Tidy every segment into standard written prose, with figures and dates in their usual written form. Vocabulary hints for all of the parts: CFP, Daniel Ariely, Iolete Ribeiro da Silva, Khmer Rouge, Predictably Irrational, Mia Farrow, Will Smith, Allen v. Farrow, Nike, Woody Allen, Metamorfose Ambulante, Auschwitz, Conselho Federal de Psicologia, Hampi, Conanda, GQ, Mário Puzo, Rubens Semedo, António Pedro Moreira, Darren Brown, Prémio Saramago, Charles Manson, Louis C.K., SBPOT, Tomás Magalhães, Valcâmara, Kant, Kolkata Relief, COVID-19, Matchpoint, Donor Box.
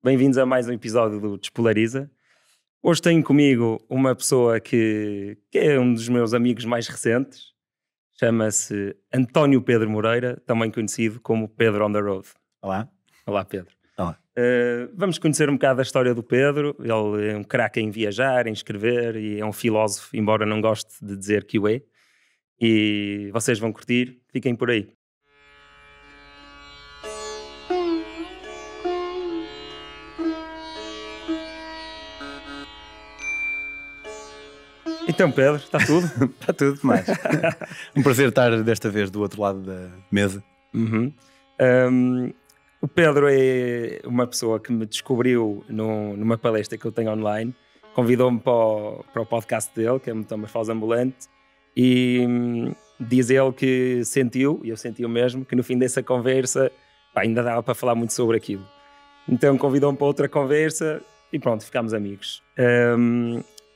Bem-vindos a mais um episódio do Despolariza. Hoje tenho comigo uma pessoa que é um dos meus amigos mais recentes. Chama-se António Pedro Moreira, também conhecido como Pedro on the Road. Olá. Olá, Pedro. Olá. Vamos conhecer um bocado a história do Pedro. Ele é um craque em viajar, em escrever, e é um filósofo, embora não goste de dizer que o é. E vocês vão curtir, fiquem por aí. Então, Pedro, está tudo? Está tudo, mais. Um prazer estar desta vez do outro lado da mesa. Uhum. O Pedro é uma pessoa que me descobriu numa palestra que eu tenho online. Convidou-me para o podcast dele, que é Metamorfose Ambulante, e diz ele que sentiu, e eu senti o mesmo, que no fim dessa conversa ainda dava para falar muito sobre aquilo. Então convidou-me para outra conversa e pronto, ficámos amigos.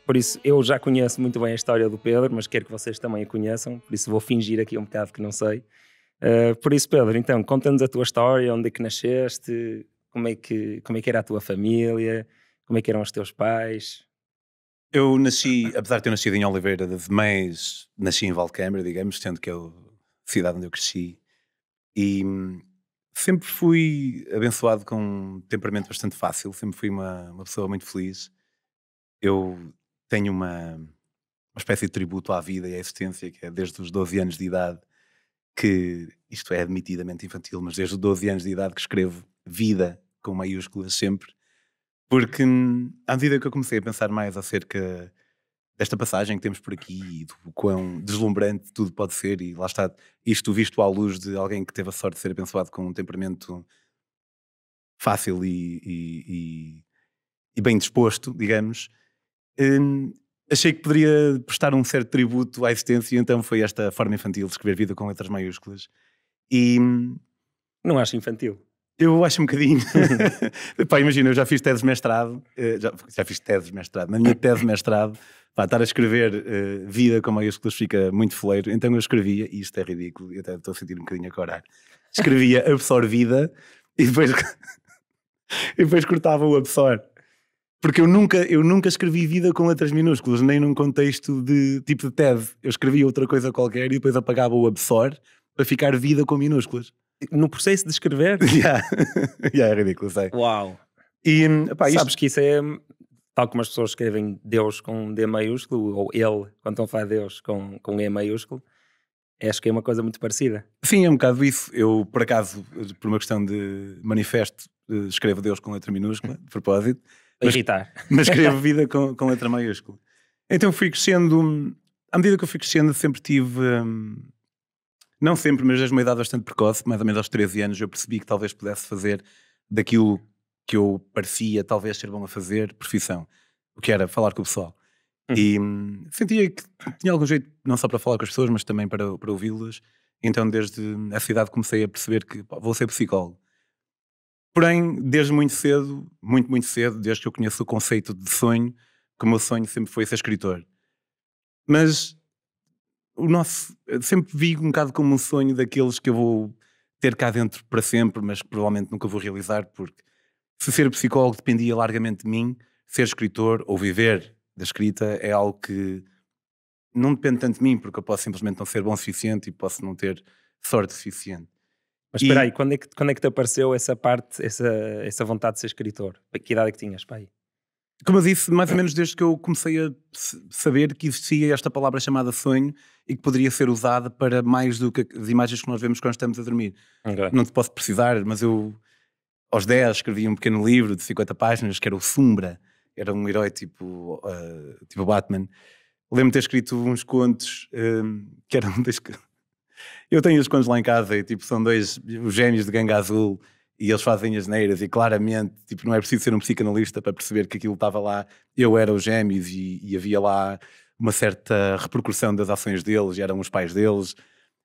Por isso, eu já conheço muito bem a história do Pedro, mas quero que vocês também a conheçam, por isso vou fingir aqui um bocado que não sei. Por isso, Pedro, então, conta-nos a tua história, onde é que nasceste, como é que era a tua família, como é que eram os teus pais? Eu nasci, apesar de ter nascido em Oliveira de Meias, nasci em Valcâmara, digamos, sendo que é a cidade onde eu cresci. E sempre fui abençoado com um temperamento bastante fácil, sempre fui uma pessoa muito feliz. Eu tenho uma espécie de tributo à vida e à existência, que é desde os 12 anos de idade, que isto é admitidamente infantil, mas desde os 12 anos de idade que escrevo vida com maiúsculas sempre, porque à medida que eu comecei a pensar mais acerca desta passagem que temos por aqui e do quão deslumbrante tudo pode ser, e lá está, isto visto à luz de alguém que teve a sorte de ser abençoado com um temperamento fácil e bem disposto, digamos. Achei que poderia prestar um certo tributo à existência, e então foi esta forma infantil de escrever vida com letras maiúsculas. E não acho infantil? Eu acho um bocadinho. Pá, imagina, eu já fiz tese de mestrado, já fiz tese de mestrado. Na minha tese de mestrado, pá, estar a escrever vida com maiúsculas fica muito foleiro, então eu escrevia, e isto é ridículo, eu até estou a sentir um bocadinho a corar, escrevia absorvida e depois, e depois cortava o absor. Porque eu nunca escrevi vida com letras minúsculas, nem num contexto de tipo de tese. Eu escrevia outra coisa qualquer e depois apagava o absor para ficar vida com minúsculas. No processo de escrever? É ridículo, sei. Uau! E, epá, sabes isto... que isso é... Tal como as pessoas escrevem Deus com D maiúsculo, ou ele, quando estão a falar Deus com E maiúsculo, acho que é uma coisa muito parecida. Sim, é um bocado isso. Eu, por acaso, por uma questão de manifesto, escrevo Deus com letra minúscula, de propósito. Mas escrevo vida com letra maiúscula. Então fui crescendo, à medida que eu fui crescendo sempre tive, não sempre, mas desde uma idade bastante precoce, mais ou menos aos 13 anos eu percebi que talvez pudesse fazer daquilo que eu parecia talvez ser bom a fazer, profissão, o que era falar com o pessoal. E sentia que tinha algum jeito não só para falar com as pessoas, mas também para ouvi-las. Então desde essa idade comecei a perceber que pá, vou ser psicólogo. Porém, desde muito cedo, desde que eu conheço o conceito de sonho, que o meu sonho sempre foi ser escritor. Mas sempre vi um bocado como um sonho daqueles que eu vou ter cá dentro para sempre, mas que provavelmente nunca vou realizar, porque se ser psicólogo dependia largamente de mim, ser escritor ou viver da escrita é algo que não depende tanto de mim, porque eu posso simplesmente não ser bom o suficiente e posso não ter sorte suficiente. Mas espera aí, quando é que te apareceu essa parte, essa vontade de ser escritor? Que idade é que tinhas, pai? Como eu disse, mais ou menos desde que eu comecei a saber que existia esta palavra chamada sonho e que poderia ser usada para mais do que as imagens que nós vemos quando estamos a dormir. Okay. Não te posso precisar, mas eu aos 10 escrevi um pequeno livro de 50 páginas que era o Sombra, era um herói tipo Batman. Lembro-me de ter escrito uns contos que eram das... Eu tenho os contos lá em casa e tipo, são dois gêmeos de Gangue Azul e eles fazem as neiras e claramente tipo, não é preciso ser um psicanalista para perceber que aquilo estava lá. Eu era os gêmeos e havia lá uma certa repercussão das ações deles e eram os pais deles.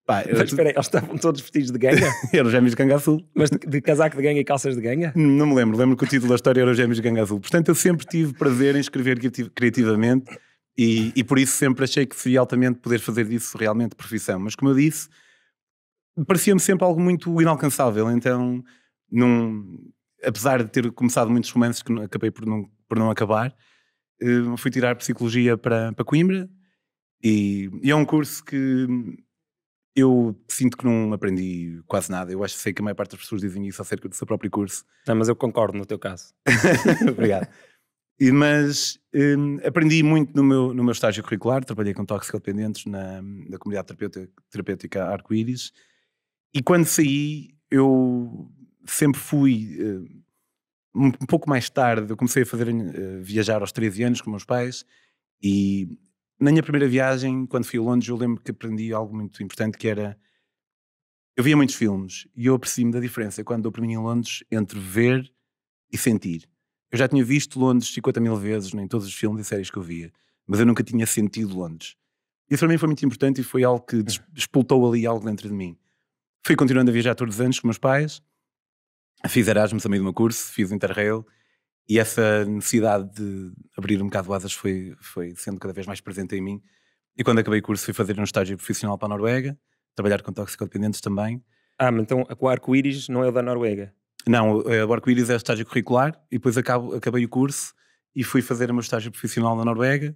Pá, mas espera aí, eles estavam todos vestidos de ganga? Eram os gêmeos de Gangue Azul. Mas de casaco de ganga e calças de ganga? Não me lembro, lembro que o título da história era os gêmeos de Gangue Azul. Portanto eu sempre tive prazer em escrever criativamente. E por isso sempre achei que seria altamente poder fazer disso realmente profissão. Mas como eu disse, parecia-me sempre algo muito inalcançável. Então apesar de ter começado muitos romances que acabei por não acabar, fui tirar Psicologia para Coimbra, e é um curso que eu sinto que não aprendi quase nada. Eu acho que sei que a maior parte das pessoas dizem isso acerca do seu próprio curso. Não, mas eu concordo no teu caso. Obrigado. Mas aprendi muito no meu estágio curricular. Trabalhei com toxicodependentes na comunidade terapêutica Arco-Íris, e quando saí eu sempre fui um pouco mais tarde. Eu comecei a fazer viajar aos 13 anos com meus pais, e na minha primeira viagem, quando fui a Londres, eu lembro que aprendi algo muito importante, que era, eu via muitos filmes e eu aprecio-me da diferença quando dou para mim em Londres entre ver e sentir. Eu já tinha visto Londres 50 mil vezes, né, em todos os filmes e séries que eu via, mas eu nunca tinha sentido Londres. Isso para mim foi muito importante, e foi algo que despoltou ali algo dentro de mim. Fui continuando a viajar todos os anos com meus pais, fiz Erasmus a meio do meu curso, fiz Interrail, e essa necessidade de abrir um bocado asas foi sendo cada vez mais presente em mim. E quando acabei o curso fui fazer um estágio profissional para a Noruega, trabalhar com toxicodependentes também. Ah, mas então o Arco-Íris não é o da Noruega? Não, o Arco-Íris é o estágio curricular, e depois acabei o curso e fui fazer o meu estágio profissional na Noruega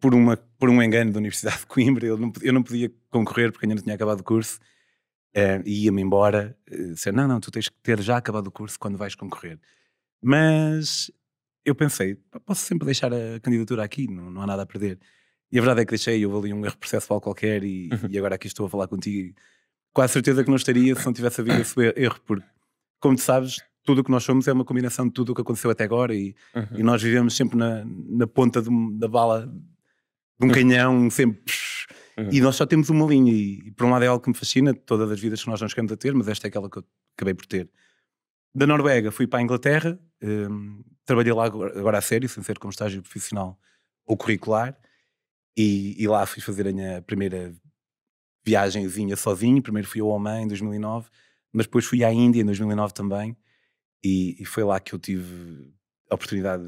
por um engano da Universidade de Coimbra. Eu não podia concorrer porque ainda não tinha acabado o curso, e ia-me embora. Disser, não, tu tens que ter já acabado o curso quando vais concorrer. Mas eu pensei, posso sempre deixar a candidatura aqui, não há nada a perder. E a verdade é que deixei, houve ali um erro processual qualquer, e agora aqui estou a falar contigo. Com a certeza que não estaria se não tivesse havido esse erro, porque, como tu sabes, tudo o que nós somos é uma combinação de tudo o que aconteceu até agora, e nós vivemos sempre na ponta da bala de um canhão, sempre. E nós só temos uma linha, e por um lado é algo que me fascina, todas as vidas que nós não chegamos a ter, mas esta é aquela que eu acabei por ter. Da Noruega fui para a Inglaterra, trabalhei lá agora a sério, sem ser como estágio profissional ou curricular, e lá fui fazer a minha primeira viagemzinha sozinho. Primeiro fui ao Oman em 2009, mas depois fui à Índia em 2009 também, e foi lá que eu tive a oportunidade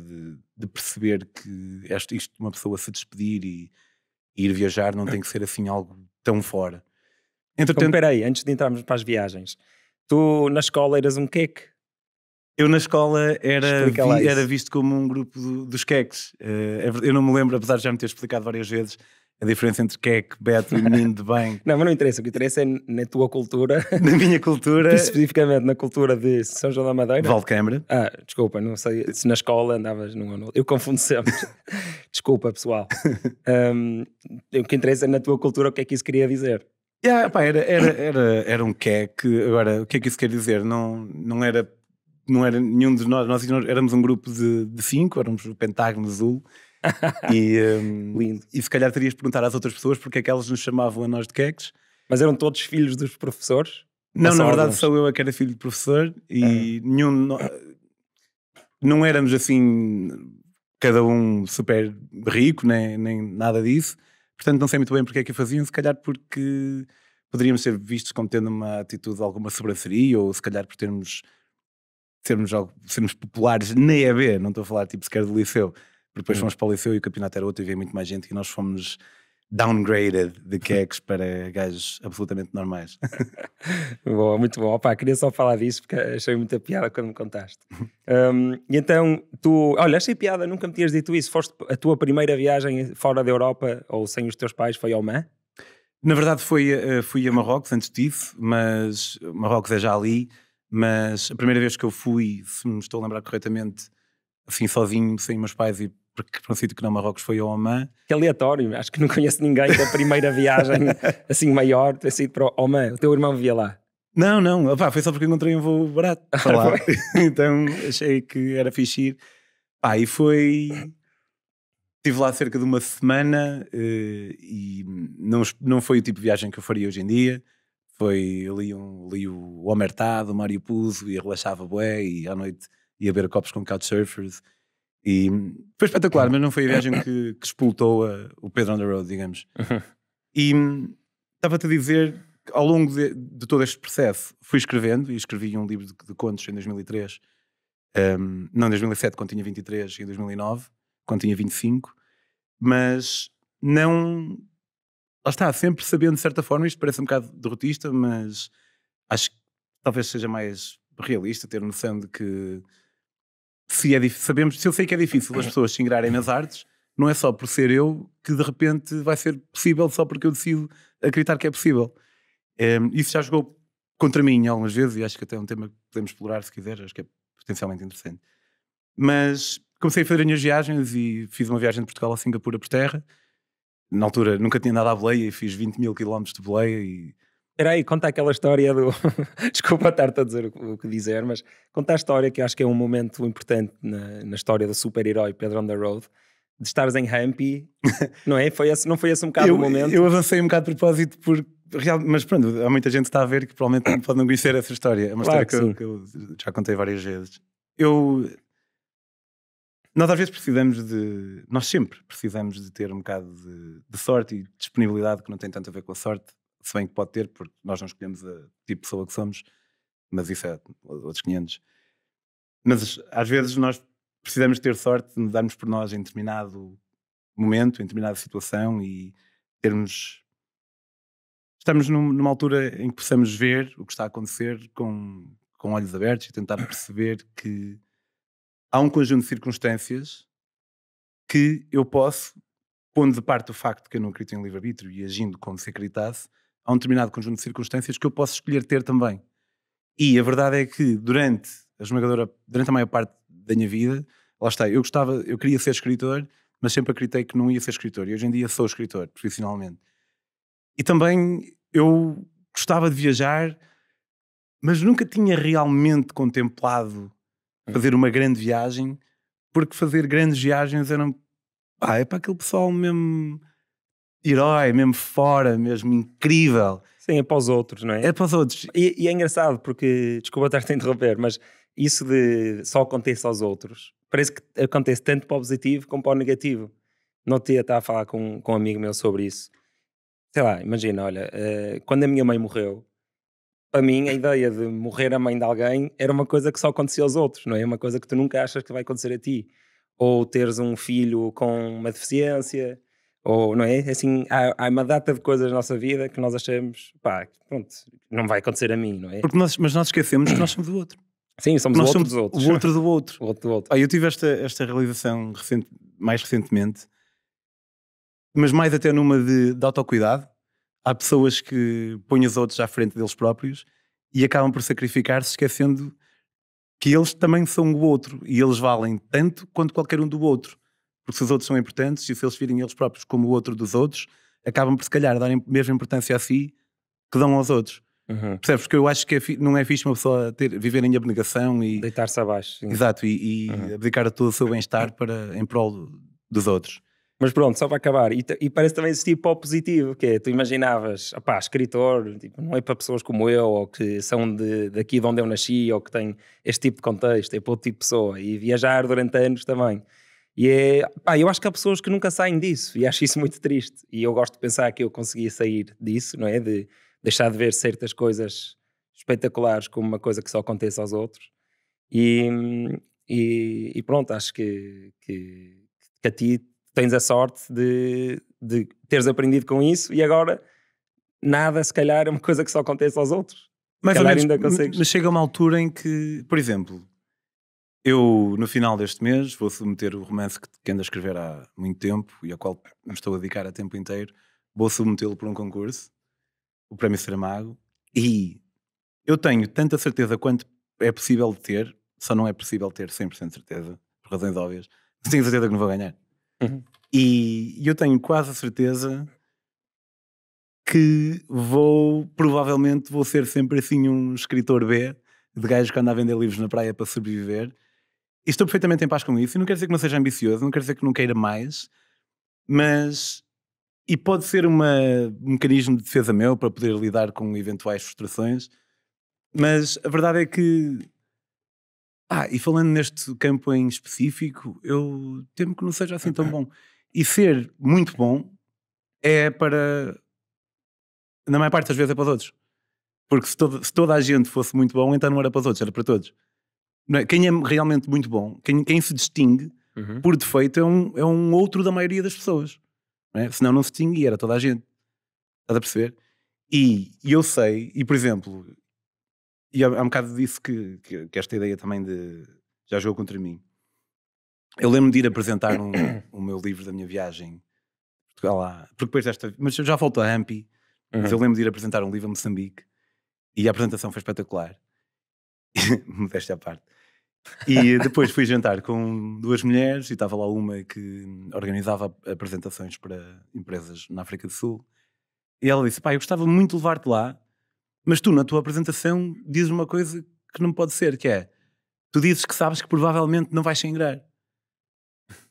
de perceber que isto de uma pessoa se despedir e ir viajar não tem que ser assim algo tão fora. Entretanto, espera aí, antes de entrarmos para as viagens, tu na escola eras um queque? Eu na escola era visto como um grupo dos queques. Eu não me lembro, apesar de já me ter explicado várias vezes, a diferença entre queque, beto e menino de bem. Não, mas não interessa. O que interessa é na tua cultura. Na minha cultura. Especificamente na cultura de São João da Madeira. Valcâmara. Ah, desculpa, não sei se na escola andavas num ou no outro. Eu confundo sempre. Desculpa, pessoal. O que interessa é na tua cultura o que é que isso queria dizer. Yeah, pá, era um queque. Agora, o que é que isso quer dizer? Não era nenhum de nós. Nós éramos um grupo de 5, éramos o Pentágono Azul. Lindo. E se calhar terias de perguntar às outras pessoas porque é que elas nos chamavam a nós de queques. Mas eram todos filhos dos professores? Não, na verdade sou eu a que era filho de professor, e não éramos assim cada um super rico, nem nada disso. Portanto não sei muito bem porque é que o faziam, se calhar porque poderíamos ser vistos como tendo uma atitude de alguma sobranceria, ou se calhar por sermos populares na EB. Não estou a falar tipo sequer do liceu. Depois fomos para o liceu e o campeonato era outro e veio muito mais gente, e nós fomos downgraded de queques para gajos absolutamente normais. Boa, muito bom. Opa, queria só falar disso porque achei muita piada quando me contaste. E então tu, olha, achei piada, nunca me tinhas dito isso. Foste, a tua primeira viagem fora da Europa ou sem os teus pais foi ao Oman? Na verdade fui a Marrocos antes disso, mas Marrocos é já ali. Mas a primeira vez que eu fui, se me estou a lembrar corretamente, assim sozinho, sem meus pais, e porque para um sítio que não Marrocos foi ao Oman. Que aleatório, acho que não conheço ninguém da primeira viagem assim maior ter sido para o Oman. O teu irmão vivia lá? Não, opá, foi só porque encontrei um voo barato para lá. Então achei que era fixe ir. E foi... Estive lá cerca de uma semana, e não foi o tipo de viagem que eu faria hoje em dia. Foi, eu li o Homer Tado, o Mário Puzo, e relaxava bué, e à noite ia beber copos com couchsurfers. E foi espetacular, mas não foi a viagem que expultou o Pedro on the Road, digamos. E estava-te a dizer que ao longo de todo este processo fui escrevendo, e escrevi um livro de contos em 2003, em 2007 quando tinha 23, e em 2009 quando tinha 25, mas não... Lá está, sempre sabendo de certa forma, isto parece um bocado derrotista, mas acho que talvez seja mais realista, ter noção de que se é difícil, sabemos, se eu sei que é difícil as pessoas se ingrarem nas artes, não é só por ser eu que de repente vai ser possível só porque eu decido acreditar que é possível. Isso já jogou contra mim algumas vezes e acho que até é um tema que podemos explorar se quiser, acho que é potencialmente interessante. Mas comecei a fazer as minhas viagens e fiz uma viagem de Portugal a Singapura por terra. Na altura nunca tinha andado à boleia e fiz 20 mil quilómetros de boleia e... Espera aí, conta aquela história do... Desculpa estar-te a dizer o que dizer, mas conta a história que eu acho que é um momento importante na história do super-herói Pedro on the Road, de estares em Hampi, não é? Não foi esse um bocado o momento? Eu avancei um bocado de propósito, mas pronto, há muita gente que está a ver que provavelmente pode não conhecer essa história. É uma claro história que eu já contei várias vezes. Nós às vezes sempre precisamos de ter um bocado de sorte e disponibilidade, que não tem tanto a ver com a sorte, se bem que pode ter, porque nós não escolhemos o tipo de pessoa que somos, mas isso é outros 500. Mas às vezes nós precisamos ter sorte de darmos por nós em determinado momento, em determinada situação e termos... Estamos numa altura em que possamos ver o que está a acontecer com olhos abertos e tentar perceber que há um conjunto de circunstâncias que eu posso, pondo de parte o facto que eu não acredito em livre-arbítrio e agindo como se acreditasse, há um determinado conjunto de circunstâncias que eu posso escolher ter também. E a verdade é que durante a maior parte da minha vida, lá está, eu queria ser escritor, mas sempre acreditei que não ia ser escritor. E hoje em dia sou escritor, profissionalmente. E também eu gostava de viajar, mas nunca tinha realmente contemplado fazer uma grande viagem, porque fazer grandes viagens eram... é para aquele pessoal mesmo herói, mesmo fora, mesmo incrível. Sim, é para os outros, não é? É para os outros. E é engraçado porque, desculpa estar-te a interromper, mas isso de só acontece aos outros, parece que acontece tanto para o positivo como para o negativo. Não tinha estado a falar com um amigo meu sobre isso. Sei lá, imagina, olha, quando a minha mãe morreu, para mim a ideia de morrer a mãe de alguém era uma coisa que só acontecia aos outros, não é? Uma coisa que tu nunca achas que vai acontecer a ti. Ou teres um filho com uma deficiência, ou, não é? Assim, há uma data de coisas na nossa vida que nós achamos, pronto, não vai acontecer a mim, não é? Mas nós esquecemos que nós somos do outro. Sim, somos nós o outro dos outros. O outro do outro. O outro do outro. Eu tive esta realização mais recentemente, mas mais até numa de autocuidado. Há pessoas que põem os outros à frente deles próprios e acabam por sacrificar-se esquecendo que eles também são o outro e eles valem tanto quanto qualquer um do outro, porque se os outros são importantes e se eles virem eles próprios como o outro dos outros, acabam por se calhar darem a mesma importância a si que dão aos outros. Uhum. Percebes? Porque eu acho que não é fixe uma pessoa viver em abnegação e... Deitar-se abaixo. Sim. Exato, e uhum. abdicar a todo o seu bem-estar em prol dos outros. Mas pronto, só para acabar, e parece também existir para o positivo, que é, tu imaginavas, escritor, tipo, não é para pessoas como eu, ou que são daqui de onde eu nasci, ou que têm este tipo de contexto, é para outro tipo de pessoa, e viajar durante anos também. E eu acho que há pessoas que nunca saem disso, e acho isso muito triste, e eu gosto de pensar que eu consegui sair disso, não é? De deixar de ver certas coisas espetaculares como uma coisa que só acontece aos outros, e pronto, acho que a ti tens a sorte de teres aprendido com isso e agora nada, se calhar, é uma coisa que só acontece aos outros. Mais ou menos, ainda consegues. Mas chega uma altura em que, por exemplo, eu no final deste mês vou submeter o romance que ando a escrever há muito tempo e ao qual me estou a dedicar a tempo inteiro, vou submetê-lo por um concurso, o Prémio Saramago, e eu tenho tanta certeza quanto é possível ter, só não é possível ter 100% de certeza, por razões óbvias, mas tenho certeza que não vou ganhar. Uhum. E eu tenho quase a certeza que provavelmente vou ser sempre assim um escritor B de gajos que anda a vender livros na praia para sobreviver, e estou perfeitamente em paz com isso, e não quer dizer que não seja ambicioso, não quer dizer que não queira mais, mas e pode ser um mecanismo de defesa meu para poder lidar com eventuais frustrações, mas a verdade é que e falando neste campo em específico, eu temo que não seja assim tão bom. E ser muito bom é para... Na maior parte das vezes é para os outros. Porque se toda a gente fosse muito bom, então não era para os outros, era para todos. Não é? Quem é realmente muito bom, quem se distingue, uhum. por defeito, é um outro da maioria das pessoas. Não é? Senão não se distingue, era toda a gente. Estás a perceber? E eu sei, e por exemplo... E há um bocado disso que esta ideia também de já jogou contra mim. Eu lembro-me de ir apresentar o meu livro da minha viagem, porque depois desta, mas já volto a Hampi, mas eu lembro de ir apresentar um livro a Moçambique e a apresentação foi espetacular. Modéstia à parte. E depois fui jantar com duas mulheres e estava lá uma que organizava apresentações para empresas na África do Sul e ela disse, pá, eu gostava muito de levar-te lá, mas tu na tua apresentação dizes uma coisa que não pode ser, que é, tu dizes que sabes que provavelmente não vais sangrar,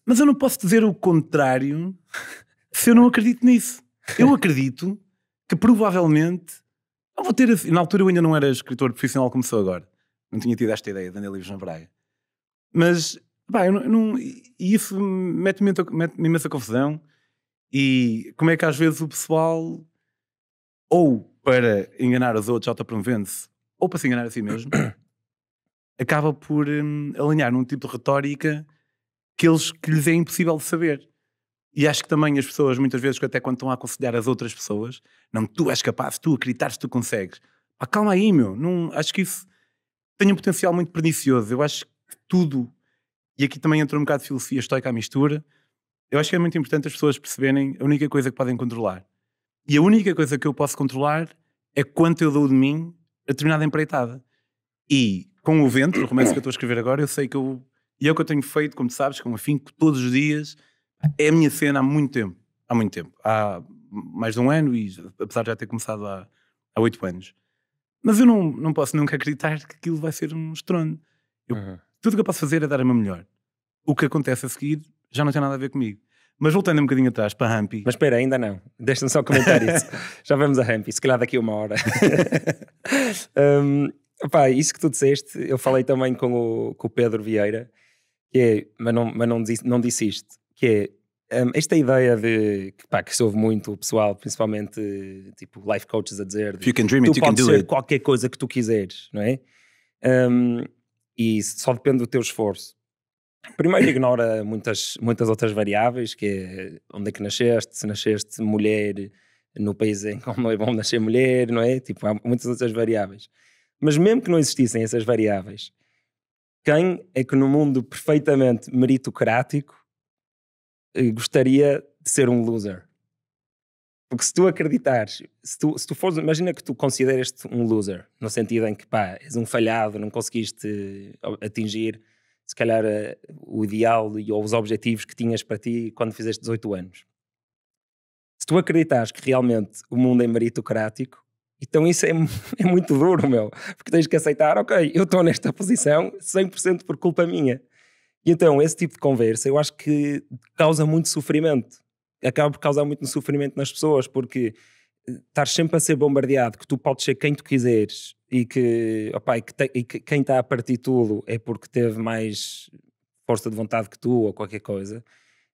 mas eu não posso dizer o contrário se eu não acredito nisso. Eu acredito que provavelmente não vou ter, na altura eu ainda não era escritor profissional como sou agora. Não tinha tido esta ideia de andar livros na praia. Mas, pá, e isso mete-me imensa confusão. E como é que às vezes o pessoal, ou para enganar os outros, autopromovendo-se, ou para se enganar a si mesmo, acaba por alinhar num tipo de retórica que lhes é impossível de saber. E acho que também as pessoas, muitas vezes, até quando estão a aconselhar as outras pessoas, não, tu és capaz, tu acreditas, tu consegues. Ah, calma aí, meu. Não, acho que isso tem um potencial muito pernicioso. Eu acho que tudo, e aqui também entra um bocado de filosofia estoica à mistura, eu acho que é muito importante as pessoas perceberem a única coisa que podem controlar. E a única coisa que eu posso controlar é quanto eu dou de mim a determinada empreitada. E com o vento, o romance que eu estou a escrever agora, eu sei que eu... E é o que eu tenho feito, como tu sabes, com afinco, todos os dias. É a minha cena há muito tempo. Há muito tempo. Há mais de um ano, e apesar de já ter começado há 8 anos. Mas eu não posso nunca acreditar que aquilo vai ser um estrondo. Tudo o que eu posso fazer é dar-me a melhor. O que acontece a seguir já não tem nada a ver comigo. Mas voltando um bocadinho atrás para a Hampi... Mas espera, ainda não. Deixa-me só comentar isso. Já vamos a Hampi, se calhar daqui a 1 hora. Opa, isso que tu disseste, eu falei também com o Pedro Vieira, que é, mas não disse isto, que é esta ideia de que se ouve muito o pessoal, principalmente tipo life coaches, a dizer de, tu podes ser qualquer coisa que tu quiseres, não é? E só depende do teu esforço. Primeiro ignora muitas outras variáveis, que é onde é que nasceste, se nasceste mulher no país em que não é bom nascer mulher, não é? Tipo, há muitas outras variáveis. Mas mesmo que não existissem essas variáveis, quem é que no mundo perfeitamente meritocrático gostaria de ser um loser? Porque se tu acreditares, se tu fores, imagina que tu consideras-te um loser, no sentido em que, pá, és um falhado, não conseguiste atingir, se calhar, o ideal ou os objetivos que tinhas para ti quando fizeste 18 anos. Se tu acreditares que realmente o mundo é meritocrático, então isso é muito duro, meu, porque tens que aceitar, ok, eu estou nesta posição 100% por culpa minha. E então esse tipo de conversa eu acho que causa muito sofrimento, acaba por causar muito sofrimento nas pessoas, porque estás sempre a ser bombardeado, que tu podes ser quem tu quiseres e que, opa, e que quem está a partir tudo é porque teve mais força de vontade que tu ou qualquer coisa.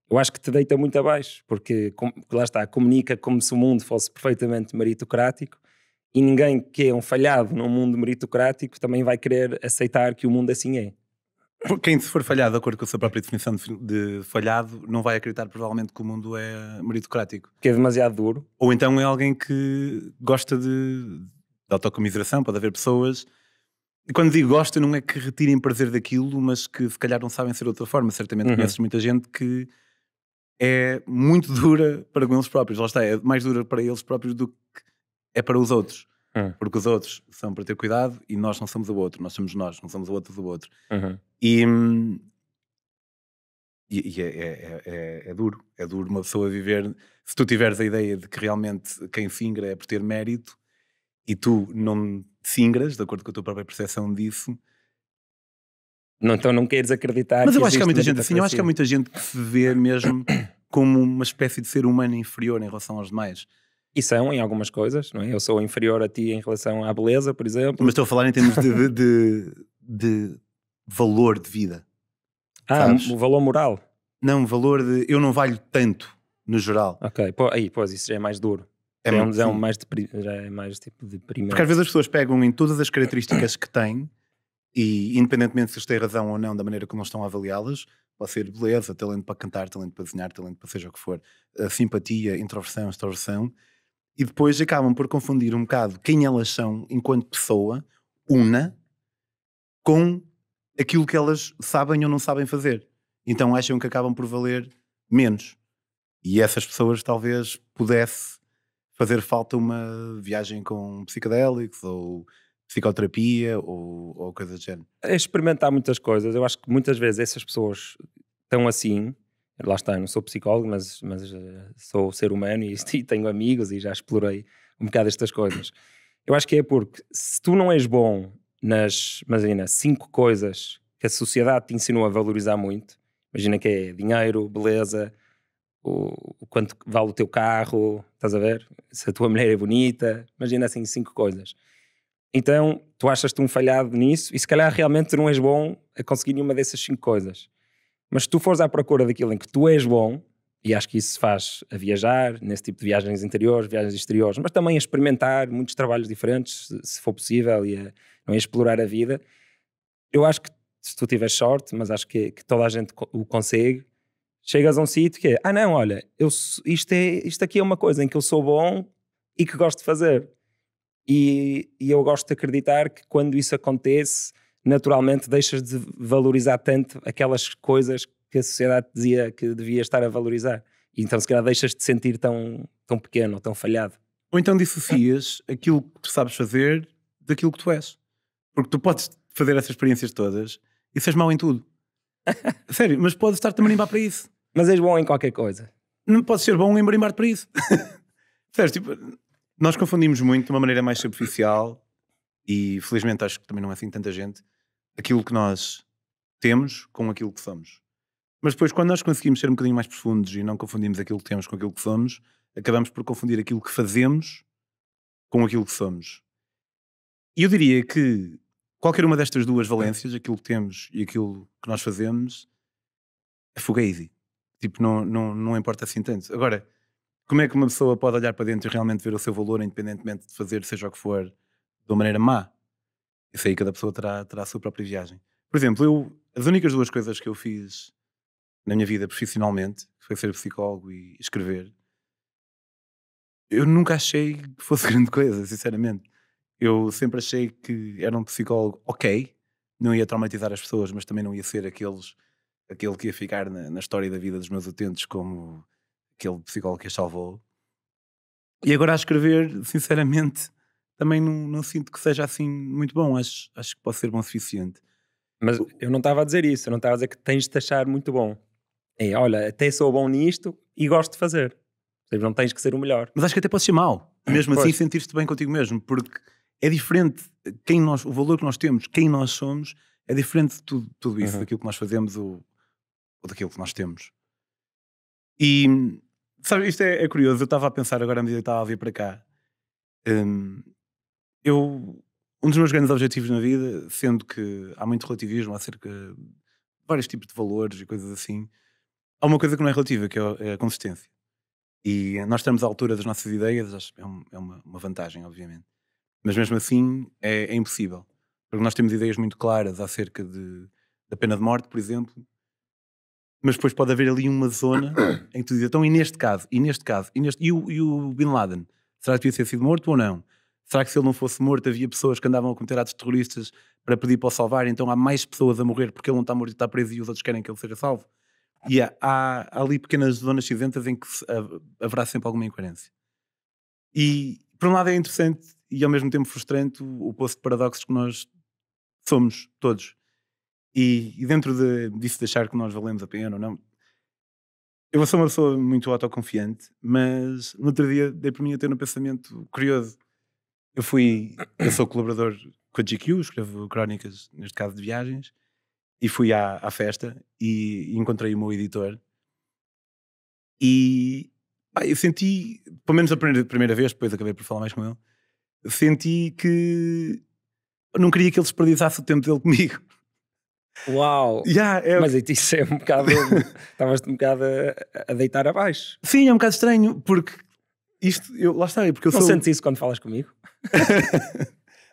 Eu acho que te deita muito abaixo, porque lá está, comunica como se o mundo fosse perfeitamente meritocrático. E ninguém que é um falhado num mundo meritocrático também vai querer aceitar que o mundo assim é. Quem se for falhado, de acordo com a sua própria definição de falhado, não vai acreditar provavelmente que o mundo é meritocrático. Que é demasiado duro. Ou então é alguém que gosta de autocomiseração, pode haver pessoas... E quando digo gosta, não é que retirem prazer daquilo, mas que se calhar não sabem ser de outra forma. Certamente conheces muita gente que é muito dura para com eles próprios. Lá está, é mais dura para eles próprios do que... é para os outros, porque os outros são para ter cuidado e nós não somos o outro, nós somos nós, não somos o outro do outro. E é duro uma pessoa viver, se tu tiveres a ideia de que realmente quem singra é por ter mérito e tu não singras, de acordo com a tua própria percepção disso. Não, então não queres acreditar. Mas eu acho que há muita gente assim, eu acho que há muita gente que se vê mesmo como uma espécie de ser humano inferior em relação aos demais. E são, em algumas coisas, não é? Eu sou inferior a ti em relação à beleza, por exemplo. Mas estou a falar em termos de valor de vida. Ah, o valor moral? Não, valor de... eu não valho tanto, no geral. Ok, aí, pois, isso já é mais duro. Já é mais tipo deprimente. Porque às vezes as pessoas pegam em todas as características que têm, e independentemente se eles têm razão ou não da maneira como estão a avaliá-las, pode ser beleza, talento para cantar, talento para desenhar, talento para seja o que for, a simpatia, introversão, extroversão, e depois acabam por confundir um bocado quem elas são enquanto pessoa una com aquilo que elas sabem ou não sabem fazer. Então acham que acabam por valer menos. E essas pessoas talvez pudesse fazer falta uma viagem com psicodélicos ou psicoterapia ou coisa do género. Experimentar muitas coisas. Eu acho que muitas vezes essas pessoas estão assim... Lá está, eu não sou psicólogo, mas sou ser humano e tenho amigos e já explorei um bocado estas coisas. Eu acho que é porque se tu não és bom nas, imagina, 5 coisas que a sociedade te ensinou a valorizar muito, imagina que é dinheiro, beleza, o quanto vale o teu carro, estás a ver? Se a tua mulher é bonita, imagina assim 5 coisas. Então, tu achas-te um falhado nisso e se calhar realmente não és bom a conseguir nenhuma dessas 5 coisas. Mas se tu fores à procura daquilo em que tu és bom, e acho que isso se faz a viajar, nesse tipo de viagens interiores, viagens exteriores, mas também a experimentar muitos trabalhos diferentes, se for possível, e a explorar a vida. Eu acho que, se tu tiveres sorte, mas acho que toda a gente o consegue, chegas a um sítio que é, ah não, olha, isto aqui é uma coisa em que eu sou bom e que gosto de fazer. E eu gosto de acreditar que quando isso acontece... naturalmente deixas de valorizar tanto aquelas coisas que a sociedade dizia que devia estar a valorizar. E então se calhar deixas de sentir tão pequeno, tão falhado. Ou então dissocias aquilo que tu sabes fazer daquilo que tu és. Porque tu podes fazer essas experiências todas e seres mau em tudo. Sério, mas podes estar-te a marimbar para isso. Mas és bom em qualquer coisa. Não podes ser bom em marimbar para isso. Sério, tipo, nós confundimos muito de uma maneira mais superficial e felizmente acho que também não é assim tanta gente aquilo que nós temos com aquilo que somos. Mas depois, quando nós conseguimos ser um bocadinho mais profundos e não confundimos aquilo que temos com aquilo que somos, acabamos por confundir aquilo que fazemos com aquilo que somos. E eu diria que qualquer uma destas duas valências, aquilo que temos e aquilo que nós fazemos, é fuga easy. Tipo, não importa assim tanto. Agora, como é que uma pessoa pode olhar para dentro e realmente ver o seu valor, independentemente de fazer seja o que for, de uma maneira má? Isso aí cada pessoa terá a sua própria viagem. Por exemplo, as únicas duas coisas que eu fiz na minha vida profissionalmente, que foi ser psicólogo e escrever, eu nunca achei que fosse grande coisa, sinceramente. Eu sempre achei que era um psicólogo ok, não ia traumatizar as pessoas, mas também não ia ser aquele que ia ficar na história da vida dos meus utentes como aquele psicólogo que a salvou. E agora a escrever, sinceramente... também não sinto que seja assim muito bom. Acho que pode ser bom o suficiente. Mas eu não estava a dizer isso. Eu não estava a dizer que tens de te achar muito bom. É, olha, até sou bom nisto e gosto de fazer. Não tens que ser o melhor. Mas acho que até podes ser mau. Mesmo assim, sentir-te bem contigo mesmo. Porque é diferente o valor que nós temos, quem nós somos, é diferente de tudo isso, daquilo que nós fazemos ou daquilo que nós temos. E, sabe, isto é curioso. Eu estava a pensar agora, à medida que estava a vir para cá... um dos meus grandes objetivos na vida, sendo que há muito relativismo acerca de vários tipos de valores e coisas assim, há uma coisa que não é relativa, que é a consistência. E nós estamos à altura das nossas ideias, acho que é uma vantagem, obviamente. Mas mesmo assim é impossível. Porque nós temos ideias muito claras acerca da pena de morte, por exemplo, mas depois pode haver ali uma zona em que tu dizes, então e neste caso, e o Bin Laden? Será que devia ter sido morto ou não? Será que se ele não fosse morto havia pessoas que andavam a cometer atos terroristas para pedir para o salvar, então há mais pessoas a morrer porque ele não está morto e está preso e os outros querem que ele seja salvo? E há ali pequenas zonas cinzentas em que haverá sempre alguma incoerência. E, por um lado, é interessante e ao mesmo tempo frustrante o poço de paradoxos que nós somos todos. E dentro disso de achar que nós valemos a pena ou não... Eu sou uma pessoa muito autoconfiante, mas no outro dia dei por mim a ter um pensamento curioso. Eu sou colaborador com a GQ, escrevo crónicas, neste caso de viagens, e fui à festa e encontrei o meu editor. E eu senti, pelo menos a primeira vez, depois acabei por falar mais com ele, senti que não queria que ele desperdiçasse o tempo dele comigo. Uau! Mas isso é um bocado... Estavas-te um bocado a deitar abaixo. Sim, é um bocado estranho, porque... lá está, porque eu sou... Não sentes isso quando falas comigo?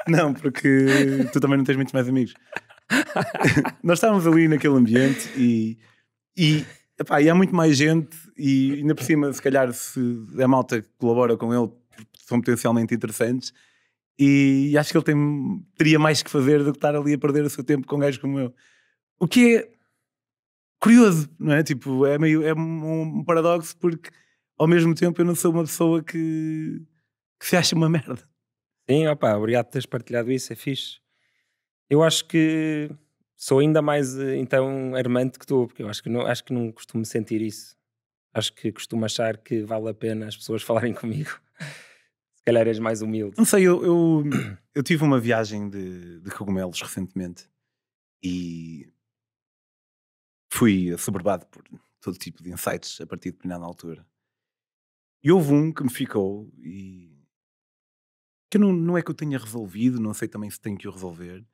Não, porque tu também não tens muitos mais amigos. Nós estávamos ali naquele ambiente e há muito mais gente e ainda por cima, se calhar, se a malta que colabora com ele são potencialmente interessantes E acho que ele teria mais que fazer do que estar ali a perder o seu tempo com gajos como eu. O que é curioso, não é? Tipo, é um paradoxo, porque ao mesmo tempo eu não sou uma pessoa que se acha uma merda. Sim, opa, obrigado por teres partilhado isso, é fixe. Eu acho que sou ainda mais, então, armante que tu, porque eu acho que não costumo sentir isso. Acho que costumo achar que vale a pena as pessoas falarem comigo. Se calhar és mais humilde. Não sei, eu tive uma viagem de cogumelos recentemente e fui assoberbado por todo tipo de insights a partir de determinada altura. E houve um que me ficou e que não é que eu tenha resolvido, não sei também se tenho que o resolver,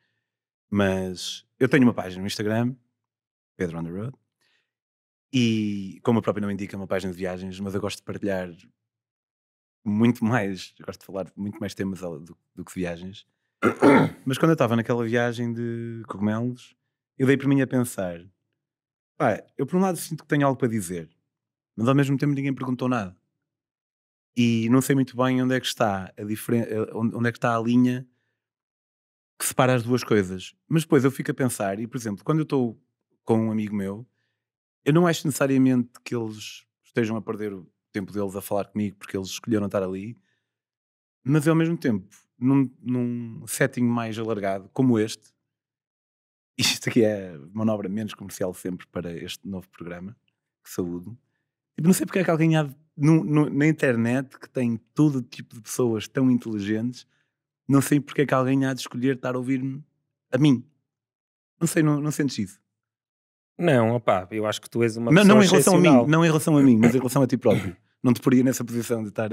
mas eu tenho uma página no Instagram, Pedro on the Road, e como a própria não indica, uma página de viagens, mas eu gosto de partilhar muito mais, gosto de falar de muito mais temas do que viagens. Mas quando eu estava naquela viagem de cogumelos, eu dei por mim a pensar, eu por um lado sinto que tenho algo para dizer, mas ao mesmo tempo ninguém perguntou nada. E não sei muito bem onde é que está a linha que separa as duas coisas. Mas depois eu fico a pensar, e por exemplo, quando eu estou com um amigo meu, eu não acho necessariamente que eles estejam a perder o tempo deles a falar comigo porque eles escolheram estar ali, mas ao mesmo tempo, num setting mais alargado, como este, isto aqui é manobra menos comercial sempre para este novo programa, que saúdo. Eu não sei porque é que alguém há na internet, que tem todo tipo de pessoas tão inteligentes, não sei porque é que alguém há de escolher estar a ouvir-me a mim. Não sei, não sentes isso? Não, opá, eu acho que tu és uma pessoa excepcional. Não em relação a mim, mas em relação a ti próprio. Não te poria nessa posição de estar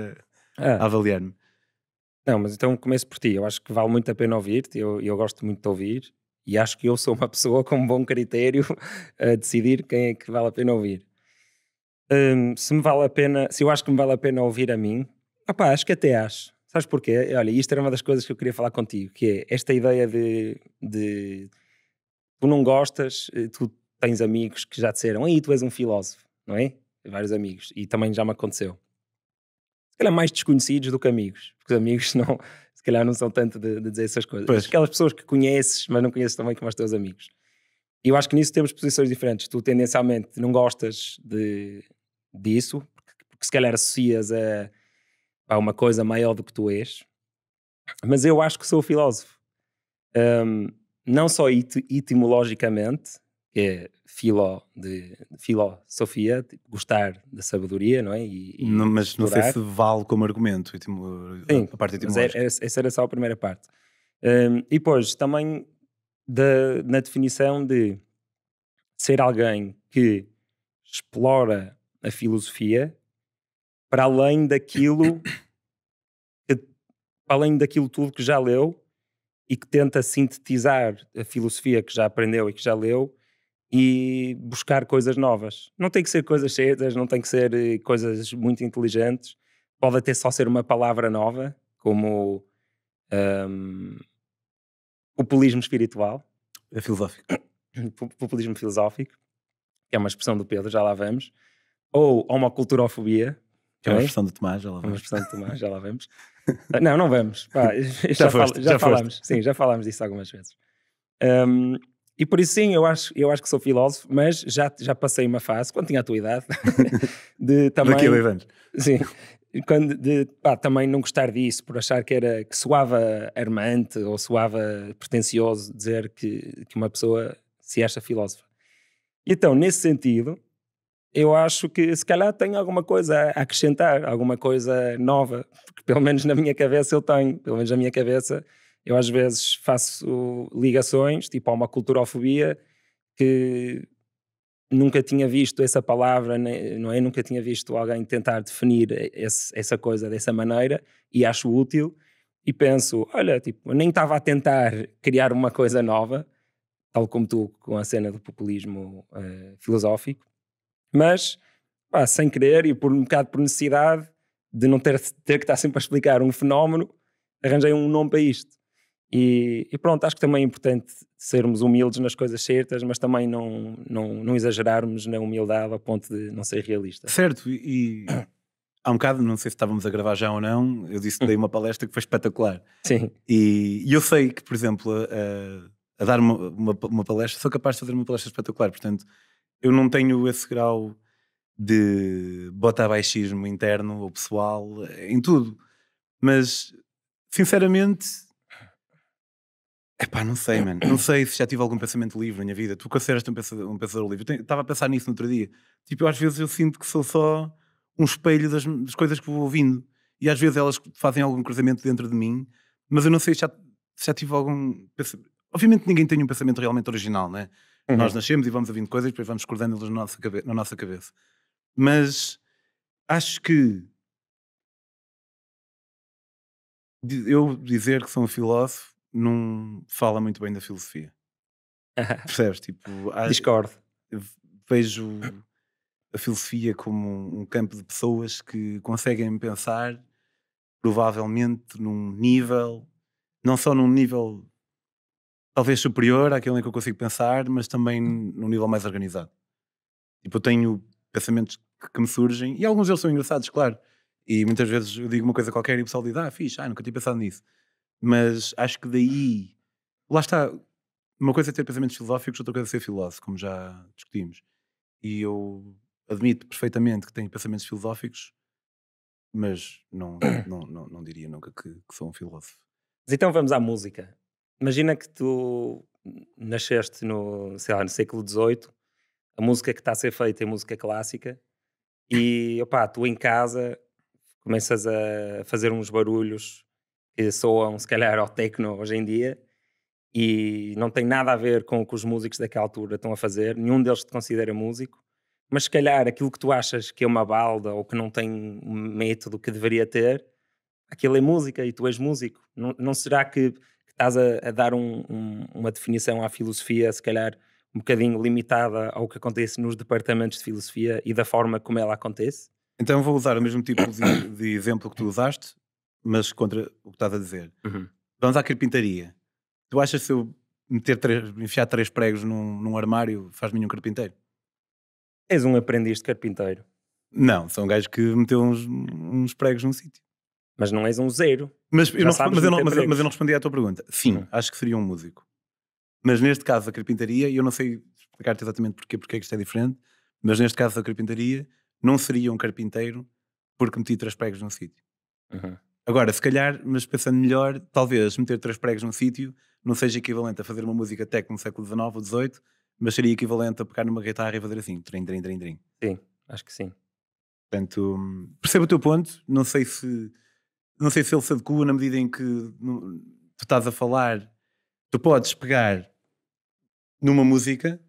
a avaliar-me. Não, mas então começo por ti. Eu acho que vale muito a pena ouvir-te, eu gosto muito de ouvir, e acho que eu sou uma pessoa com um bom critério a decidir quem é que vale a pena ouvir. Se eu acho que me vale a pena ouvir a mim, opá, acho que até acho. Sabes porquê? Olha, isto era uma das coisas que eu queria falar contigo, que é esta ideia de tu não gostas, tu tens amigos que já disseram, aí tu és um filósofo, não é? Vários amigos, e também já me aconteceu. Se calhar mais desconhecidos do que amigos, porque os amigos não, se calhar não são tanto de dizer essas coisas. Pois. Aquelas pessoas que conheces, mas não conheces também como os teus amigos. E eu acho que nisso temos posições diferentes. Tu tendencialmente não gostas disso, porque se calhar associas a uma coisa maior do que tu és, mas eu acho que sou filósofo. Não só etimologicamente, que é filosofia, tipo, gostar da sabedoria, não é? Mas não sei se vale como argumento a parte etimológica. Mas essa era só a primeira parte. E depois, também na definição de ser alguém que explora a filosofia para além daquilo tudo que já leu e que tenta sintetizar a filosofia que já aprendeu e que já leu e buscar coisas novas. Não tem que ser coisas certas, não tem que ser coisas muito inteligentes, pode até só ser uma palavra nova, como populismo espiritual. É filosófico. Populismo filosófico, que é uma expressão do Pedro, já lá vamos. Ou homoculturofobia. Que é uma expressão do Tomás, já lá vamos. Não vamos. Pá, já falámos. Sim, já falámos disso algumas vezes. E por isso sim, eu acho que sou filósofo, mas já passei uma fase, quando tinha a tua idade, de também... Daqui a 2 anos. Sim. Também não gostar disso, por achar que soava armante ou soava pretencioso dizer que uma pessoa se acha filósofa. Então, nesse sentido, eu acho que se calhar tenho alguma coisa a acrescentar, alguma coisa nova, porque pelo menos na minha cabeça eu tenho, eu às vezes faço ligações, tipo há uma culturofobia que... Nunca tinha visto essa palavra, não é? Nunca tinha visto alguém tentar definir essa coisa dessa maneira e acho útil e penso, olha, tipo, eu nem estava a tentar criar uma coisa nova, tal como tu com a cena do populismo filosófico, mas sem querer e por um bocado por necessidade de não ter que estar sempre a explicar um fenómeno, arranjei um nome para isto. E pronto, acho que também é importante sermos humildes nas coisas certas, mas também não exagerarmos na humildade ao ponto de não ser realista. Certo, e Há um bocado, não sei se estávamos a gravar já ou não, eu disse que dei uma palestra que foi espetacular. Sim. E eu sei que, por exemplo, a dar uma palestra, sou capaz de fazer uma palestra espetacular. Portanto, eu não tenho esse grau de botabaixismo interno ou pessoal em tudo. Mas, sinceramente, epá, não sei, mano. Não sei se já tive algum pensamento livre na minha vida. Tu consideras-te um pensador livre? Estava a pensar nisso no outro dia. Tipo, eu, às vezes eu sinto que sou só um espelho das coisas que vou ouvindo, e às vezes elas fazem algum cruzamento dentro de mim, mas eu não sei se já tive algum pensamento. Obviamente ninguém tem um pensamento realmente original, né? Uhum. Nós nascemos e vamos ouvindo coisas, depois vamos cruzando-las na nossa cabeça, mas acho que eu dizer que sou um filósofo não fala muito bem da filosofia. Percebes? Tipo, discordo. Vejo a filosofia como um campo de pessoas que conseguem pensar, provavelmente num nível, não só num nível talvez superior àquele em que eu consigo pensar, mas também num nível mais organizado. Tipo, eu tenho pensamentos que me surgem, e alguns deles são engraçados, claro, e muitas vezes eu digo uma coisa qualquer e o pessoal diz, fixe, nunca tinha pensado nisso. Mas acho que daí, lá está, uma coisa é ter pensamentos filosóficos, outra coisa é ser filósofo, como já discutimos. E eu admito perfeitamente que tenho pensamentos filosóficos, mas não diria nunca que sou um filósofo. Mas então vamos à música. Imagina que tu nasceste no século XVIII, a música que está a ser feita é música clássica, e opá, tu em casa começas a fazer uns barulhos que soam se calhar ao techno hoje em dia, e não tem nada a ver com o que os músicos daquela altura estão a fazer, nenhum deles te considera músico. Mas se calhar aquilo que tu achas que é uma balda ou que não tem um método que deveria ter, aquilo é música e tu és músico. Não será que estás a dar uma definição à filosofia, se calhar um bocadinho limitada ao que acontece nos departamentos de filosofia e da forma como ela acontece? Então vou usar o mesmo tipo de exemplo que tu usaste, mas contra o que estás a dizer. Uhum. Vamos à carpintaria. Tu achas que se eu enfiar 3 pregos num armário faz-me um carpinteiro? És um aprendiz de carpinteiro. Não, são um gajo que meteu uns pregos num sítio. Mas não és um zero. Mas eu não respondi à tua pergunta. Sim, acho que seria um músico. Mas neste caso da carpintaria, e eu não sei explicar-te exatamente porque é que isto é diferente, mas neste caso da carpintaria, não seria um carpinteiro porque meti 3 pregos num sítio. Uhum. Agora, se calhar, mas pensando melhor, talvez meter 3 pregos num sítio não seja equivalente a fazer uma música técnica no século XIX ou XVIII, mas seria equivalente a pegar numa guitarra e fazer assim, trim, trim, trim, trim. Sim, acho que sim. Portanto, percebo o teu ponto, não sei se ele se adequa na medida em que tu estás a falar, tu podes pegar numa música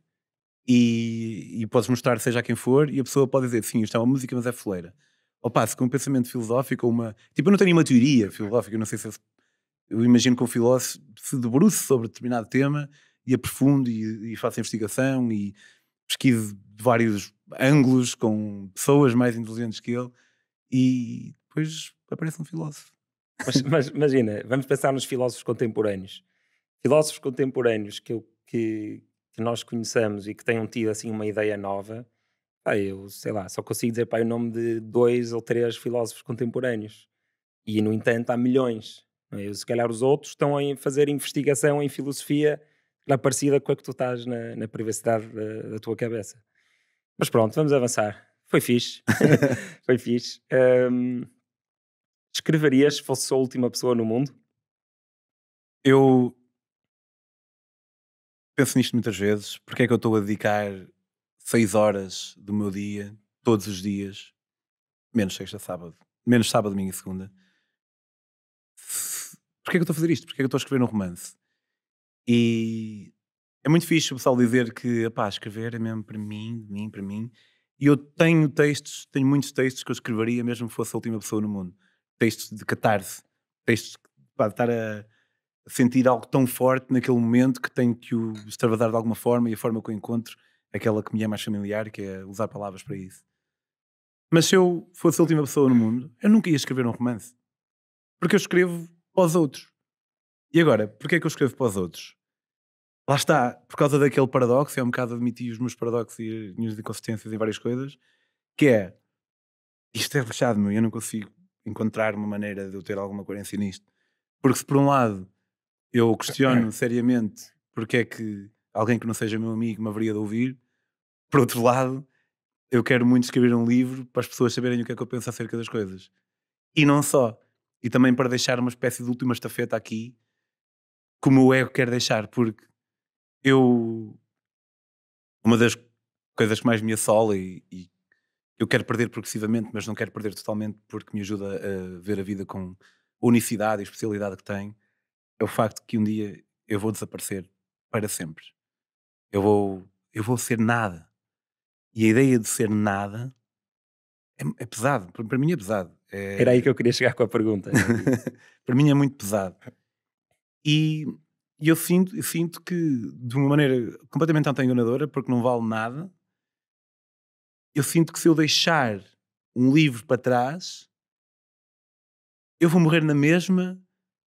e podes mostrar seja a quem for, e a pessoa pode dizer, sim, isto é uma música, mas é foleira. Ao passo que um pensamento filosófico, eu não tenho nenhuma teoria filosófica, eu não sei se eu imagino que um filósofo se debruce sobre determinado tema e aprofundo e faço investigação e pesquiso de vários ângulos com pessoas mais inteligentes que ele, e depois aparece um filósofo. Mas imagina, vamos pensar nos filósofos contemporâneos. Filósofos contemporâneos que nós conheçamos e que tenham tido assim uma ideia nova, eu sei lá, só consigo dizer o nome de 2 ou 3 filósofos contemporâneos, e no entanto há milhões. Se calhar os outros estão a fazer investigação em filosofia parecida com a que tu estás na privacidade da tua cabeça. Mas pronto, vamos avançar. Foi fixe. Foi fixe. Escreverias se fosse a última pessoa no mundo? Eu penso nisto muitas vezes. Porque é que eu estou a dedicar 6 horas do meu dia, todos os dias, menos sexta, sábado, menos sábado, domingo e segunda? Porque é que eu estou a fazer isto? Porque é que eu estou a escrever um romance? E é muito fixe o pessoal dizer que, escrever é mesmo para mim. E eu tenho muitos textos que eu escreveria mesmo se fosse a última pessoa no mundo. Textos de catarse, textos de estar a sentir algo tão forte naquele momento que tenho que o extravasar de alguma forma, e a forma que eu encontro, aquela que me é mais familiar, que é usar palavras para isso. Mas se eu fosse a última pessoa no mundo, eu nunca ia escrever um romance. Porque eu escrevo para os outros. E agora, porquê é que eu escrevo para os outros? Lá está, por causa daquele paradoxo, é um bocado admitir os meus paradoxos e as minhas inconsistências em várias coisas, que é, Isto é fechado, meu. Eu não consigo encontrar uma maneira de eu ter alguma coerência nisto. Porque se por um lado eu questiono seriamente porque é que alguém que não seja meu amigo me haveria de ouvir, por outro lado eu quero muito escrever um livro para as pessoas saberem o que é que eu penso acerca das coisas. E não só. E também para deixar uma espécie de última estafeta aqui, como o ego quer deixar, porque eu... Uma das coisas que mais me assola e eu quero perder progressivamente, mas não quero perder totalmente porque me ajuda a ver a vida com a unicidade e a especialidade que tem, é o facto que um dia eu vou desaparecer para sempre. Eu vou ser nada. E a ideia de ser nada é pesado. Para mim é pesado. Era aí que eu queria chegar com a pergunta. Para mim é muito pesado. E eu sinto que, de uma maneira completamente antagonadora, porque não vale nada, eu sinto que se eu deixar um livro para trás, eu vou morrer na mesma,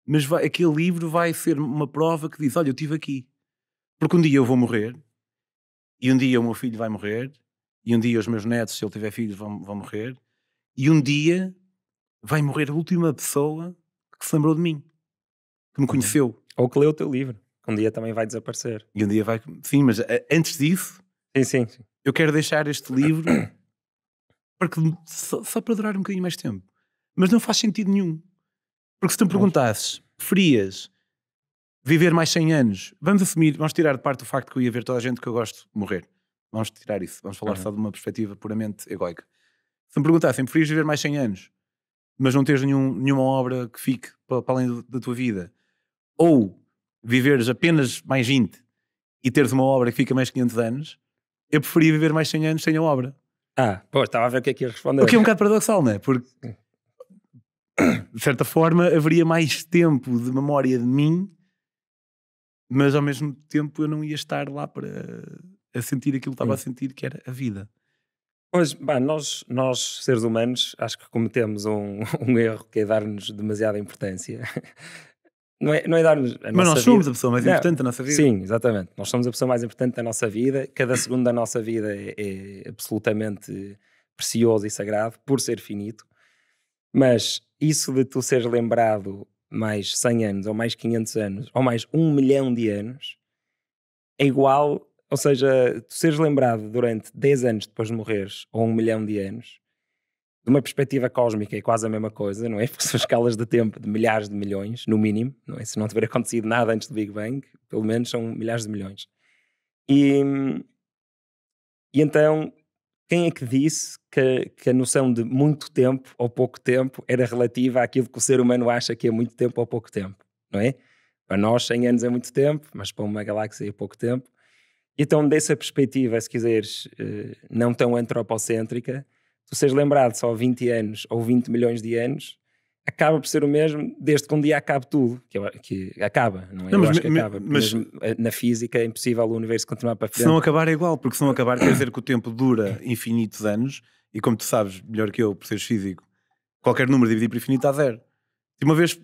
mas aquele livro vai ser uma prova que diz, olha, eu estive aqui. Porque um dia eu vou morrer, e um dia o meu filho vai morrer, e um dia os meus netos, se ele tiver filhos, vão morrer, e um dia vai morrer a última pessoa que se lembrou de mim, que me conheceu. Ou que leu o teu livro, que um dia também vai desaparecer. E um dia vai... Sim, mas antes disso... Sim. Eu quero deixar este livro porque, só para durar um bocadinho mais tempo. Mas não faz sentido nenhum. Porque se tu me perguntasses, preferias viver mais 100 anos? Vamos assumir, vamos tirar de parte o facto que eu ia ver toda a gente que eu gosto morrer. Vamos tirar isso. Vamos falar só de uma perspectiva puramente egoica. Se me perguntassem, preferias viver mais 100 anos, mas não teres nenhuma obra que fique para além da tua vida? Ou viveres apenas mais 20 e teres uma obra que fica mais 500 anos? Eu preferia viver mais 100 anos sem a obra. Pois, estava a ver o que é que ias responder. O que é um bocado paradoxal, não é? Porque, de certa forma, haveria mais tempo de memória de mim, mas ao mesmo tempo eu não ia estar lá para a sentir aquilo que estava a sentir, que era a vida. Pois, bah, nós, seres humanos, acho que cometemos um erro que é dar-nos demasiada importância. Não é dar-nos a nossa vida. Mas nós somos a pessoa mais importante da nossa vida. Sim, exatamente. Nós somos a pessoa mais importante da nossa vida. Cada segundo da nossa vida é absolutamente precioso e sagrado, por ser finito. Mas isso de tu seres lembrado mais 100 anos, ou mais 500 anos, ou mais 1 milhão de anos, é igual, ou seja, tu seres lembrado durante 10 anos depois de morreres, ou 1 milhão de anos, de uma perspectiva cósmica é quase a mesma coisa, não é? Porque são escalas de tempo de milhares de milhões, no mínimo, não é? Se não tiver acontecido nada antes do Big Bang, pelo menos são milhares de milhões. E então, quem é que disse que a noção de muito tempo ou pouco tempo era relativa àquilo que o ser humano acha que é muito tempo ou pouco tempo, não é? Para nós 100 anos é muito tempo, mas para uma galáxia é pouco tempo. Então, dessa perspectiva, se quiseres, não tão antropocêntrica, tu seres lembrado só 20 anos ou 20 milhões de anos, acaba por ser o mesmo desde que um dia acabe tudo. Que acaba, não é? Não, mas acaba. Mas na física é impossível o universo continuar para frente. Se não acabar é igual, porque se não acabar quer dizer que o tempo dura infinitos anos e, como tu sabes melhor que eu, por seres físico, qualquer número dividido por infinito dá zero. E uma vez...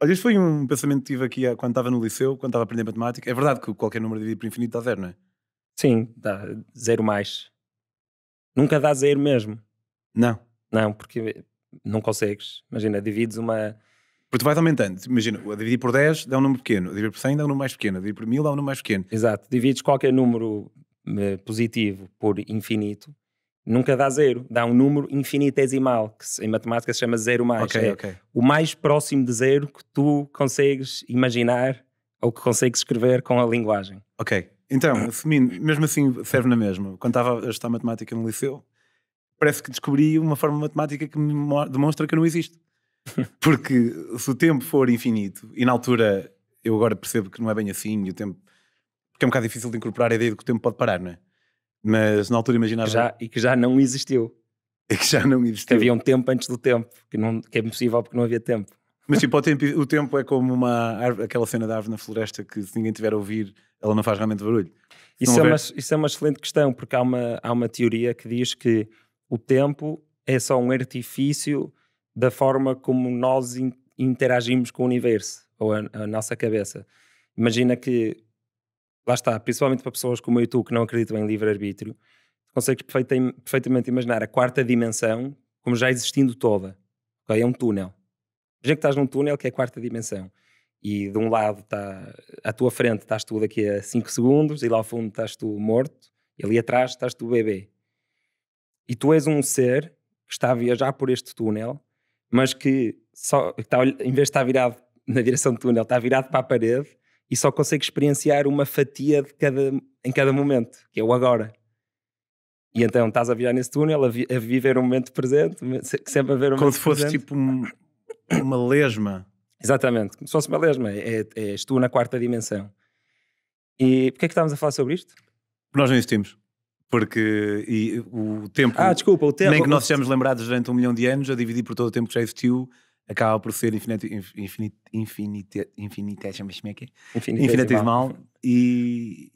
Olha, isto foi um pensamento que tive aqui quando estava no liceu, quando estava a aprender matemática. É verdade que qualquer número dividido por infinito dá zero, não é? Sim, dá zero mais. Nunca dá zero mesmo. Não, porque não consegues. Imagina, divides uma... Porque tu vais aumentando. Imagina, a dividir por 10 dá um número pequeno, a dividir por 100 dá um número mais pequeno, a dividir por 1000 dá um número mais pequeno. Exato. Divides qualquer número positivo por infinito, nunca dá zero. Dá um número infinitesimal, que em matemática se chama zero mais. Okay. O mais próximo de zero que tu consegues imaginar ou que consegues escrever com a linguagem. Ok. Então, assumindo, mesmo assim serve na mesma. Quando estava a estudar matemática no liceu, parece que descobri uma forma matemática que me demonstra que eu não existo. Porque se o tempo for infinito, e na altura eu agora percebo que não é bem assim, e o tempo, porque é um bocado difícil de incorporar a ideia de que o tempo pode parar, não é? Mas na altura imaginava... Que já não existiu. E que já não existiu. Que havia um tempo antes do tempo, que é impossível porque não havia tempo. Mas tipo, o tempo é como aquela cena da árvore na floresta que, se ninguém tiver a ouvir, ela não faz realmente barulho. Isso é uma excelente questão, porque há uma teoria que diz que o tempo é só um artifício da forma como nós interagimos com o universo, ou a nossa cabeça. Imagina que, lá está, principalmente para pessoas como eu e tu, que não acreditam em livre-arbítrio, consegues perfeitamente imaginar a quarta dimensão como já existindo toda. Okay? É um túnel. Imagina que estás num túnel que é a quarta dimensão. E de um lado, está à tua frente estás tu daqui a 5 segundos, e lá ao fundo estás tu morto, e ali atrás estás tu bebê. E tu és um ser que está a viajar por este túnel, mas que só, em vez de estar virado na direção do túnel, está virado para a parede e só consegue experienciar uma fatia de cada, em cada momento, que é o agora. E então estás a viajar nesse túnel, a viver um momento presente, sempre a ver um momento presente. Como se fosse presente. Tipo uma lesma. Exatamente, como se fosse uma lesma. És tu na quarta dimensão. E porquê é que estávamos a falar sobre isto? Nós não existimos. Porque o tempo... Ah, desculpa, o tempo... Nem que nós sejamos lembrados durante 1 milhão de anos, a dividir por todo o tempo que já existiu, acaba por ser infinitesimal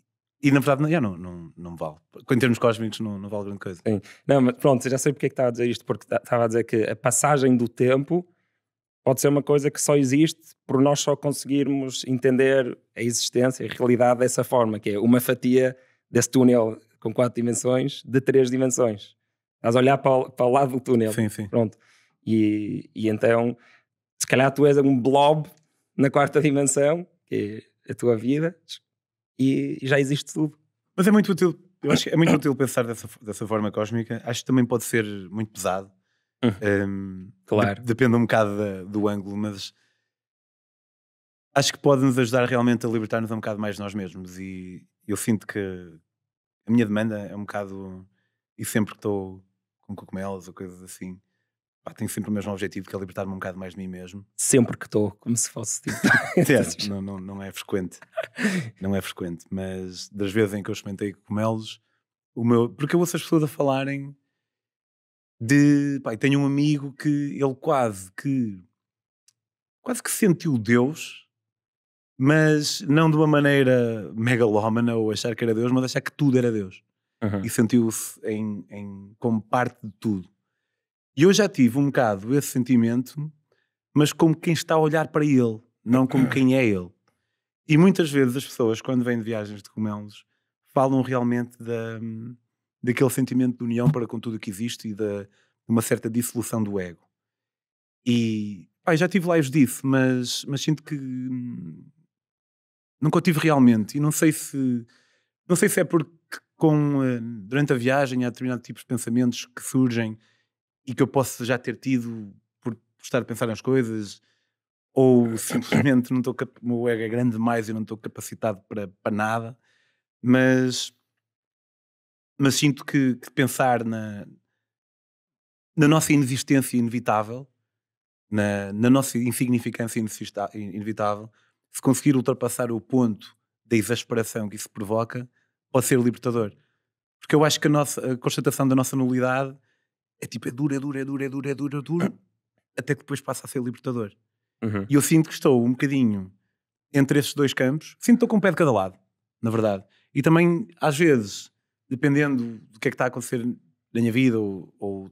e na verdade não vale. Em termos cósmicos não vale grande coisa. Sim. Não, mas pronto, já sei porque é que estava a dizer isto, porque estava a dizer que a passagem do tempo pode ser uma coisa que só existe por nós só conseguirmos entender a existência, a realidade dessa forma, que é uma fatia desse túnel... com 4 dimensões, de 3 dimensões. Estás a olhar para o lado do túnel. Sim, sim. Pronto. E então, se calhar tu és um blob na 4ª dimensão, que é a tua vida, e já existe tudo. Mas é muito útil, eu acho que é muito útil pensar dessa forma cósmica. Acho que também pode ser muito pesado. Claro. Depende um bocado do ângulo, mas... acho que pode-nos ajudar realmente a libertar-nos um bocado mais de nós mesmos. E eu sinto que... a minha demanda é um bocado... e sempre que estou com cogumelos ou coisas assim, pá, tenho sempre o mesmo objetivo, que é libertar-me um bocado mais de mim mesmo. Sempre que estou, como se fosse tipo... é, não é frequente. Não é frequente. Mas das vezes em que eu experimentei cogumelos, porque eu ouço as pessoas a falarem de... pá, tenho um amigo que ele quase que sentiu Deus... mas não de uma maneira megalómana ou achar que era Deus, mas achar que tudo era Deus. Uhum. E sentiu-se como parte de tudo. E eu já tive um bocado esse sentimento, mas como quem está a olhar para ele, não como quem é ele. E muitas vezes as pessoas, quando vêm de viagens de cogumelos, falam realmente daquele sentimento de união para com tudo o que existe e de uma certa dissolução do ego. E já tive lives disso, mas sinto que... nunca o tive realmente, e não sei se é porque durante a viagem há determinado tipo de pensamentos que surgem e que eu posso já ter tido por estar a pensar nas coisas, ou simplesmente o meu ego é grande demais e não estou capacitado para nada, mas sinto que pensar na nossa inexistência inevitável, na nossa insignificância inevitável, se conseguir ultrapassar o ponto da exasperação que isso provoca, pode ser libertador. Porque eu acho que a constatação da nossa nulidade é tipo, é dura, até que depois passa a ser libertador. Uhum. E eu sinto que estou um bocadinho entre estes dois campos, sinto que estou com um pé de cada lado, na verdade. E também, às vezes, dependendo do que é que está a acontecer na minha vida, ou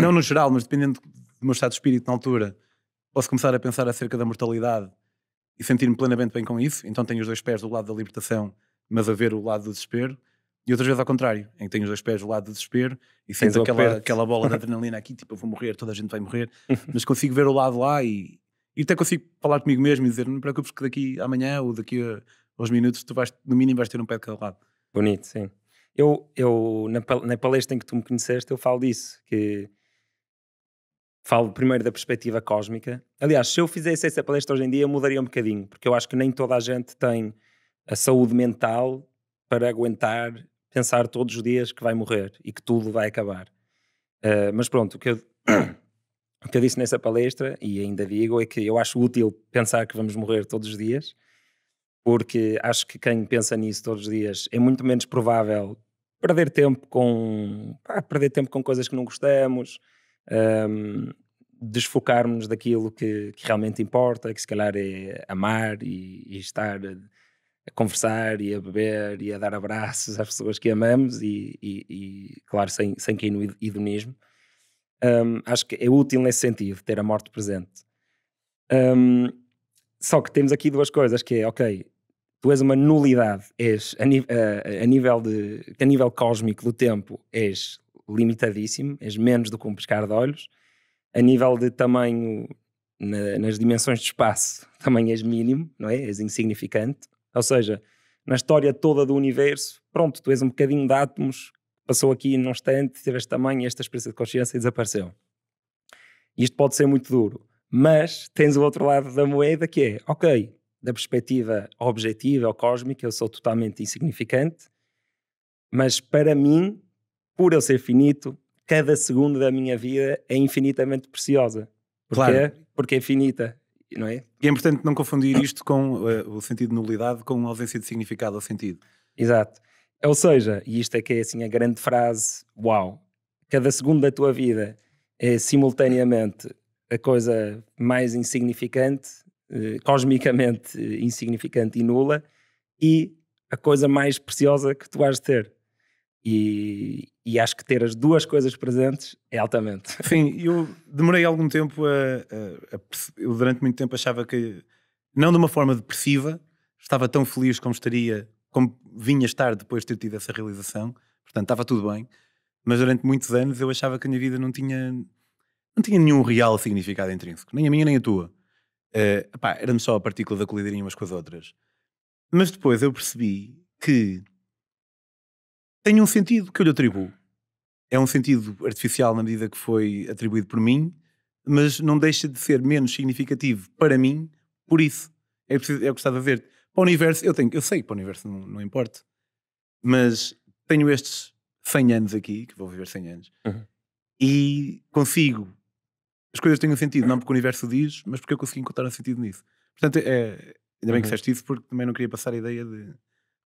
não no geral, mas dependendo do meu estado de espírito na altura, posso começar a pensar acerca da mortalidade e sentir-me plenamente bem com isso. Então tenho os 2 pés do lado da libertação, mas a ver o lado do desespero. E outras vezes ao contrário, em que tenho os 2 pés do lado do desespero e sinto aquela bola de adrenalina aqui, tipo, eu vou morrer, toda a gente vai morrer, mas consigo ver o lado lá e até consigo falar comigo mesmo e dizer, não me preocupes que daqui amanhã ou daqui a uns minutos tu vais, no mínimo vais ter um pé de cada lado. Bonito, sim. Eu na palestra em que tu me conheceste, eu falo disso, que... falo primeiro da perspectiva cósmica. Aliás, se eu fizesse essa palestra hoje em dia, eu mudaria um bocadinho, porque eu acho que nem toda a gente tem a saúde mental para aguentar, pensar todos os dias que vai morrer e que tudo vai acabar. Mas pronto, o que eu disse nessa palestra, e ainda digo, é que eu acho útil pensar que vamos morrer todos os dias, porque acho que quem pensa nisso todos os dias é muito menos provável perder tempo com coisas que não gostamos, desfocarmos daquilo que realmente importa, que se calhar é amar e estar a conversar e a beber e a dar abraços às pessoas que amamos e claro, sem cair no hedonismo. Acho que é útil nesse sentido, ter a morte presente. Só que temos aqui duas coisas, que é, ok, tu és uma nulidade, és a nível cósmico do tempo, és limitadíssimo, és menos do que um pescar de olhos. A nível de tamanho, nas dimensões de espaço, também és mínimo, não é? És insignificante. Ou seja, na história toda do universo, pronto, tu és um bocadinho de átomos, passou aqui num instante, teve este tamanho, esta experiência de consciência e desapareceu. Isto pode ser muito duro, mas tens o outro lado da moeda que é, ok, da perspectiva objetiva ou cósmica, eu sou totalmente insignificante, mas para mim, por eu ser finito, cada segundo da minha vida é infinitamente preciosa. Porquê? Claro. Porque é finita, não é? E é importante não confundir isto com o sentido de nulidade com a ausência de significado ou sentido. Exato. Ou seja, e isto é que é assim a grande frase, uau, cada segundo da tua vida é simultaneamente a coisa mais insignificante, cosmicamente insignificante e nula, e a coisa mais preciosa que tu has de ter. E acho que ter as duas coisas presentes é altamente. Sim, eu demorei algum tempo eu durante muito tempo achava que, não de uma forma depressiva, estava tão feliz como estaria, como vinha estar depois de ter tido essa realização, portanto estava tudo bem, mas durante muitos anos eu achava que a minha vida não tinha nenhum real significado intrínseco, nem a minha nem a tua. Éramos só a partícula da colidirem umas com as outras. Mas depois eu percebi que tem um sentido que eu lhe atribuo. É um sentido artificial na medida que foi atribuído por mim, mas não deixa de ser menos significativo para mim, por isso. É preciso, é o que estás a ver. Para o universo, eu sei que para o universo não importa, mas tenho estes 100 anos aqui, que vou viver 100 anos, e consigo. As coisas têm um sentido, não porque o universo diz, mas porque eu consegui encontrar um sentido nisso. Portanto, ainda bem que disseste isso, porque também não queria passar a ideia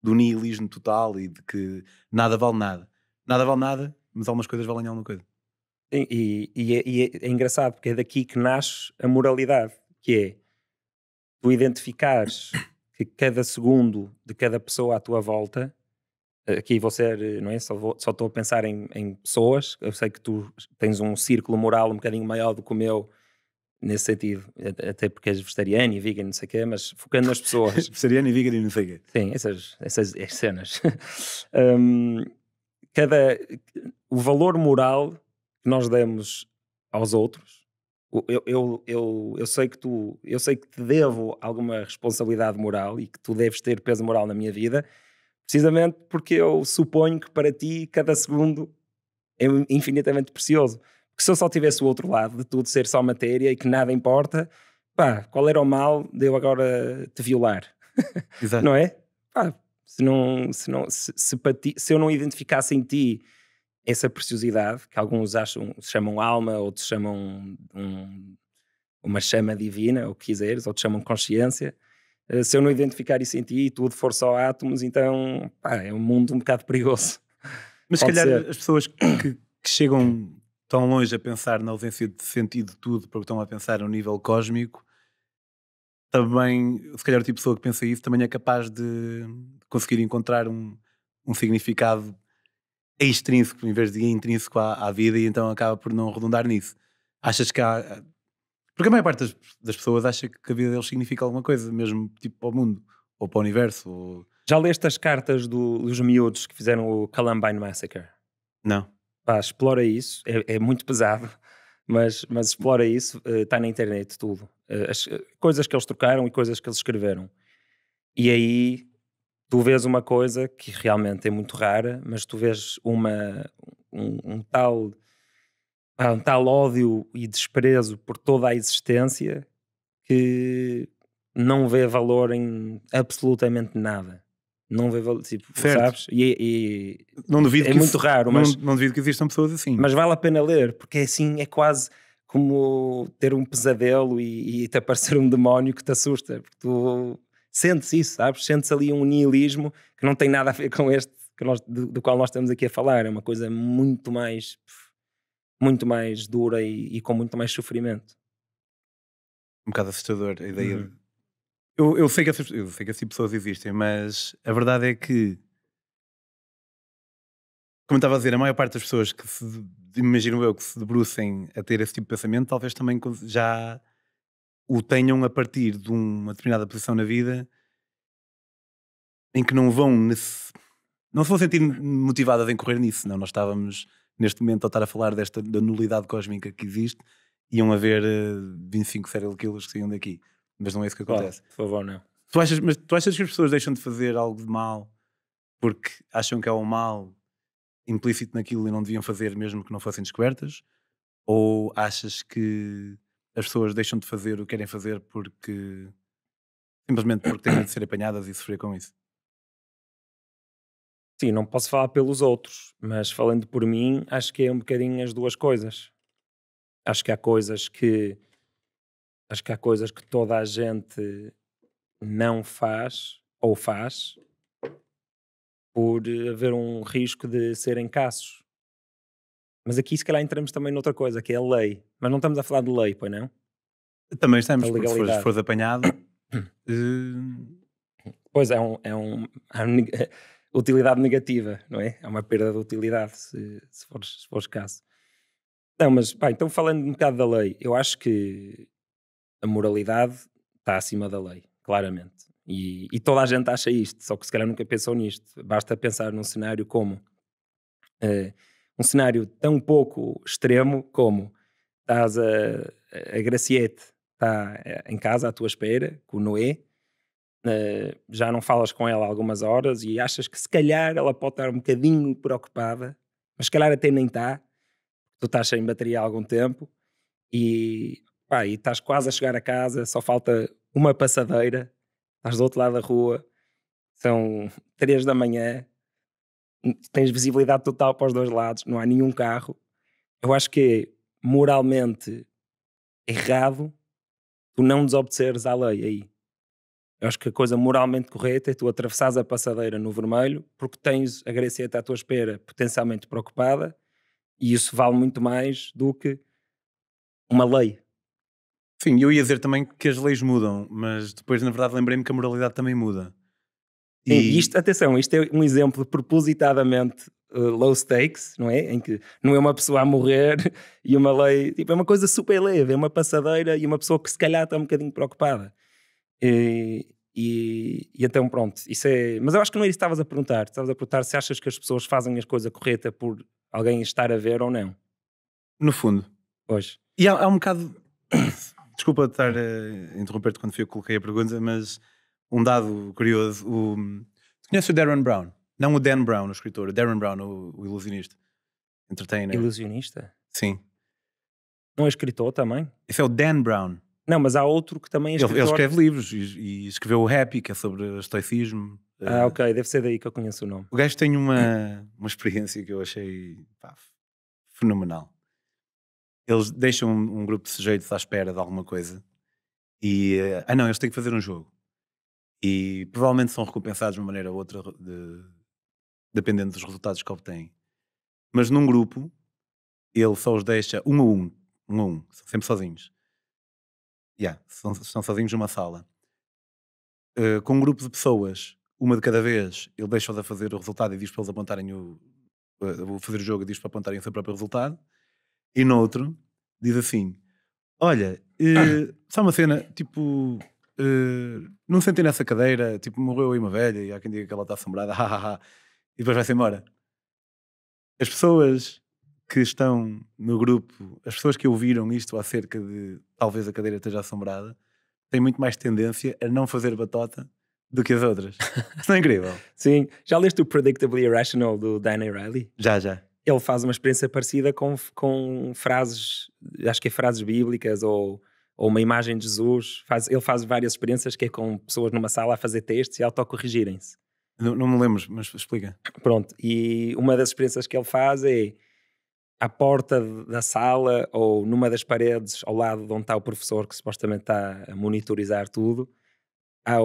do nihilismo total e de que nada vale nada. Nada vale nada, mas algumas coisas valem alguma coisa. E é engraçado, porque é daqui que nasce a moralidade, que é tu identificares que cada segundo de cada pessoa à tua volta, aqui você, não é? Só estou a pensar em pessoas, eu sei que tu tens um círculo moral um bocadinho maior do que o meu, nesse sentido, até porque és vegetariano e vegan, não sei o quê, mas focando nas pessoas. Vegetariano e vegan e não sei o quê. Sim, essas cenas. O valor moral que nós demos aos outros, eu sei que te devo alguma responsabilidade moral e que tu deves ter peso moral na minha vida, precisamente porque eu suponho que para ti cada segundo é infinitamente precioso. Porque se eu só tivesse o outro lado de tudo ser só matéria e que nada importa, qual era o mal de eu agora te violar? Exato. Não é? Se eu não identificasse em ti essa preciosidade, que alguns se chamam alma, outros chamam uma chama divina, ou o que quiseres, outros chamam consciência. Se eu não identificar isso em ti e tudo for só átomos, então é um mundo um bocado perigoso. Mas se calhar as pessoas que chegam tão longe a pensar na ausência de sentido de tudo, porque estão a pensar a um nível cósmico, também, se calhar o tipo de pessoa que pensa isso também é capaz de conseguir encontrar um significado extrínseco em vez de intrínseco à vida, e então acaba por não redundar nisso. Achas que há... Porque a maior parte das pessoas acha que a vida deles significa alguma coisa, mesmo tipo para o mundo, ou para o universo. Ou... Já leste as cartas dos miúdos que fizeram o Columbine Massacre? Não. Explora isso, é muito pesado, mas explora isso, está na internet tudo. As coisas que eles trocaram e coisas que eles escreveram. E aí tu vês uma coisa que realmente é muito rara, mas tu vês um tal ódio e desprezo por toda a existência que não vê valor em absolutamente nada. Não vê valor, tipo, sabes? E não duvido é que muito raro, mas... Não duvido que existam pessoas assim. Mas vale a pena ler, porque assim é quase como ter um pesadelo e te aparecer um demónio que te assusta. Porque tu sentes isso, sabes? Sentes ali um nihilismo que não tem nada a ver com este do qual nós estamos aqui a falar. É uma coisa muito mais dura e com muito mais sofrimento. Um bocado assustador a ideia. Eu sei que essas pessoas existem, mas a verdade é que, como estava a dizer, a maior parte das pessoas que se debrucem a ter esse tipo de pensamento, talvez também já o tenham a partir de uma determinada posição na vida em que não se vão sentir motivadas em correr nisso. Não, nós estávamos neste momento, ao estar a falar desta, da nulidade cósmica que existe, iam haver 25 serial killers que saíam daqui. Mas não é isso que acontece. Por favor, não. Tu achas que as pessoas deixam de fazer algo de mal porque acham que há um mal implícito naquilo e não deviam fazer mesmo que não fossem descobertas? Ou achas que as pessoas deixam de fazer o que querem fazer porque simplesmente porque têm medo de ser apanhadas e sofrer com isso? Sim, não posso falar pelos outros, mas falando por mim, acho que é um bocadinho as duas coisas. Acho que há coisas que toda a gente não faz ou faz por haver um risco de serem caços. Mas aqui se calhar entramos também noutra coisa, que é a lei. Mas não estamos a falar de lei, pois não? Também estamos, porque se fores apanhado... Pois é utilidade negativa, não é? É uma perda de utilidade se fores caso. Não, mas pá, então falando um bocado da lei, eu acho que a moralidade está acima da lei, claramente. E toda a gente acha isto, só que se calhar nunca pensou nisto. Basta pensar num cenário como... um cenário tão pouco extremo como estás a Graciete, está em casa à tua espera, com o Noé, já não falas com ela há algumas horas e achas que se calhar ela pode estar um bocadinho preocupada, mas se calhar até nem está, tu estás sem bateria há algum tempo e, pá, e estás quase a chegar a casa, só falta uma passadeira, estás do outro lado da rua, são 3 da manhã, tens visibilidade total para os dois lados, não há nenhum carro. Eu acho que é moralmente errado tu não desobedeceres à lei aí. Eu acho que a coisa moralmente correta é tu atravessares a passadeira no vermelho porque tens a Gracieta à tua espera potencialmente preocupada e isso vale muito mais do que uma lei. Sim, eu ia dizer também que as leis mudam, mas depois na verdade lembrei-me que a moralidade também muda. E isto, atenção, isto é um exemplo propositadamente low stakes, não é? Em que não é uma pessoa a morrer e uma lei, tipo, é uma coisa super leve, é uma passadeira e uma pessoa que se calhar está um bocadinho preocupada. E então pronto, isso é... Mas eu acho que não é isso que estavas a perguntar. Estavas a perguntar se achas que as pessoas fazem as coisas corretas por alguém estar a ver ou não. No fundo. Pois. E há um bocado... Desculpa estar a interromper-te quando eu coloquei a pergunta, mas... Um dado curioso, tu conheces o Darren Brown? Não o Dan Brown, o escritor, o Darren Brown, o ilusionista. Entertainer. Ilusionista? Sim. Não é escritor também? Esse é o Dan Brown. Não, mas há outro que também é escritor. Ele escreve livros e escreveu o Happy, que é sobre o estoicismo. Ah, ok, deve ser daí que eu conheço o nome. O gajo tem uma experiência que eu achei fenomenal. Eles deixam um grupo de sujeitos à espera de alguma coisa e... não, eles têm que fazer um jogo. E provavelmente são recompensados de uma maneira ou outra dependendo dos resultados que obtêm. Mas num grupo, ele só os deixa um a um, sempre sozinhos. Estão sozinhos numa sala. Com um grupo de pessoas, uma de cada vez, ele deixa-os a fazer o resultado e diz para eles apontarem vou fazer o jogo e diz para apontarem o seu próprio resultado. E no outro, diz assim: olha, só uma cena, tipo... não sentei nessa cadeira, tipo, morreu aí uma velha e há quem diga que ela está assombrada, e depois vai-se embora. As pessoas que estão no grupo, as pessoas que ouviram isto acerca de talvez a cadeira esteja assombrada, têm muito mais tendência a não fazer batota do que as outras. Isso não é incrível? Sim. Já leste o Predictably Irrational do Daniel Ariely? Já. Ele faz uma experiência parecida com frases, acho que é frases bíblicas ou uma imagem de Jesus, ele faz várias experiências que é com pessoas numa sala a fazer testes e autocorrigirem-se. Não me lembro, mas explica. Pronto, e uma das experiências que ele faz é à porta da sala ou numa das paredes ao lado de onde está o professor que supostamente está a monitorizar tudo, há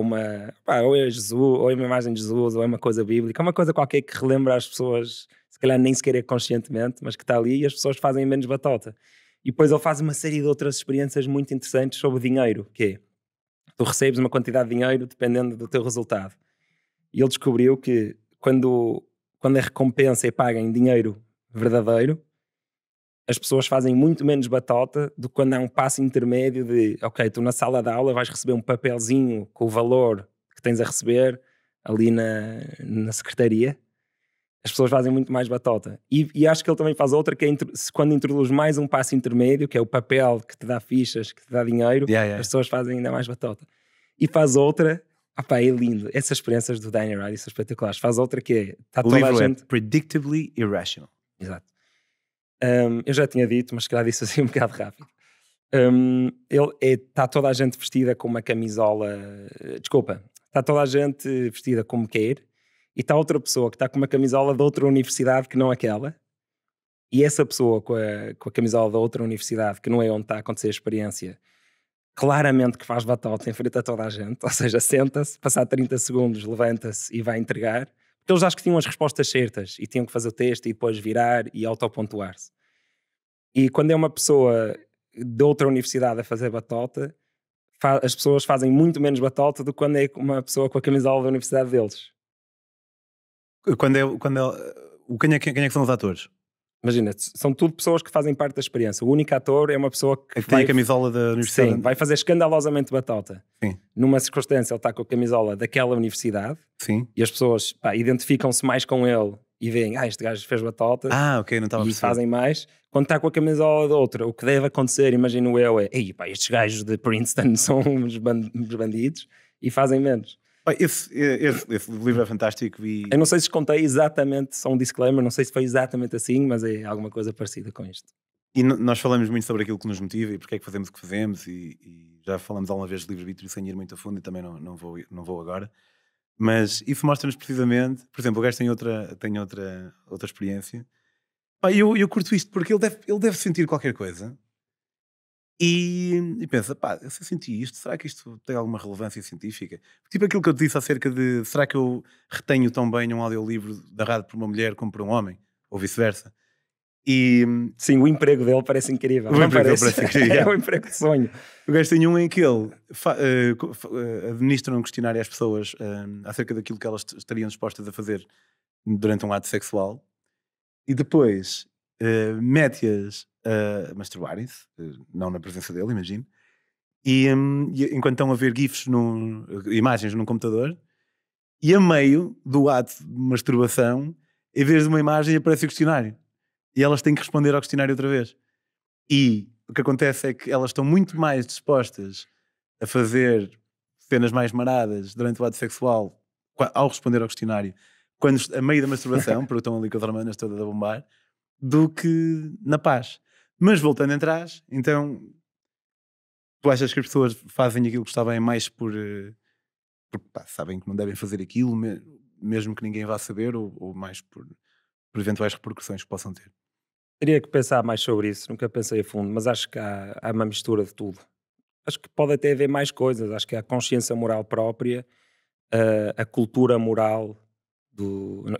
ou é Jesus, ou é uma imagem de Jesus, ou é uma coisa bíblica, uma coisa qualquer que relembra as pessoas, se calhar nem sequer é conscientemente, mas que está ali e as pessoas fazem menos batota. E depois ele faz uma série de outras experiências muito interessantes sobre dinheiro, que é, tu recebes uma quantidade de dinheiro dependendo do teu resultado. E ele descobriu que quando a recompensa é paga em dinheiro verdadeiro, as pessoas fazem muito menos batota do que quando há um passo intermédio de, ok, tu na sala de aula vais receber um papelzinho com o valor que tens a receber ali na secretaria. as pessoas fazem muito mais batota. E acho que ele também faz outra, que é quando introduz mais um passo intermédio, que é o papel que te dá fichas, que te dá dinheiro, as pessoas fazem ainda mais batota. E faz outra, opa, é lindo. Essas experiências do Daniel Ariely são espetaculares. Faz outra que é... Tá toda a gente... é Predictably Irrational. Exato. Eu já tinha dito, mas se calhar disse assim um bocado rápido. Está toda a gente vestida com uma camisola... Desculpa. Está toda a gente vestida como quer. E está outra pessoa que está com uma camisola de outra universidade que não aquela, e essa pessoa com a camisola da outra universidade, que não é onde está a acontecer a experiência, claramente que faz batota em frente a toda a gente, ou seja, senta-se, passar 30 segundos, levanta-se e vai entregar, porque eles acho que tinham as respostas certas, e tinham que fazer o texto, e depois virar e autopontuar-se. E quando é uma pessoa de outra universidade a fazer batota, as pessoas fazem muito menos batota do que quando é uma pessoa com a camisola da universidade deles. Quem é que são os atores? Imagina, são tudo pessoas que fazem parte da experiência. O único ator é uma pessoa que tem a camisola da universidade. Sim, vai fazer escandalosamente batota. Sim. Numa circunstância ele está com a camisola daquela universidade. Sim. E as pessoas identificam-se mais com ele e veem, este gajo fez batota. Ok, não estava a perceber. E fazem mais. Quando está com a camisola da outra, o que deve acontecer, imagino eu, é estes gajos de Princeton são uns bandidos, e fazem menos. Esse livro é fantástico e... Eu não sei se contei exatamente, só um disclaimer, não sei se foi exatamente assim, mas é alguma coisa parecida com isto. E nós falamos muito sobre aquilo que nos motiva e porque é que fazemos o que fazemos, e já falamos alguma vez de livre-arbítrio sem ir muito a fundo, e também não vou agora, mas isso mostra-nos precisamente, por exemplo, o gajo tem outra experiência. Eu curto isto porque ele deve sentir qualquer coisa. E pensa, se eu senti isto, será que isto tem alguma relevância científica? Tipo aquilo que eu te disse acerca de, será que eu retenho tão bem um audiolivro narrado por uma mulher como por um homem? Ou vice-versa? Sim, o emprego dele parece incrível. É um emprego de sonho. O gajo tem um em que ele administra um questionário às pessoas acerca daquilo que elas estariam dispostas a fazer durante um ato sexual, e depois mete-as a masturbarem-se, não na presença dele, imagino, e enquanto estão a ver GIFs, imagens num computador, e a meio do ato de masturbação, em vez de uma imagem, aparece o questionário, e elas têm que responder ao questionário outra vez. E o que acontece é que elas estão muito mais dispostas a fazer cenas mais maradas durante o ato sexual ao responder ao questionário, quando a meio da masturbação, porque estão ali com as hormonas todas a bombar, do que na paz. Mas voltando atrás, então tu achas que as pessoas fazem aquilo que está bem mais por sabem que não devem fazer aquilo, mesmo que ninguém vá saber, ou mais por eventuais repercussões que possam ter? Teria que pensar mais sobre isso, nunca pensei a fundo, mas acho que há uma mistura de tudo. Acho que pode até haver mais coisas, acho que há a consciência moral própria, a cultura moral do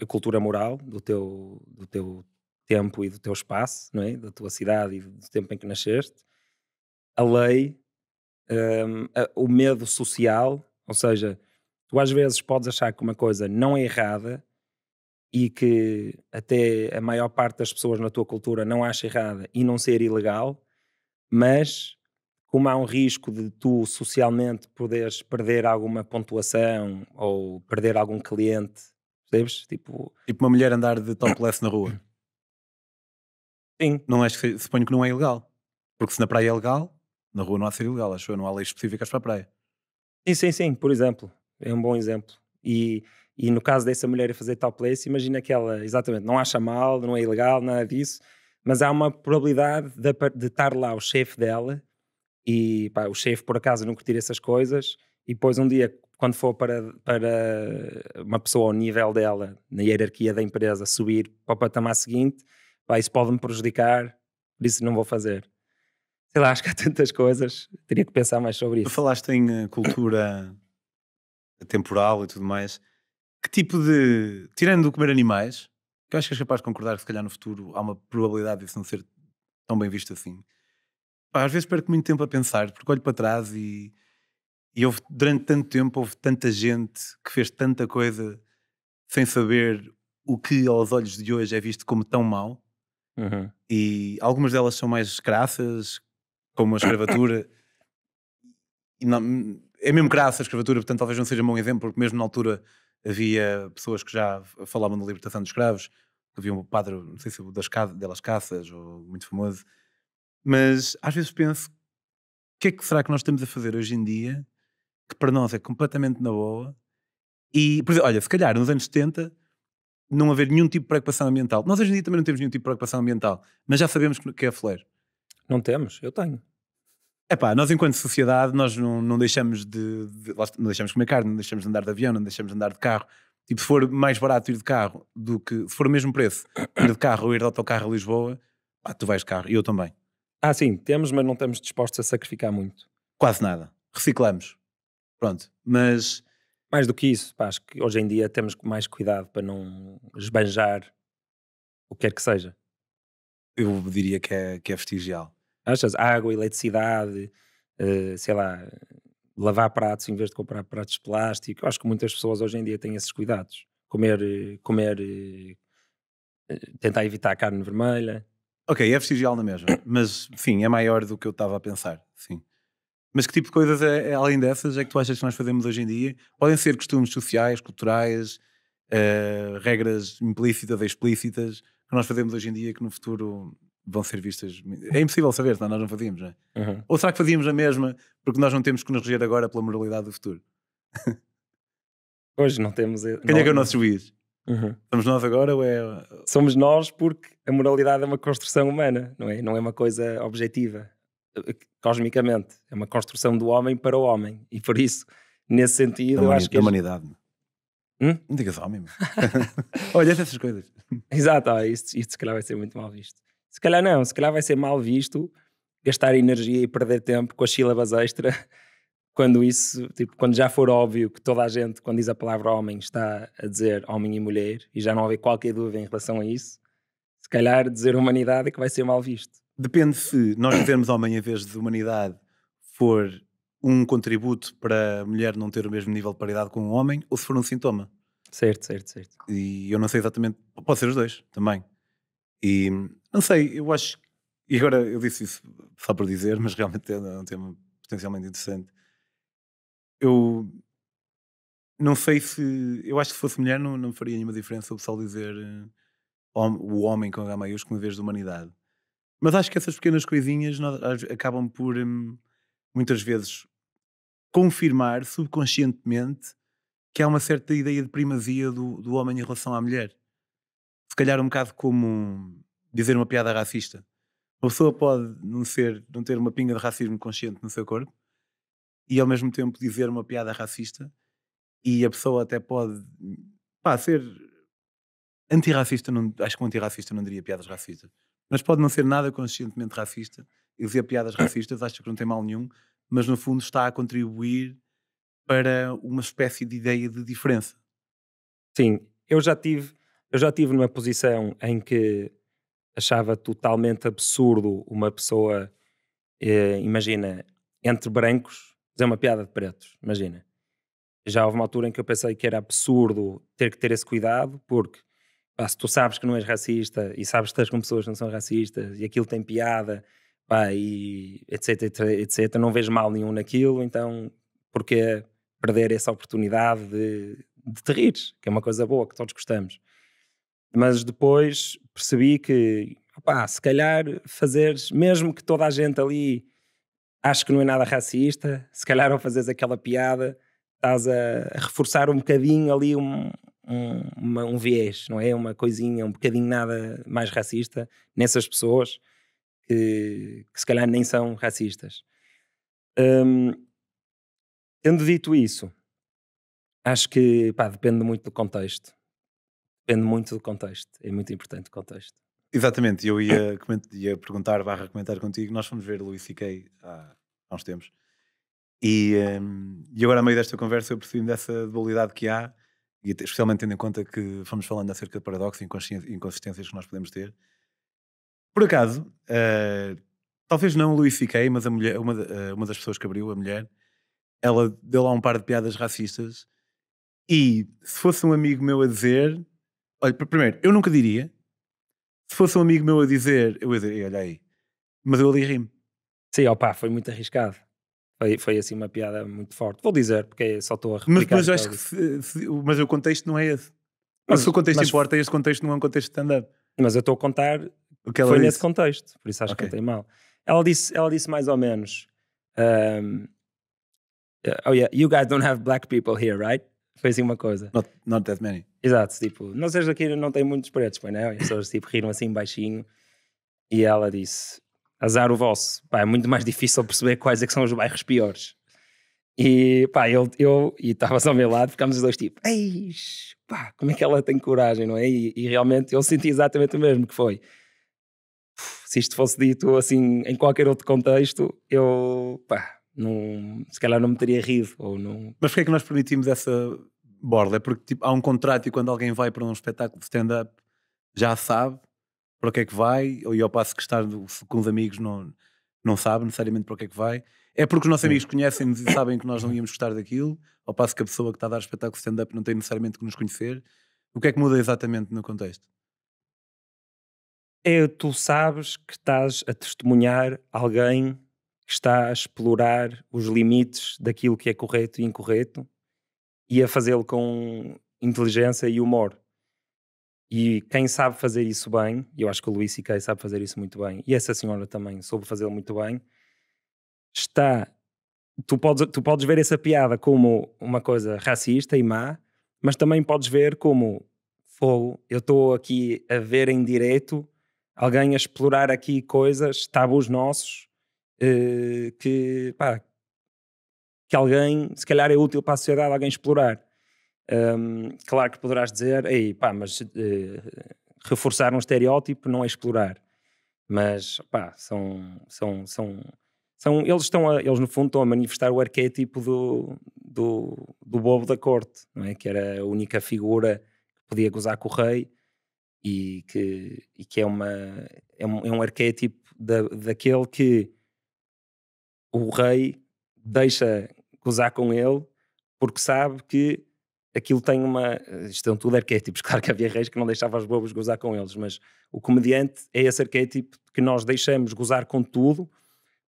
teu tempo e do teu espaço, não é? Da tua cidade e do tempo em que nasceste, a lei, o medo social, ou seja, tu às vezes podes achar que uma coisa não é errada e que até a maior parte das pessoas na tua cultura não acha errada e não ser ilegal, mas como há um risco de tu socialmente poderes perder alguma pontuação ou perder algum cliente, percebes? Tipo uma mulher andar de topless na rua. Sim. Não acho que suponho que não é ilegal. Porque se na praia é legal, na rua não há de ser ilegal, acho eu. Não há leis específicas para a praia. Sim, por exemplo. É um bom exemplo. E no caso dessa mulher a fazer topless, imagina que ela, exatamente, não acha mal, não é ilegal, nada disso, mas há uma probabilidade de estar lá o chefe dela e o chefe por acaso não curtir essas coisas, e depois um dia, quando for para uma pessoa ao nível dela, na hierarquia da empresa, subir para o patamar seguinte... isso pode-me prejudicar, por isso não vou fazer. Sei lá, acho que há tantas coisas, teria que pensar mais sobre isso. Tu falaste em cultura temporal e tudo mais. Que tipo de... Tirando comer animais, que eu acho que és capaz de concordar que se calhar no futuro há uma probabilidade de isso não ser tão bem visto assim. Às vezes perco muito tempo a pensar, porque olho para trás e durante tanto tempo houve tanta gente que fez tanta coisa sem saber o que aos olhos de hoje é visto como tão mau. Uhum. E algumas delas são mais crassas, como a escravatura. É mesmo crassa a escravatura, portanto talvez não seja um bom exemplo, porque mesmo na altura havia pessoas que já falavam da libertação dos escravos, havia um padre, não sei se o delas Casas, ou muito famoso, mas às vezes penso, o que será que nós estamos a fazer hoje em dia, que para nós é completamente na boa, e, por exemplo, olha, se calhar nos anos 70 não haver nenhum tipo de preocupação ambiental. Nós hoje em dia também não temos nenhum tipo de preocupação ambiental, mas já sabemos que é fuleiro. Não temos, eu tenho. Epá, nós enquanto sociedade, nós não deixamos de... Não deixamos de comer carne, não deixamos de andar de avião, não deixamos de andar de carro. Tipo, se for mais barato ir de carro do que... Se for o mesmo preço, ir de carro ou ir de autocarro a Lisboa, pá, tu vais de carro, e eu também. Ah, sim, temos, mas não estamos dispostos a sacrificar muito. Quase nada. Reciclamos. Pronto, mas... Mais do que isso, pá, acho que hoje em dia temos mais cuidado para não esbanjar o que quer que seja. Eu diria que é vestigial. Achas? Água, eletricidade, sei lá, lavar pratos em vez de comprar pratos de plástico. Acho que muitas pessoas hoje em dia têm esses cuidados. Tentar evitar a carne vermelha. Ok, é vestigial na mesma, mas sim, é maior do que eu estava a pensar, sim. Mas que tipo de coisas, além dessas, é que tu achas que nós fazemos hoje em dia? Podem ser costumes sociais, culturais, regras implícitas e explícitas que nós fazemos hoje em dia que no futuro vão ser vistas... É impossível saber, senão nós não fazíamos, não é? Uhum. Ou será que fazíamos a mesma porque nós não temos que nos reger agora pela moralidade do futuro? Hoje não temos... Quem é que é o nosso juiz? Uhum. Somos nós agora ou é... Somos nós porque a moralidade é uma construção humana, não é? Não é uma coisa objetiva. Cosmicamente, é uma construção do homem para o homem, e por isso, nesse sentido, eu acho que... Da humanidade. Não digas homem, mas... Olha essas coisas. Exato, isto se calhar vai ser muito mal visto. Se calhar não, se calhar vai ser mal visto gastar energia e perder tempo com as sílabas extra, quando isso, tipo, quando já for óbvio que toda a gente, quando diz a palavra homem, está a dizer homem e mulher, e já não haver qualquer dúvida em relação a isso, se calhar dizer humanidade é que vai ser mal visto. Depende se nós dizermos homem em vez de humanidade for um contributo para a mulher não ter o mesmo nível de paridade com o homem, ou se for um sintoma. Certo. E eu não sei exatamente, pode ser os dois também. E não sei, eu acho, e agora eu disse isso só por dizer, mas realmente é um tema potencialmente interessante. Eu não sei se, eu acho que se fosse mulher não faria nenhuma diferença o pessoal dizer o homem com H maiúsculo em vez de humanidade. Mas acho que essas pequenas coisinhas acabam por, muitas vezes, confirmar subconscientemente que há uma certa ideia de primazia do homem em relação à mulher. Se calhar um bocado como dizer uma piada racista. Uma pessoa pode não ter uma pinga de racismo consciente no seu corpo e ao mesmo tempo dizer uma piada racista, e a pessoa até pode ser antirracista. Acho que um antirracista não diria piadas racistas. Mas pode não ser nada conscientemente racista e dizer piadas racistas, acho que não tem mal nenhum, mas no fundo está a contribuir para uma espécie de ideia de diferença. Sim, eu já tive numa posição em que achava totalmente absurdo uma pessoa, imagina, entre brancos, dizer uma piada de pretos, imagina. Já houve uma altura em que eu pensei que era absurdo ter que ter esse cuidado, porque... Pá, se tu sabes que não és racista e sabes que estás com pessoas que não são racistas e aquilo tem piada, pá, e etc, não vejo mal nenhum naquilo, então porque perder essa oportunidade de te rir, que é uma coisa boa, que todos gostamos. Mas depois percebi que, pá, se calhar fazeres, mesmo que toda a gente ali ache que não é nada racista, se calhar ao fazeres aquela piada estás a reforçar um bocadinho ali um viés, não é? Uma coisinha, um bocadinho nada mais racista nessas pessoas que se calhar nem são racistas. Tendo dito isso, acho que, pá, depende muito do contexto. Depende muito do contexto. É muito importante o contexto. Exatamente. Eu ia perguntar, comentar contigo. Nós fomos ver Louis C.K. há uns tempos. E agora, a meio desta conversa, eu percebi dessa dualidade que há, e especialmente tendo em conta que fomos falando acerca de paradoxos e inconsistências que nós podemos ter. Por acaso, talvez não o Louis C.K., mas a mulher, uma das pessoas que abriu, a mulher, ela deu lá um par de piadas racistas, e se fosse um amigo meu a dizer... Olha, primeiro, eu nunca diria. Se fosse um amigo meu a dizer, eu ia dizer, olha aí. Mas eu ali rimo. Sim, opá, foi muito arriscado. Foi assim uma piada muito forte. Vou dizer, porque só estou a replicar. Mas acho que mas o contexto não é esse. Mas o contexto importa, este contexto não é um contexto de stand-up. Mas eu estou a contar o que ela foi disse nesse contexto, por isso acho que contei mal. Ela disse mais ou menos... oh yeah, you guys don't have black people here, right? Foi assim uma coisa. Not that many. Exato, tipo, não seja aqui, não tem muitos pretos, pois não? E as pessoas tipo, riram assim baixinho. E ela disse, azar o vosso. Pá, é muito mais difícil perceber quais é que são os bairros piores. E pá, eu estavas ao meu lado, ficámos os dois tipo, eis, pá, como é que ela tem coragem, não é? E realmente eu senti exatamente o mesmo que foi. Se isto fosse dito assim, em qualquer outro contexto, eu, pá, não, se calhar não me teria rido. Ou não... Mas porquê é que nós permitimos essa borla? É porque tipo, há um contrato e quando alguém vai para um espetáculo de stand-up já sabe para o que é que vai, ou ao passo que estar com os amigos não sabe necessariamente para o que é que vai. É porque os nossos amigos conhecem-nos e sabem que nós não íamos gostar daquilo, ao passo que a pessoa que está a dar espetáculo de stand-up não tem necessariamente que nos conhecer. O que é que muda exatamente no contexto? É, tu sabes que estás a testemunhar alguém que está a explorar os limites daquilo que é correto e incorreto e a fazê-lo com inteligência e humor. E quem sabe fazer isso bem, eu acho que o Louis C.K. sabe fazer isso muito bem, e essa senhora também soube fazê-lo muito bem, está... Tu podes ver essa piada como uma coisa racista e má, mas também podes ver como... Fogo, eu estou aqui a ver em direto alguém a explorar aqui coisas, tabus nossos, que alguém, se calhar é útil para a sociedade alguém explorar. Claro que poderás dizer, ei, pá, mas reforçar um estereótipo não é explorar. Mas, pá, eles no fundo estão a manifestar o arquétipo do bobo da corte, não é? Que era a única figura que podia gozar com o rei e que é um arquétipo daquele que o rei deixa gozar com ele porque sabe que aquilo tem uma... Isto são tudo arquétipos, claro que havia reis que não deixavam os bobos gozar com eles, mas o comediante é esse arquétipo que nós deixamos gozar com tudo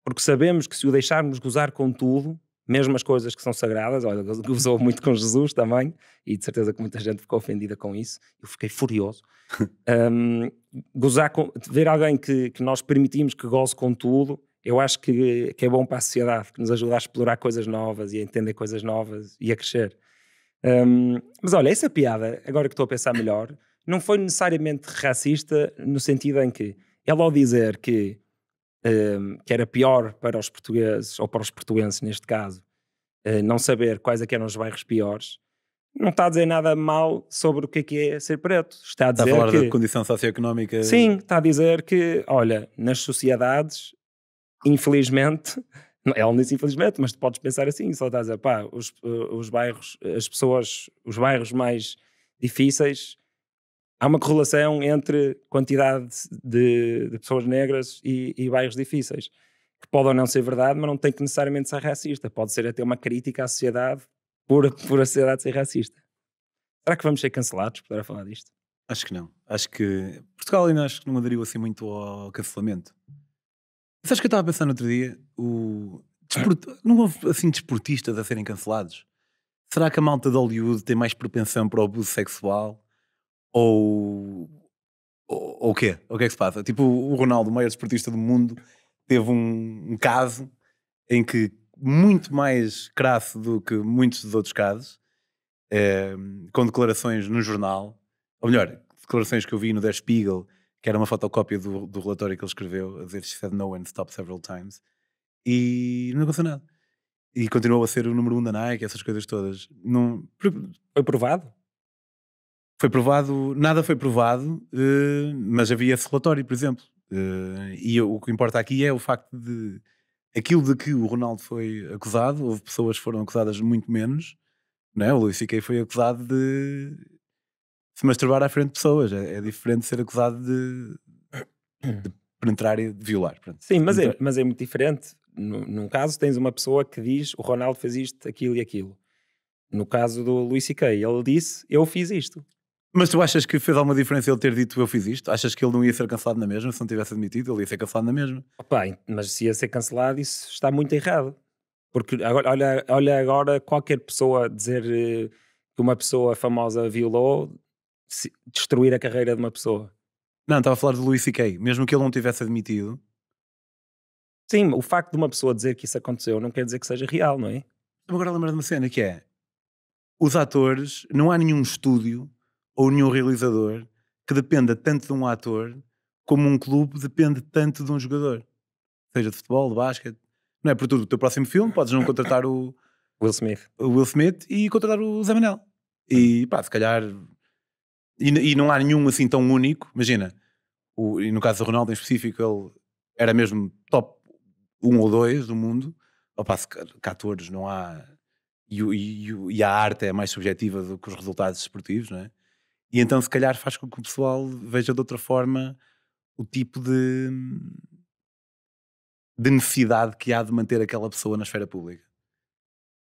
porque sabemos que se o deixarmos gozar com tudo, mesmo as coisas que são sagradas, olha, gozou muito com Jesus também, e de certeza que muita gente ficou ofendida com isso, eu fiquei furioso. Ver alguém que nós permitimos que goze com tudo, eu acho que é bom para a sociedade, que nos ajuda a explorar coisas novas e a entender coisas novas e a crescer. Mas olha, essa piada, agora que estou a pensar melhor, não foi necessariamente racista no sentido em que ela ao dizer que era pior para os portugueses, ou para os portuenses neste caso, não saber quais é que eram os bairros piores, não está a dizer nada mal sobre o que é ser preto. Está a falar da condição socioeconómica... Sim, está a dizer que, olha, nas sociedades, infelizmente, ela não disse infelizmente, mas tu podes pensar assim, só está a dizer, pá, os bairros, as pessoas, os bairros mais difíceis... Há uma correlação entre quantidade de pessoas negras e bairros difíceis, que pode ou não ser verdade, mas não tem que necessariamente ser racista. Pode ser até uma crítica à sociedade por a sociedade ser racista. Será que vamos ser cancelados por falar disto? Acho que não. Acho que Portugal ainda acho que não aderiu assim muito ao cancelamento. Mas acho que eu estava a pensar no outro dia, não houve assim desportistas a serem cancelados? Será que a malta de Hollywood tem mais propensão para o abuso sexual? Ou o quê? O que é que se passa? Tipo, o Ronaldo, o maior desportista do mundo, teve um caso em que muito mais crasso do que muitos dos outros casos, com declarações no jornal, ou melhor, declarações que eu vi no Der Spiegel, que era uma fotocópia do relatório que ele escreveu, a dizer "She said no and stopped several times", e não aconteceu nada. E continuou a ser o número 1 da Nike, essas coisas todas. Não... Foi provado? Foi provado, nada foi provado, mas havia esse relatório, por exemplo. E o que importa aqui é o facto de aquilo de que o Ronaldo foi acusado, houve pessoas que foram acusadas muito menos, não é? O Louis C.K. foi acusado de se masturbar à frente de pessoas. É diferente de ser acusado de penetrar e de violar. Pronto. Sim, mas é muito diferente. Num caso tens uma pessoa que diz o Ronaldo fez isto, aquilo e aquilo. No caso do Louis C.K., ele disse eu fiz isto. Mas tu achas que fez alguma diferença ele ter dito eu fiz isto? Achas que ele não ia ser cancelado na mesma? Se não tivesse admitido, ele ia ser cancelado na mesma? Bem, mas se ia ser cancelado, isso está muito errado. Porque agora, olha agora qualquer pessoa dizer que uma pessoa famosa violou, destruir a carreira de uma pessoa. Não, estava a falar de Louis C.K., mesmo que ele não tivesse admitido. Sim, o facto de uma pessoa dizer que isso aconteceu não quer dizer que seja real, não é? Agora lembro de uma cena que é, os atores, não há nenhum estúdio ou nenhum realizador que dependa tanto de um ator como um clube depende tanto de um jogador. Seja de futebol, de basquete, não é? Por tudo, o teu próximo filme podes não contratar o Will Smith e contratar o Zé Manel. E pá, se calhar... E não há nenhum assim tão único, imagina, e no caso do Ronaldo em específico, ele era mesmo top 1 ou 2 do mundo, ao passo que atores não há, e a arte é mais subjetiva do que os resultados desportivos, não é? E então se calhar faz com que o pessoal veja de outra forma o tipo de necessidade que há de manter aquela pessoa na esfera pública.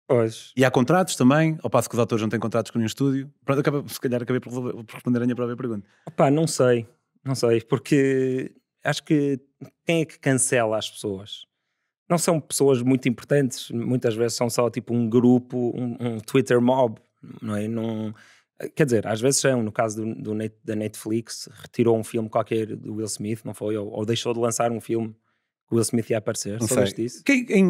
Pois. E há contratos também, ao passo que os autores não têm contratos com nenhum estúdio. Pronto, se calhar acabei por responder a minha própria pergunta. Opá, não sei, porque acho que quem é que cancela as pessoas? Não são pessoas muito importantes, muitas vezes são só tipo um grupo, um Twitter mob, não é? Não, quer dizer, às vezes são, no caso da Netflix, retirou um filme qualquer do Will Smith, não foi? Ou deixou de lançar um filme. O Will Smith ia aparecer, não sei disso.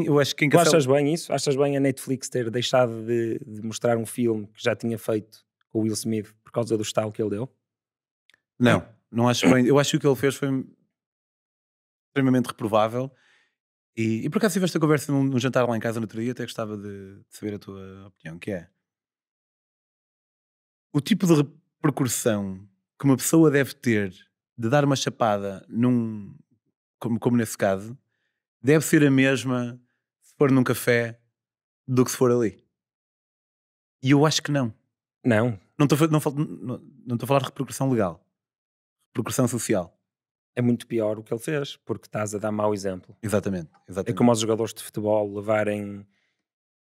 Eu acho que tu achas bem isso? Achas bem a Netflix ter deixado de mostrar um filme que já tinha feito com o Will Smith por causa do estalo que ele deu? Não, não acho bem. Eu acho que o que ele fez foi extremamente reprovável. E por acaso tive esta conversa num jantar lá em casa no outro dia, até gostava de saber a tua opinião, que é o tipo de repercussão que uma pessoa deve ter de dar uma chapada num... Como nesse caso, deve ser a mesma se for num café do que se for ali. E eu acho que não. Não estou a falar de repercussão legal. Repercussão social. É muito pior o que ele fez, porque estás a dar mau exemplo. Exatamente. É como os jogadores de futebol levarem...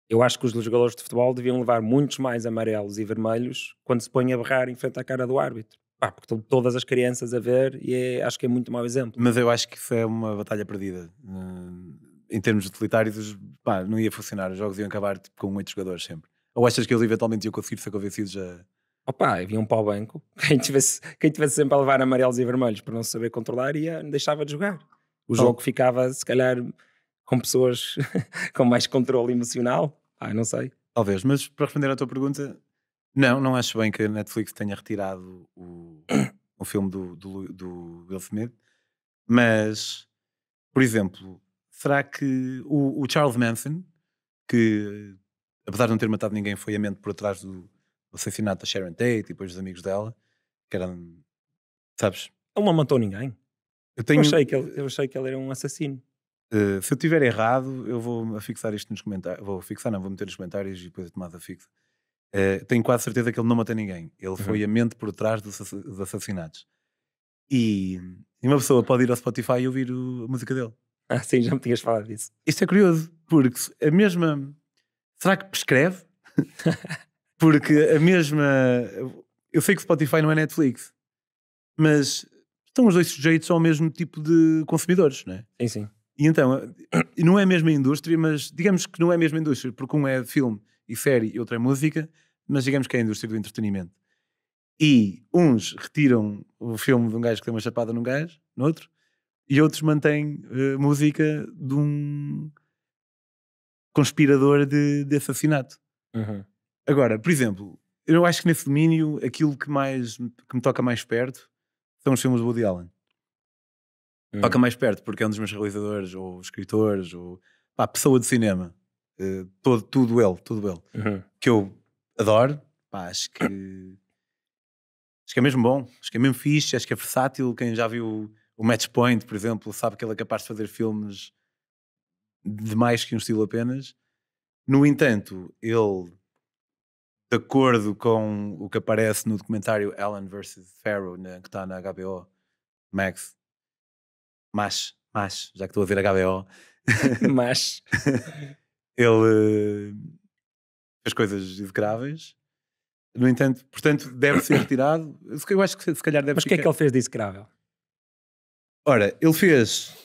Eu acho que os jogadores de futebol deviam levar muitos mais amarelos e vermelhos quando se põem a berrar em frente à cara do árbitro. Ah, porque estão todas as crianças a ver e acho que é muito mau exemplo. Mas eu acho que isso é uma batalha perdida. Em termos utilitários, pá, não ia funcionar. Os jogos iam acabar tipo, com 8 jogadores sempre. Ou achas que eles eventualmente iam conseguir ser convencidos a... Opa, iam para o banco. Quem tivesse sempre a levar amarelos e vermelhos por não saber controlar deixava de jogar. O jogo ficava, se calhar, com pessoas com mais controle emocional. Ah, não sei. Talvez, mas para responder à tua pergunta... Não acho bem que a Netflix tenha retirado o filme do Will Smith, mas, por exemplo, será que o Charles Manson, que apesar de não ter matado ninguém, foi a mente por trás do assassinato da Sharon Tate e depois dos amigos dela, que eram, sabes? Ele não matou ninguém. Eu achei que ele era um assassino. Se eu estiver errado, eu vou fixar isto nos comentários. Vou meter nos comentários e depois a Tomás fixa. Tenho quase certeza que ele não matou ninguém. Ele foi a mente por trás dos assassinatos. E uma pessoa pode ir ao Spotify e ouvir a música dele. Ah, sim, já me tinhas falado disso. Isto é curioso, porque a mesma... Será que prescreve? Porque a mesma... Eu sei que Spotify não é Netflix, mas estão os dois sujeitos ao mesmo tipo de consumidores, não é? Sim, sim. E então, não é a mesma indústria, mas digamos que não é a mesma indústria, porque um é de filme e série e outra é música, mas digamos que é a indústria do entretenimento. E uns retiram o filme de um gajo que deu uma chapada num gajo, no outro, e outros mantêm música de um conspirador de assassinato. Agora, por exemplo, eu acho que nesse domínio aquilo que me toca mais perto são os filmes de Woody Allen. Toca mais perto porque é um dos meus realizadores, ou escritores, ou pá, pessoa de cinema. Tudo ele que eu adoro, pá, acho que é mesmo bom, acho que é mesmo fixe, acho que é versátil. Quem já viu o Matchpoint, por exemplo, sabe que ele é capaz de fazer filmes de mais que um estilo apenas. No entanto, ele, de acordo com o que aparece no documentário Allen v. Farrow, que está na HBO Max, mas já que estou a ver HBO mas ele fez coisas execráveis. No entanto, portanto, deve ser retirado. Eu acho que se calhar deve ser. Mas o que é que ele fez de execrável? Ora, ele fez...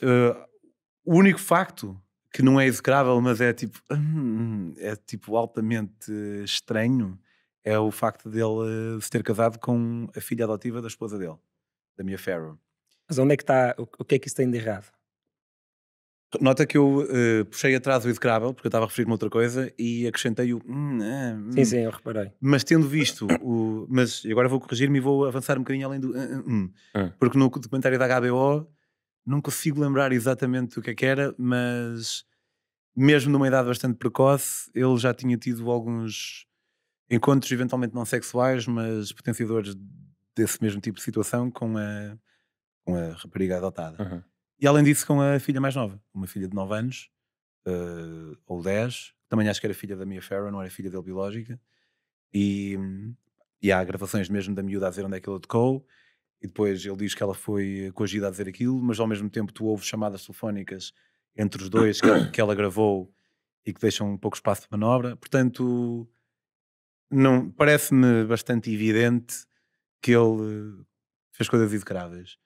o único facto que não é execrável, mas é tipo altamente estranho, é o facto dele se ter casado com a filha adotiva da esposa dele, da Mia Farrow. Mas onde é que está, o que é que isso tem de errado? Nota que eu puxei atrás o execrável, porque eu estava a referir-me a outra coisa, e acrescentei o... Sim, sim, eu reparei. Mas tendo visto o... Mas agora vou corrigir-me e vou avançar um bocadinho além do... Porque no documentário da HBO não consigo lembrar exatamente o que é que era, mas mesmo numa idade bastante precoce, ele já tinha tido alguns encontros, eventualmente não sexuais, mas potenciadores desse mesmo tipo de situação com a rapariga adotada. Uhum. E além disso com a filha mais nova, uma filha de 9 anos, ou 10, também acho que era filha da Mia Farrow, não era filha dele biológica, e há gravações mesmo da miúda a dizer onde é que ele tocou, e depois ele diz que ela foi coagida a dizer aquilo, mas ao mesmo tempo tu ouves chamadas telefónicas entre os dois que ela gravou e que deixam um pouco espaço de manobra, portanto parece-me bastante evidente que ele fez coisas execráveis.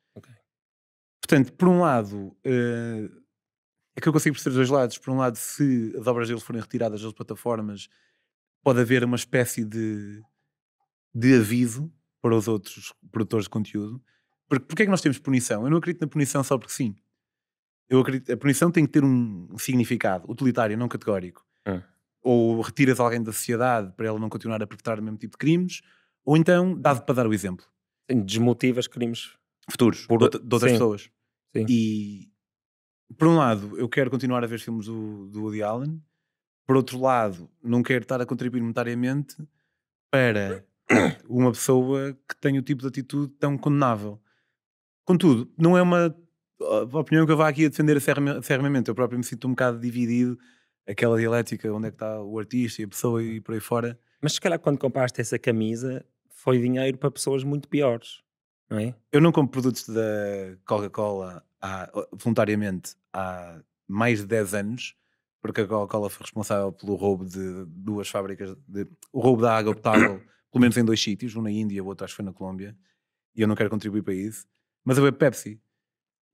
Portanto, por um lado, é que eu consigo perceber os dois lados. Por um lado, se as obras dele forem retiradas das plataformas, pode haver uma espécie de aviso para os outros produtores de conteúdo. Porque é que nós temos punição? Eu não acredito na punição só porque sim. Eu acredito, a punição tem que ter um significado utilitário, não categórico. Ou retiras alguém da sociedade para ela não continuar a perpetrar o mesmo tipo de crimes, ou então dá-se para dar o exemplo. Desmotivas crimes futuros de outras pessoas. Sim. E, por um lado, eu quero continuar a ver filmes do Woody Allen. Por outro lado, não quero estar a contribuir monetariamente para uma pessoa que tem o tipo de atitude tão condenável. Contudo, não é uma opinião que eu vá aqui a defender acerramente. Eu próprio me sinto um bocado dividido, aquela dialética onde é que está o artista e a pessoa e por aí fora. Mas se calhar quando compraste essa camisa foi dinheiro para pessoas muito piores. Não é? Eu não compro produtos da Coca-Cola voluntariamente há mais de 10 anos, porque a Coca-Cola foi responsável pelo roubo de duas fábricas, o roubo da água potável, pelo menos em dois sítios, um na Índia, o outro acho que foi na Colômbia, e eu não quero contribuir para isso. Mas eu bebo Pepsi.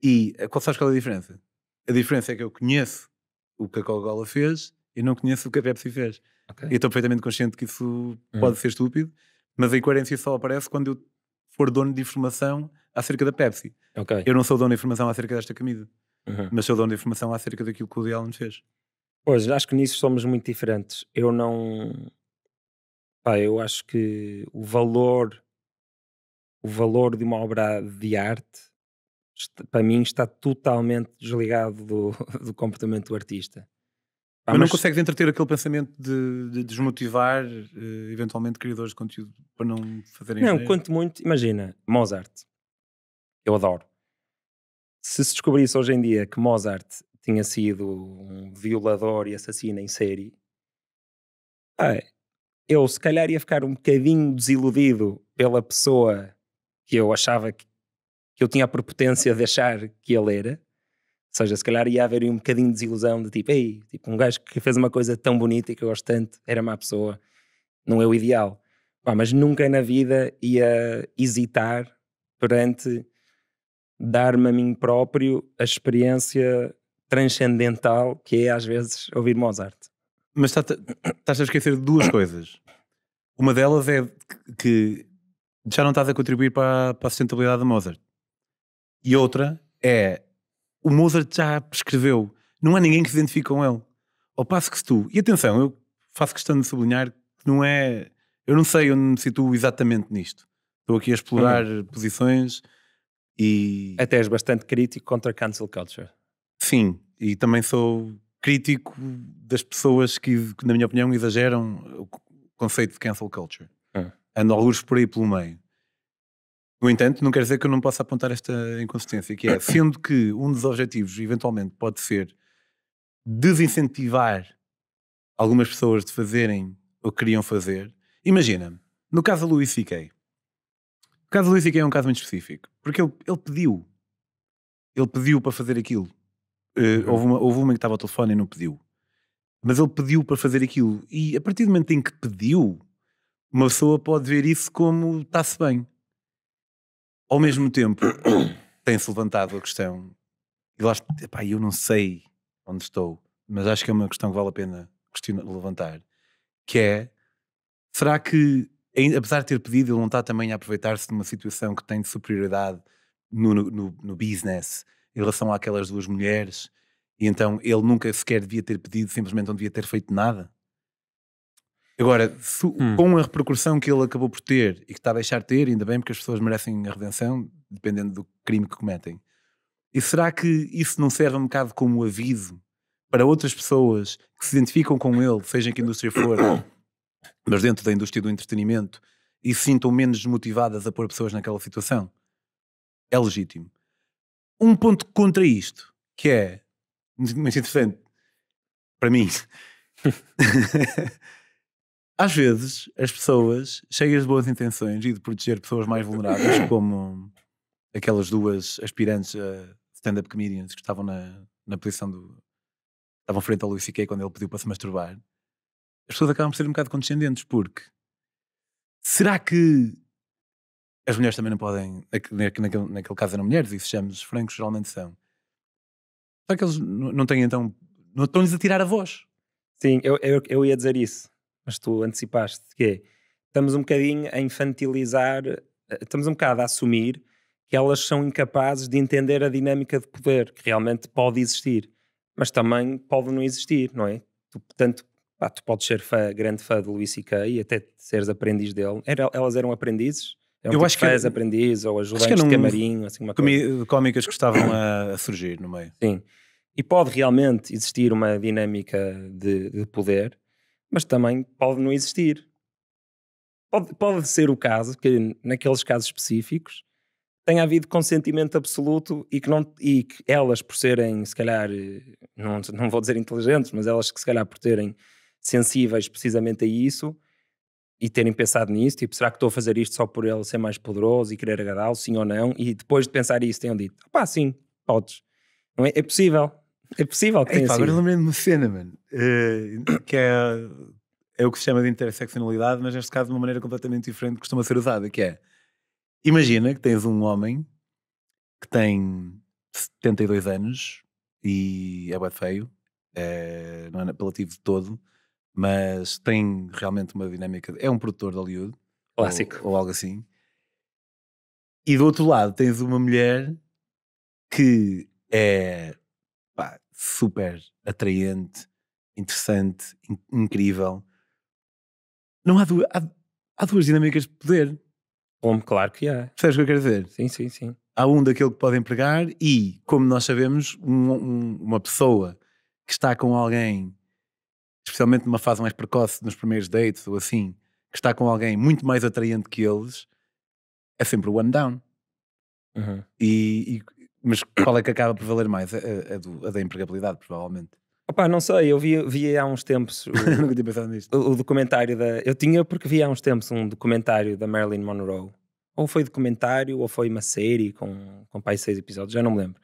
E sabes qual é a diferença? A diferença é que eu conheço o que a Coca-Cola fez e não conheço o que a Pepsi fez. Okay. E estou perfeitamente consciente que isso pode ser estúpido, mas a incoerência só aparece quando eu for dono de informação acerca da Pepsi. Okay. Eu não sou dono de informação acerca desta camisa, mas sou dono de informação acerca daquilo que o Woody Allen fez. Pois, acho que nisso somos muito diferentes. Eu não... Pá, eu acho que o valor de uma obra de arte, para mim, está totalmente desligado do comportamento do artista. Pá, mas não consegues entreter aquele pensamento de desmotivar eventualmente criadores de conteúdo para não fazerem... Não, quanto muito, imagina, Mozart. Eu adoro. Se descobrisse hoje em dia que Mozart tinha sido um violador e assassino em série, eu se calhar ia ficar um bocadinho desiludido pela pessoa que eu achava que eu tinha a prepotência de achar que ele era. Ou seja, se calhar ia haver um bocadinho de desilusão de tipo, um gajo que fez uma coisa tão bonita e que eu gosto tanto, era má pessoa, não é o ideal. Pá, mas nunca na vida ia hesitar perante dar-me a mim próprio a experiência transcendental que é às vezes ouvir Mozart. Mas estás a esquecer de duas coisas. Uma delas é que já não estás a contribuir para a sustentabilidade de Mozart. E outra é... O Mozart já prescreveu. Não há ninguém que se identifique com ele. Ao passo que se tu... E atenção, eu faço questão de sublinhar que não é... Eu não sei, eu não me situo exatamente nisto. Estou aqui a explorar posições e... Até és bastante crítico contra a cancel culture. Sim, e também sou crítico das pessoas que na minha opinião, exageram o conceito de cancel culture. Ando alguns por aí pelo meio. No entanto, não quer dizer que eu não possa apontar esta inconsistência, que é, sendo que um dos objetivos, eventualmente, pode ser desincentivar algumas pessoas de fazerem o que queriam fazer. Imagina, no caso do Louis C.K. O caso do Louis C.K. é um caso muito específico, porque ele pediu. Ele pediu para fazer aquilo. Houve uma que estava ao telefone e não pediu. Mas ele pediu para fazer aquilo. E a partir do momento em que pediu, uma pessoa pode ver isso como está-se bem. Ao mesmo tempo, tem-se levantado a questão, e lá, eu não sei onde estou, mas acho que é uma questão que vale a pena levantar, que é, será que, apesar de ter pedido, ele não está também a aproveitar-se de uma situação que tem de superioridade no business em relação àquelas duas mulheres, e então ele nunca sequer devia ter pedido, simplesmente não devia ter feito nada? Agora, com a repercussão que ele acabou por ter e que está a deixar de ter, ainda bem, porque as pessoas merecem a redenção, dependendo do crime que cometem. E será que isso não serve um bocado como aviso para outras pessoas que se identificam com ele, seja em que indústria for, mas dentro da indústria do entretenimento, e se sintam menos desmotivadas a pôr pessoas naquela situação? É legítimo. Um ponto contra isto, que é muito interessante, para mim... Às vezes, as pessoas cheias de boas intenções e de proteger pessoas mais vulneráveis, como aquelas duas aspirantes a stand-up comedians que estavam na posição do... estavam frente ao Louis C.K. quando ele pediu para se masturbar, as pessoas acabam por ser um bocado condescendentes, porque será que as mulheres também não podem... Naquele caso eram mulheres, e sejamos francos, geralmente são. Será que eles não têm então... não estão-lhes a tirar a voz? Sim, eu ia dizer isso. Mas tu antecipaste que é, estamos um bocadinho a infantilizar, estamos um bocado a assumir que elas são incapazes de entender a dinâmica de poder, que realmente pode existir, mas também pode não existir, não é? Tu, portanto, pá, tu podes ser grande fã de Louis C.K. e até seres aprendiz dele. Elas eram aprendizes? Eu acho que eram aprendiz ou ajudantes de camarim, assim uma coisa. Cómicas que estavam a surgir no meio. Sim. E pode realmente existir uma dinâmica de poder, mas também pode não existir. Pode ser o caso que, naqueles casos específicos, tenha havido consentimento absoluto e que elas, por serem, se calhar, não vou dizer inteligentes, mas elas que, se calhar, por terem sensíveis precisamente a isso e terem pensado nisso, tipo, será que estou a fazer isto só por ele ser mais poderoso e querer agradá-lo, sim ou não? E depois de pensar isso, tenham dito, pá, sim, podes. Não é? É possível. É possível que tenha sido. Agora lembrei-me de uma cena, mano, que é o que se chama de interseccionalidade, mas neste caso de uma maneira completamente diferente que costuma ser usada, que é, imagina que tens um homem que tem 72 anos e é bué feio, não é apelativo de todo, mas tem realmente uma dinâmica, é um produtor de Hollywood, clássico, ou algo assim, e do outro lado tens uma mulher que é... pá, super atraente, interessante, incrível. Não há, há duas dinâmicas de poder. Como, claro que há. Percebes o que eu quero dizer? Sim, sim, sim. Há um daquele que pode empregar e, como nós sabemos, uma pessoa que está com alguém, especialmente numa fase mais precoce, nos primeiros dates ou assim, que está com alguém muito mais atraente que eles, é sempre o one down. Uhum. Mas qual é que acaba por valer mais? A da empregabilidade, provavelmente. Opa, não sei, eu vi há uns tempos... Nunca tinha pensado nisto. O documentário da... Eu tinha porque vi há uns tempos um documentário da Marilyn Monroe. Ou foi documentário, ou foi uma série com pai 6 episódios, já não me lembro.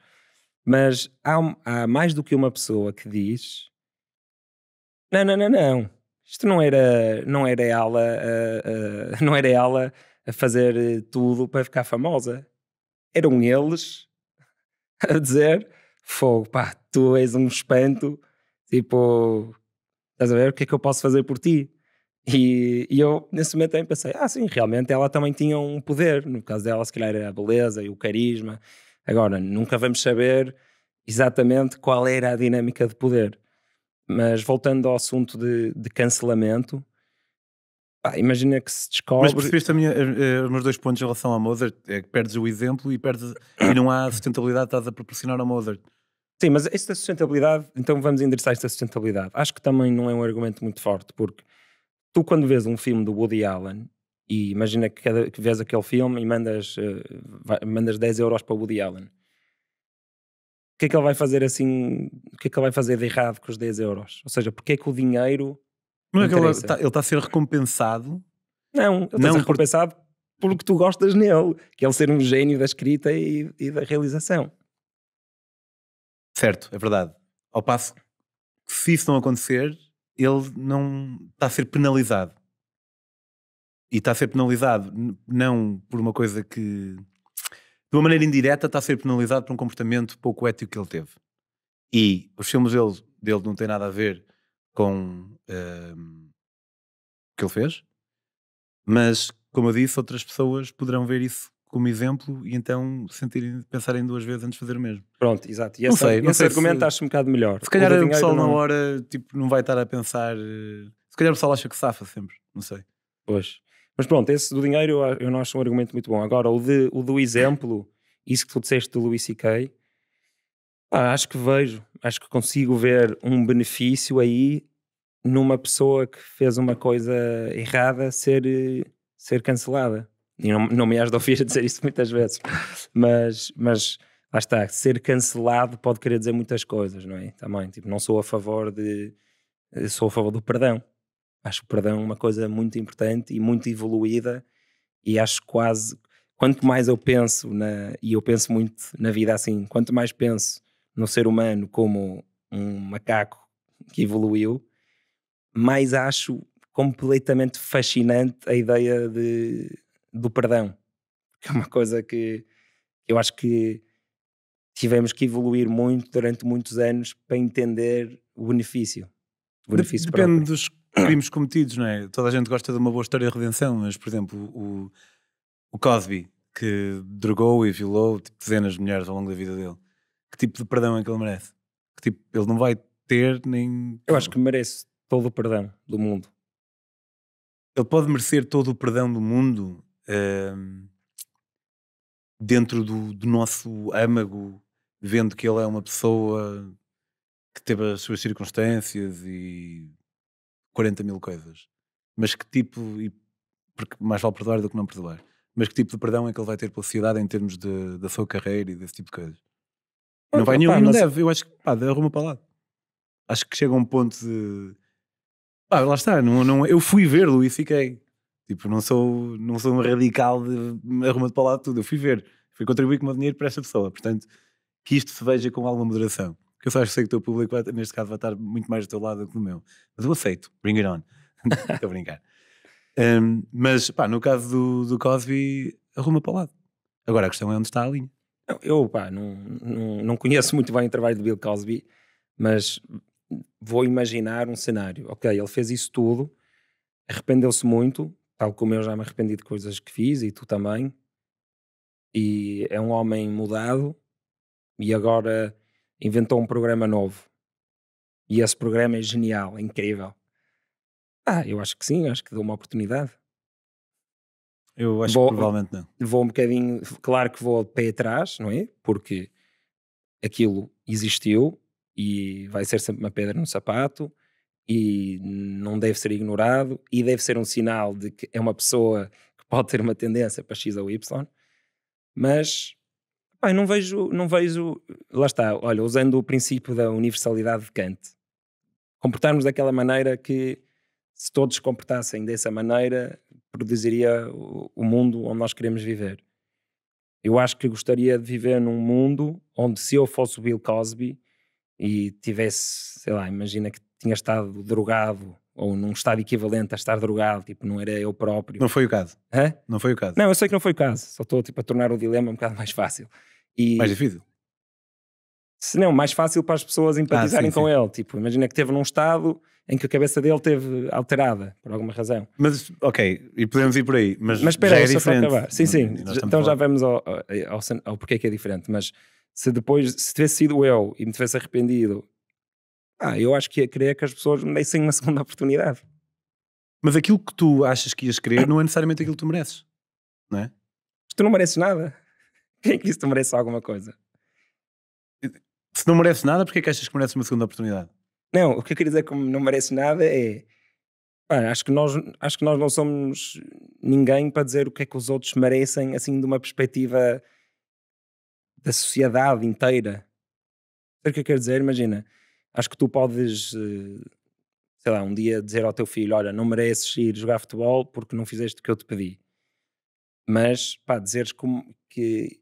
Mas há mais do que uma pessoa que diz... Não. Isto não era ela a fazer tudo para ficar famosa. Eram eles... a dizer, fogo, pá, tu és um espanto, tipo, estás a ver, o que é que eu posso fazer por ti? E eu, nesse momento, também pensei, ah sim, realmente ela também tinha um poder, no caso dela, se calhar era a beleza e o carisma. Agora, nunca vamos saber exatamente qual era a dinâmica de poder. Mas voltando ao assunto de cancelamento, pá, imagina que se descobre... Mas percebeste os meus dois pontos em relação a Mozart? É que perdes o exemplo e não há sustentabilidade que estás a proporcionar ao Mozart. Sim, mas esta sustentabilidade... Então vamos endereçar esta sustentabilidade. Acho que também não é um argumento muito forte, porque tu quando vês um filme do Woody Allen, e imagina que vês aquele filme e mandas 10 euros para o Woody Allen. O que é que ele vai fazer assim... O que é que ele vai fazer de errado com os 10 euros? Ou seja, porque é que o dinheiro... Não é que ele está a ser recompensado? Não, ele está a ser recompensado pelo que tu gostas nele, que é ele ser um gênio da escrita e da realização. Certo, é verdade. Ao passo que se isso não acontecer, ele não está a ser penalizado. E está a ser penalizado não por uma coisa que... De uma maneira indireta está a ser penalizado por um comportamento pouco ético que ele teve. E os filmes dele dele não tem nada a ver com o que ele fez, mas, como eu disse, outras pessoas poderão ver isso como exemplo e então pensarem duas vezes antes de fazer o mesmo. Pronto, exato. E esse argumento se... acho um bocado melhor. Se calhar o pessoal na hora tipo, não vai estar a pensar... Se calhar o pessoal acha que safa sempre, não sei. Pois. Mas pronto, esse do dinheiro eu não acho um argumento muito bom. Agora, o do exemplo, isso que tu disseste do Louis C.K., acho que vejo, acho que consigo ver um benefício aí numa pessoa que fez uma coisa errada ser cancelada. E não me has de ouvir dizer isso muitas vezes, mas lá está, ser cancelado pode querer dizer muitas coisas, não é? Também, tipo, não sou a favor de... Sou a favor do perdão. Acho o perdão uma coisa muito importante e muito evoluída, e acho quase... Quanto mais eu penso, e eu penso muito na vida assim, quanto mais penso no ser humano como um macaco que evoluiu, mais acho completamente fascinante a ideia do perdão. Que é uma coisa que eu acho que tivemos que evoluir muito durante muitos anos para entender o benefício. Depende dos crimes cometidos, não é? Toda a gente gosta de uma boa história de redenção, mas, por exemplo, o Cosby, que drogou e violou tipo, dezenas de mulheres ao longo da vida dele, que tipo de perdão é que ele merece? Que tipo, ele não vai ter nem... Eu acho que merece todo o perdão do mundo. Ele pode merecer todo o perdão do mundo dentro do nosso âmago, vendo que ele é uma pessoa... que teve as suas circunstâncias e 40 mil coisas. Mas que tipo... Porque mais vale perdoar do que não perdoar. Mas que tipo de perdão é que ele vai ter pela sociedade em termos da sua carreira e desse tipo de coisas? Não vai nenhum, não deve. Eu acho que, arruma para lá. Acho que chega a um ponto de... lá está. Não, eu fui ver Louis C.K. Tipo, não sou um radical de arruma-te para lá tudo. Eu fui ver. Fui contribuir com o meu dinheiro para esta pessoa. Portanto, que isto se veja com alguma moderação. Que eu só acho que sei que o teu público, neste caso, vai estar muito mais do teu lado do que do meu. Mas eu aceito. Bring it on. Estou a brincar. Mas, no caso do Cosby, arruma para o lado. Agora, a questão é onde está a linha. Eu não conheço muito bem o trabalho de Bill Cosby, mas vou imaginar um cenário. Ok, ele fez isso tudo, arrependeu-se muito, tal como eu já me arrependi de coisas que fiz, e tu também. E é um homem mudado, e agora... inventou um programa novo e esse programa é genial, é incrível. Eu acho que sim, acho que deu uma oportunidade. Eu acho que provavelmente não. Vou um bocadinho, claro que vou de pé atrás, não é? Porque aquilo existiu e vai ser sempre uma pedra no sapato e não deve ser ignorado e deve ser um sinal de que é uma pessoa que pode ter uma tendência para X ou Y, mas... não vejo, lá está, olha, usando o princípio da universalidade de Kant, comportarmos daquela maneira que se todos comportassem dessa maneira produziria o mundo onde nós queremos viver. Eu acho que gostaria de viver num mundo onde, se eu fosse o Bill Cosby e tivesse, sei lá, imagina que tinha estado drogado ou num estado equivalente a estar drogado, tipo, não era eu próprio. Não foi o caso. Hã? Não foi o caso. Não, eu sei que não foi o caso, só estou tipo, a tornar o dilema um bocado mais fácil. E... mais difícil? Se não, mais fácil para as pessoas empatizarem com ele. Tipo, imagina que teve num estado em que a cabeça dele teve alterada por alguma razão. Mas, ok, e podemos ir por aí. Mas espera, é só para acabar. Sim, então já vamos ao porquê que é diferente. Mas se tivesse sido eu e me tivesse arrependido, eu acho que ia querer que as pessoas me dessem uma segunda oportunidade. Mas aquilo que tu achas que ias querer não é necessariamente aquilo que tu mereces, não é? Mas tu não mereces nada. Quem é que disse que tu mereces alguma coisa? Se não mereces nada, porquê é que achas que mereces uma segunda oportunidade? Não, o que eu queria dizer como não mereces nada é... Acho que nós não somos ninguém para dizer o que é que os outros merecem, assim, de uma perspectiva da sociedade inteira. Sabe o que eu quero dizer? Imagina, acho que tu podes, sei lá, um dia dizer ao teu filho, olha, não mereces ir jogar futebol porque não fizeste o que eu te pedi. Mas, dizeres que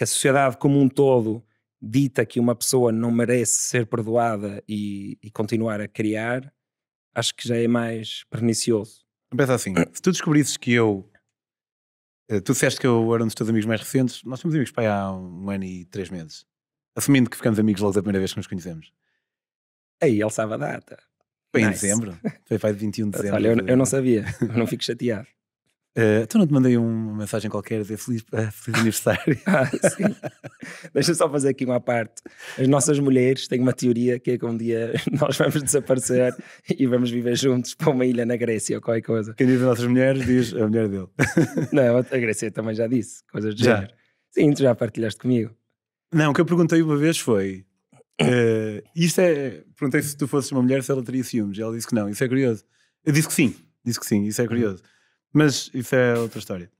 a sociedade como um todo dita que uma pessoa não merece ser perdoada e continuar a criar, acho que já é mais pernicioso. Pensa assim, se tu descobrisses que eu... Tu disseste que eu era um dos teus amigos mais recentes, nós somos amigos há 1 ano e 3 meses. Assumindo que ficamos amigos logo da primeira vez que nos conhecemos. Aí ele sabe a data. Foi nice. Em dezembro. Foi para 21 de dezembro. Olha, eu não sabia. Eu não fico chateado. Tu não te mandei uma mensagem qualquer a dizer feliz aniversário? Sim. Deixa só fazer aqui uma parte. As nossas mulheres têm uma teoria que é que um dia nós vamos desaparecer e vamos viver juntos para uma ilha na Grécia ou qualquer coisa. Quem diz as nossas mulheres diz a mulher dele. Não, a Grécia também já disse coisas do género. Sim, tu já partilhaste comigo. Não, o que eu perguntei uma vez foi... isto é... Perguntei se tu fosses uma mulher se ela teria ciúmes. Ela disse que não. Isso é curioso. Eu disse que sim. Disse que sim. Isso é curioso. Mas isso é outra história.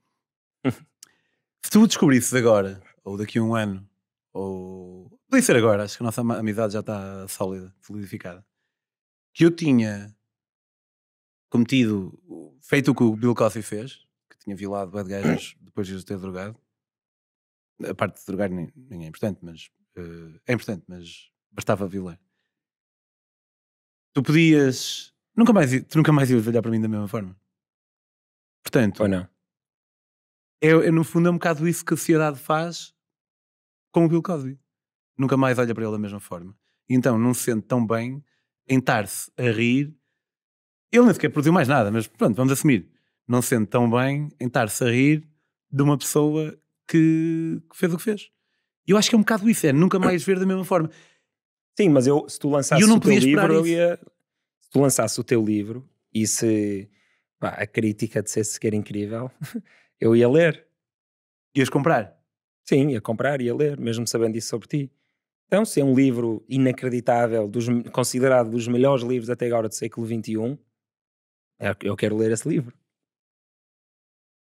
Se tu descobrisses agora, ou daqui a um ano, ou... Podia ser agora, acho que a nossa amizade já está sólida, solidificada. Que eu tinha cometido, feito o que o Bill Cosby fez, que tinha violado bad guys depois de ter drogado. A parte de drogar nem é importante, mas... é importante, mas bastava violar. Tu podias... Tu nunca mais ias olhar para mim da mesma forma. Portanto, ou não? É, no fundo é um bocado isso que a sociedade faz com o Bill Cosby. Nunca mais olha para ele da mesma forma. E então não se sente tão bem em estar-se a rir. Ele nem sequer produziu mais nada, mas pronto, vamos assumir. Não se sente tão bem em estar-se a rir de uma pessoa que fez o que fez. E eu acho que é um bocado isso, é nunca mais ver da mesma forma. Sim, mas eu, se tu lançasses o teu livro, eu ia... Se tu lançasses o teu livro e se... a crítica de ser sequer incrível, eu ia ler. Ias comprar? Sim, ia comprar, ia ler, mesmo sabendo isso sobre ti. Então, se é um livro inacreditável, considerado dos melhores livros até agora do século XXI, eu quero ler esse livro.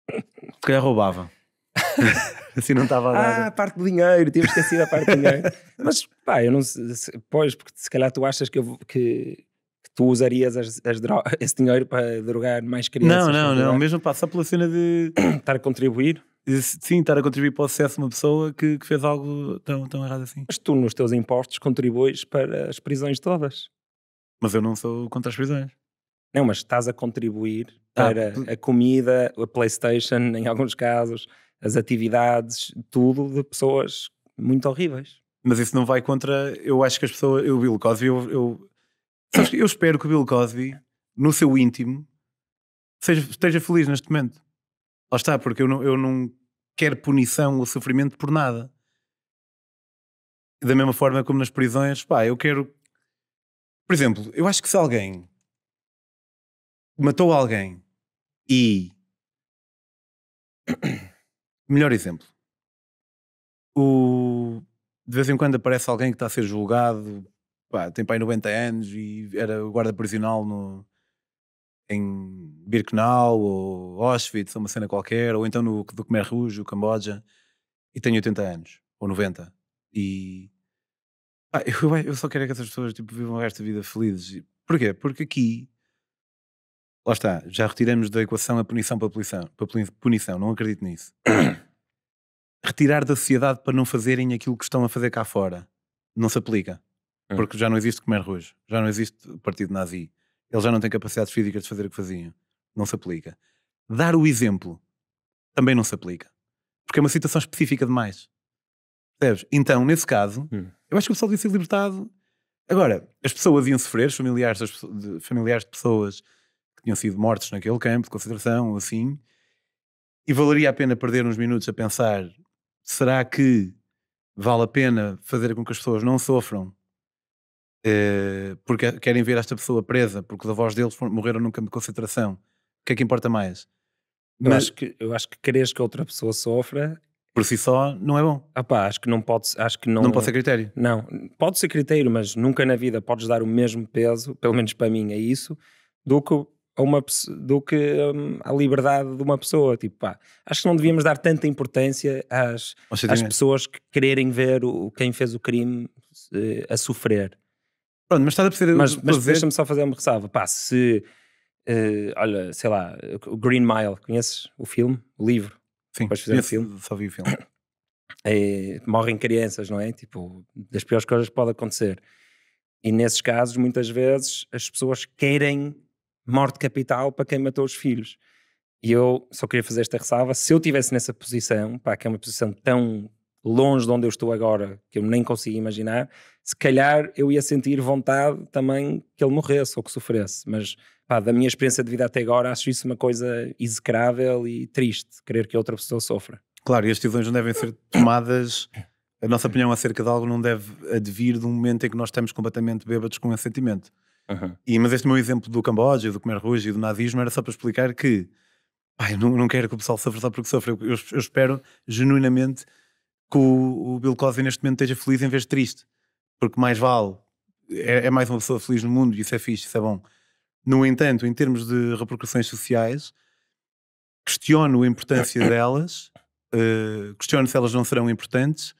Se calhar roubava. Assim não estava a dar. Ah, a parte do dinheiro, tive esquecido a parte do dinheiro. Mas, eu não sei... Pois, porque se calhar tu achas que tu usarias esse dinheiro para drogar mais crianças? Não. Mesmo passa pela cena de... estar a contribuir? Sim, estar a contribuir para o sucesso de uma pessoa que fez algo tão errado assim. Mas tu, nos teus impostos, contribuis para as prisões todas. Mas eu não sou contra as prisões. Não, mas estás a contribuir para a comida, a PlayStation, em alguns casos, as atividades, tudo de pessoas muito horríveis. Mas isso não vai contra... Eu acho que as pessoas... Eu vi o Cosby, eu espero que o Bill Cosby, no seu íntimo, esteja feliz neste momento. Lá está, porque eu não quero punição ou sofrimento por nada. Da mesma forma como nas prisões, eu quero... Por exemplo, eu acho que se alguém matou alguém e... Melhor exemplo. De vez em quando aparece alguém que está a ser julgado... tem pai 90 anos e era guarda prisional em Birkenau ou Auschwitz, uma cena qualquer, ou então do Khmer Rouge, o Camboja, e tem 80 anos, ou 90, e eu só quero que essas pessoas vivam o resto da vida felizes. Porquê? Porque aqui, lá está, já retiramos da equação a punição para punição, não acredito nisso. Retirar da sociedade para não fazerem aquilo que estão a fazer cá fora não se aplica. Porque já não existe Khmer Rouge, já não existe o Partido Nazi, eles já não têm capacidades físicas de fazer o que faziam, não se aplica. Dar o exemplo também não se aplica, porque é uma situação específica demais, percebes? Então, nesse caso, eu acho que o pessoal devia ser libertado. Agora, as pessoas iam sofrer, os familiares de pessoas que tinham sido mortos naquele campo de concentração ou assim, e valeria a pena perder uns minutos a pensar: será que vale a pena fazer com que as pessoas não sofram porque querem ver esta pessoa presa porque os avós deles morreram num campo de concentração? O que é que importa mais? Eu acho que quereres que outra pessoa sofra por si só não é bom. Acho que não pode ser critério. Não, pode ser critério, mas nunca na vida podes dar o mesmo peso, pelo menos para mim é isso, do que a liberdade de uma pessoa. Acho que não devíamos dar tanta importância às pessoas que quererem ver quem fez o crime a sofrer. Pronto, mas estás a perceber... Mas deixa-me só fazer uma ressalva. Olha, sei lá, o Green Mile, conheces o filme? O livro? Sim, só vi o filme. Morrem crianças, não é? Das piores coisas que pode acontecer. E nesses casos, muitas vezes, as pessoas querem morte capital para quem matou os filhos. E eu só queria fazer esta ressalva. Se eu estivesse nessa posição, que é uma posição tão longe de onde eu estou agora, que eu nem consigo imaginar, se calhar eu ia sentir vontade também que ele morresse ou que sofresse. Mas pá, da minha experiência de vida até agora, acho isso uma coisa execrável e triste, querer que outra pessoa sofra. Claro, e as decisões não devem ser tomadas, a nossa opinião acerca de algo não deve advir de um momento em que nós estamos completamente bêbados com esse sentimento. Uhum. Mas este meu exemplo do Camboja, do Khmer Rouge e do nazismo era só para explicar que eu não quero que o pessoal sofra só porque sofre. Eu espero genuinamente que o Bill Cosby neste momento esteja feliz em vez de triste, porque mais vale, é mais uma pessoa feliz no mundo, e isso é fixe, isso é bom. No entanto, em termos de repercussões sociais, questiono a importância delas, questiono se elas não serão importantes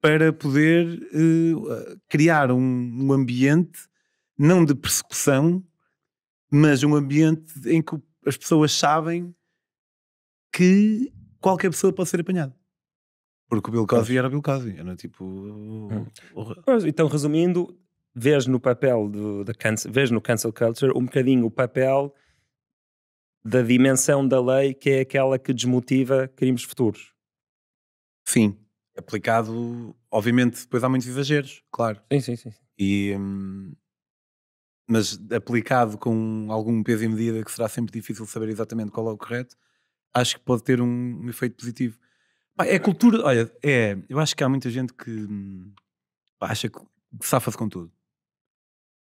para poder criar um ambiente não de persecução, mas um ambiente em que as pessoas sabem que qualquer pessoa pode ser apanhada. Porque o Bill Cosby era o Bill Cosby, era tipo... Pois, então, resumindo, vês no papel vês no cancel culture um bocadinho o papel da dimensão da lei, que é aquela que desmotiva crimes futuros. Sim, aplicado, obviamente depois há muitos exageros, claro. Sim. Mas aplicado com algum peso e medida, que será sempre difícil saber exatamente qual é o correto, acho que pode ter um efeito positivo. É cultura, olha, eu acho que há muita gente que acha que safa-se com tudo.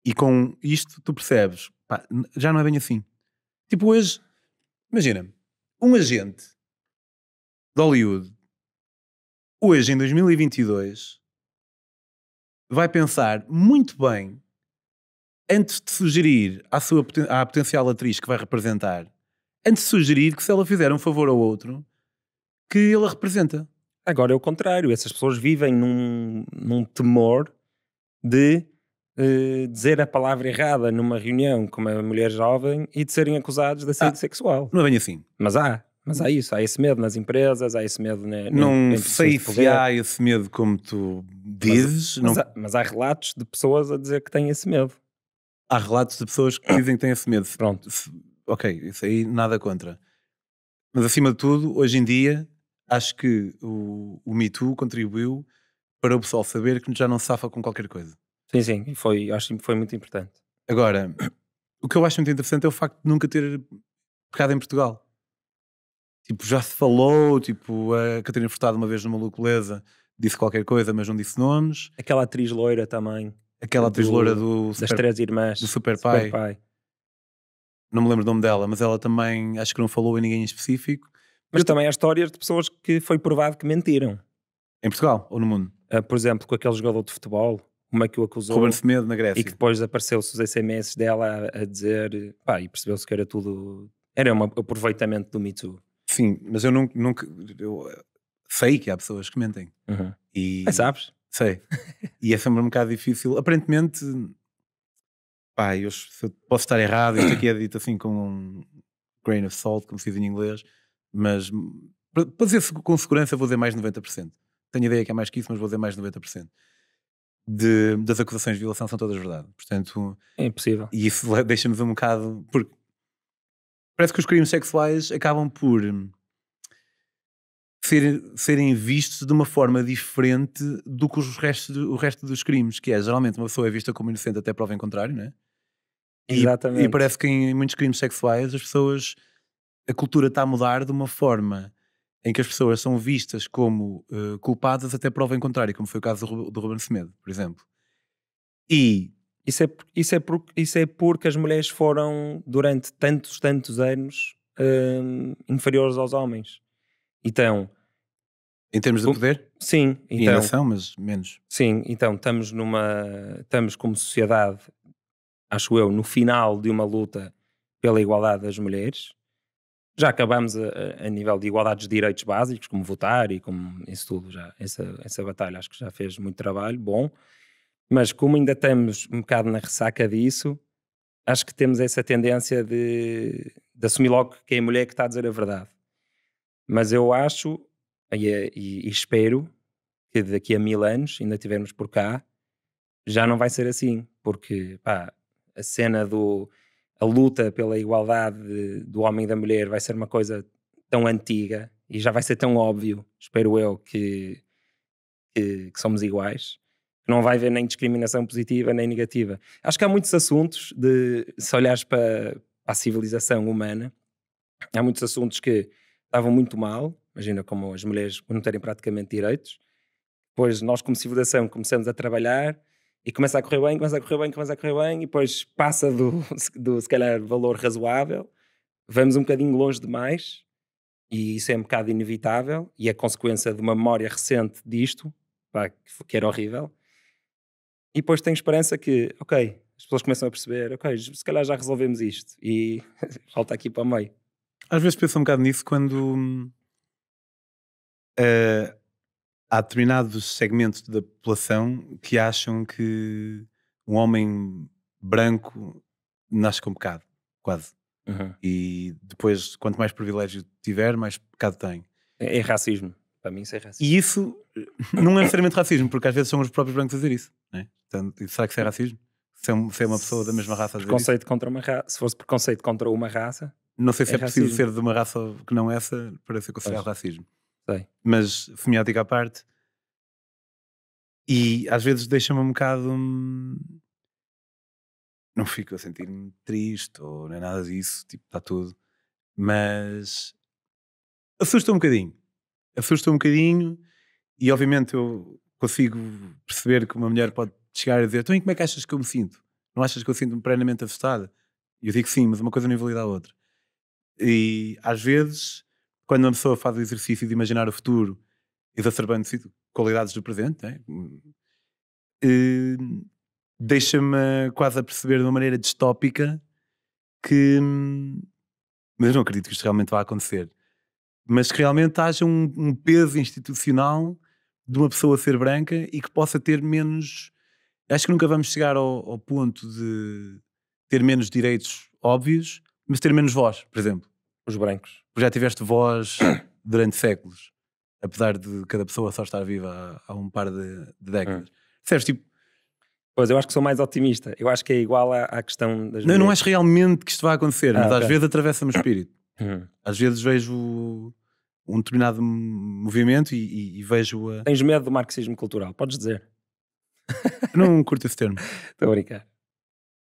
E com isto tu percebes, já não é bem assim. Tipo hoje, imagina, um agente de Hollywood, hoje em 2022, vai pensar muito bem antes de sugerir à potencial atriz que vai representar, antes de sugerir que se ela fizer um favor ao outro, que ele a representa. Agora é o contrário, essas pessoas vivem num temor de dizer a palavra errada numa reunião com uma mulher jovem e de serem acusados de assédio sexual. Não é bem assim. Mas há isso, há esse medo nas empresas, há esse medo... Não sei se há esse medo como tu dizes. Mas há relatos de pessoas a dizer que têm esse medo. Há relatos de pessoas que dizem que têm esse medo. Pronto. Ok, isso aí nada contra. Mas acima de tudo, hoje em dia, acho que o Me Too contribuiu para o pessoal saber que já não se safa com qualquer coisa. Sim, acho que foi muito importante. Agora, o que eu acho muito interessante é o facto de nunca ter pecado em Portugal. Tipo, já se falou, tipo, a Catarina Furtado uma vez numa Malucoleza disse qualquer coisa, mas não disse nomes. Aquela atriz loira também. Aquela atriz loira das três irmãs. Do Super Pai. Não me lembro o nome dela, mas ela também acho que não falou em ninguém em específico. Mas também há histórias de pessoas que foi provado que mentiram. Em Portugal ou no mundo? Por exemplo, com aquele jogador de futebol, uma que o acusou. Rubens Semedo, na Grécia. E que depois apareceu-se os SMS dela a dizer, e percebeu-se que era tudo... Era um aproveitamento do Me Too. Sim, mas eu nunca... Eu sei que há pessoas que mentem. Uhum. Sabes? Sei. E é sempre um bocado difícil. Aparentemente... eu posso estar errado, isto aqui é dito assim com um grain of salt, como se diz em inglês, mas para dizer com segurança vou dizer mais de 90%. Tenho ideia que é mais que isso, mas vou dizer mais de 90%. Das acusações de violação são todas verdade. Portanto, é impossível. E isso deixa-nos um bocado... Porque parece que os crimes sexuais acabam por serem vistos de uma forma diferente do que o resto dos crimes, que é geralmente uma pessoa é vista como inocente até prova em contrário, não é? Exatamente. E parece que em muitos crimes sexuais as pessoas, a cultura está a mudar de uma forma em que as pessoas são vistas como culpadas até prova em contrário, como foi o caso do Rubens Semedo, por exemplo. E isso é porque as mulheres foram durante tantos anos inferiores aos homens. Então, em termos de poder? Sim. Então, e a nação, mas menos. Sim, então estamos como sociedade, acho eu, no final de uma luta pela igualdade das mulheres. Já acabamos a nível de igualdade de direitos básicos, como votar e como isso tudo. Já, essa batalha acho que já fez muito trabalho, bom. Mas como ainda estamos um bocado na ressaca disso, acho que temos essa tendência de assumir logo que é a mulher que está a dizer a verdade. Mas eu acho, e espero, que daqui a 1000 anos, ainda estivermos por cá, já não vai ser assim. Porque a cena a luta pela igualdade do homem e da mulher vai ser uma coisa tão antiga e já vai ser tão óbvio, espero eu, que que somos iguais, não vai haver nem discriminação positiva nem negativa. Acho que há muitos assuntos, se olhares para a civilização humana, há muitos assuntos que estavam muito mal, imagina como as mulheres não terem praticamente direitos, depois nós como civilização começamos a trabalhar e começa a correr bem, e depois passa do se calhar valor razoável, vamos um bocadinho longe demais e isso é um bocado inevitável e é consequência de uma memória recente disto, pá, que era horrível. E depois tenho esperança que, ok, as pessoas começam a perceber, ok, se calhar já resolvemos isto e falta aqui para o meio. Às vezes penso um bocado nisso quando há determinados segmentos da população que acham que um homem branco nasce com pecado, quase. Uhum. E depois, quanto mais privilégio tiver, mais pecado tem. É racismo. Para mim isso é racismo. E isso não é necessariamente racismo, porque às vezes são os próprios brancos a dizer isso. Né? Portanto, será que isso é racismo? Se é uma pessoa da mesma raça a dizer preconceito isso? Contra uma raça. Se fosse preconceito contra uma raça... Não sei se é preciso ser de uma raça que não é essa para ser considerado racismo. Sei. Mas, semiótica à parte, e às vezes deixa-me um bocado... Não fico a sentir-me triste ou nem nada disso, tipo, está tudo. Mas assusta um bocadinho. E obviamente eu consigo perceber que uma mulher pode chegar a dizer: então, e como é que achas que eu me sinto? Não achas que eu sinto-me plenamente assustada? E eu digo sim, mas uma coisa não invalida a outra. E às vezes, quando uma pessoa faz o exercício de imaginar o futuro, exacerbando qualidades do presente, né? Deixa-me quase a perceber de uma maneira distópica que... Mas eu não acredito que isto realmente vá acontecer. Mas que realmente haja um peso institucional de uma pessoa ser branca e que possa ter menos... Acho que nunca vamos chegar ao ponto de ter menos direitos óbvios, mas ter menos voz, por exemplo. Os brancos. Já tiveste voz durante séculos, apesar de cada pessoa só estar viva há um par de décadas. Sabes, tipo... Pois, eu acho que sou mais otimista. Eu acho que é igual à questão das... Não, não acho realmente que isto vai acontecer, mas às vezes atravessa-me o espírito. Às vezes vejo um determinado movimento e vejo a... Tens medo do marxismo cultural, podes dizer. Não curto esse termo. Estou a brincar.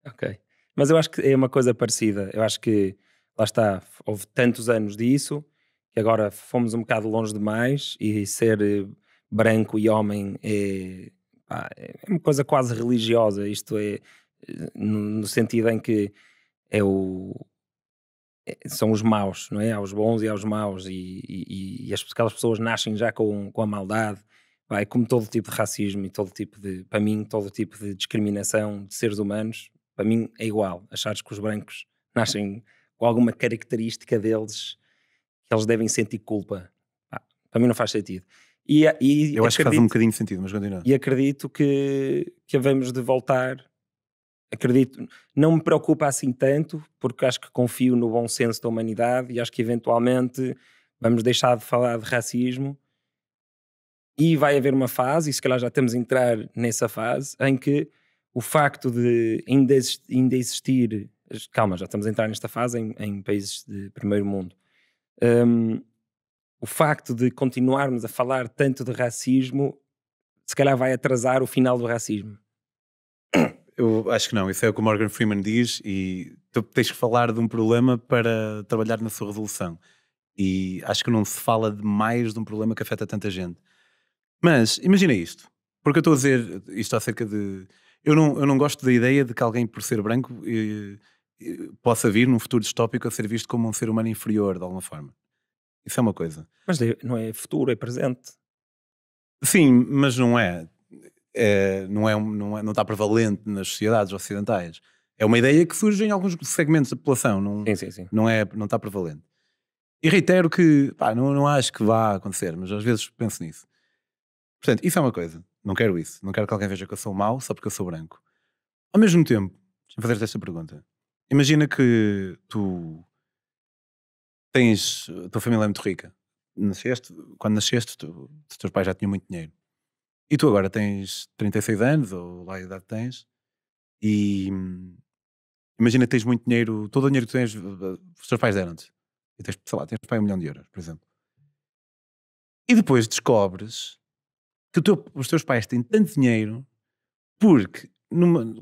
Ok. Mas eu acho que é uma coisa parecida. Eu acho que, lá está, houve tantos anos disso, que agora fomos um bocado longe demais e ser branco e homem é uma coisa quase religiosa. Isto é no sentido em que são os maus, não é? Há os bons e há os maus e aquelas pessoas nascem já com a maldade. Vai, como todo tipo de racismo e todo tipo de, para mim, todo tipo de discriminação de seres humanos, para mim é igual. Achares que os brancos nascem com alguma característica deles que eles devem sentir culpa. Para mim não faz sentido. Eu acho que faz um bocadinho de sentido, mas continua. E acredito que havemos de voltar. Acredito, não me preocupa assim tanto, porque acho que confio no bom senso da humanidade e acho que eventualmente vamos deixar de falar de racismo e vai haver uma fase, e se calhar já estamos a entrar nessa fase, em que o facto de ainda existir... Calma, já estamos a entrar nesta fase em países de primeiro mundo. O facto de continuarmos a falar tanto de racismo, se calhar vai atrasar o final do racismo. Eu acho que não, isso é o que o Morgan Freeman diz, e tu tens que falar de um problema para trabalhar na sua resolução. E acho que não se fala demais de um problema que afeta tanta gente. Mas imagina isto, porque eu estou a dizer isto acerca de... Eu não gosto da ideia de que alguém, por ser branco, possa vir num futuro distópico a ser visto como um ser humano inferior, de alguma forma. Isso é uma coisa. Mas não é futuro, é presente. Sim, mas não é. Não está prevalente nas sociedades ocidentais. É uma ideia que surge em alguns segmentos da população. Não, sim. Não está prevalente. E reitero que não acho que vá acontecer, mas às vezes penso nisso. Portanto, isso é uma coisa. Não quero isso. Não quero que alguém veja que eu sou mau só porque eu sou branco. Ao mesmo tempo, deixa-me fazer-te esta pergunta. Imagina que tu tens... A tua família é muito rica. Quando nasceste, os teus pais já tinham muito dinheiro. E tu agora tens 36 anos, ou lá a idade tens, e imagina que tens muito dinheiro, todo o dinheiro que tens, os teus pais deram-te. E tens, sei lá, tens para aí €1 milhão, por exemplo. E depois descobres que os teus pais têm tanto dinheiro porque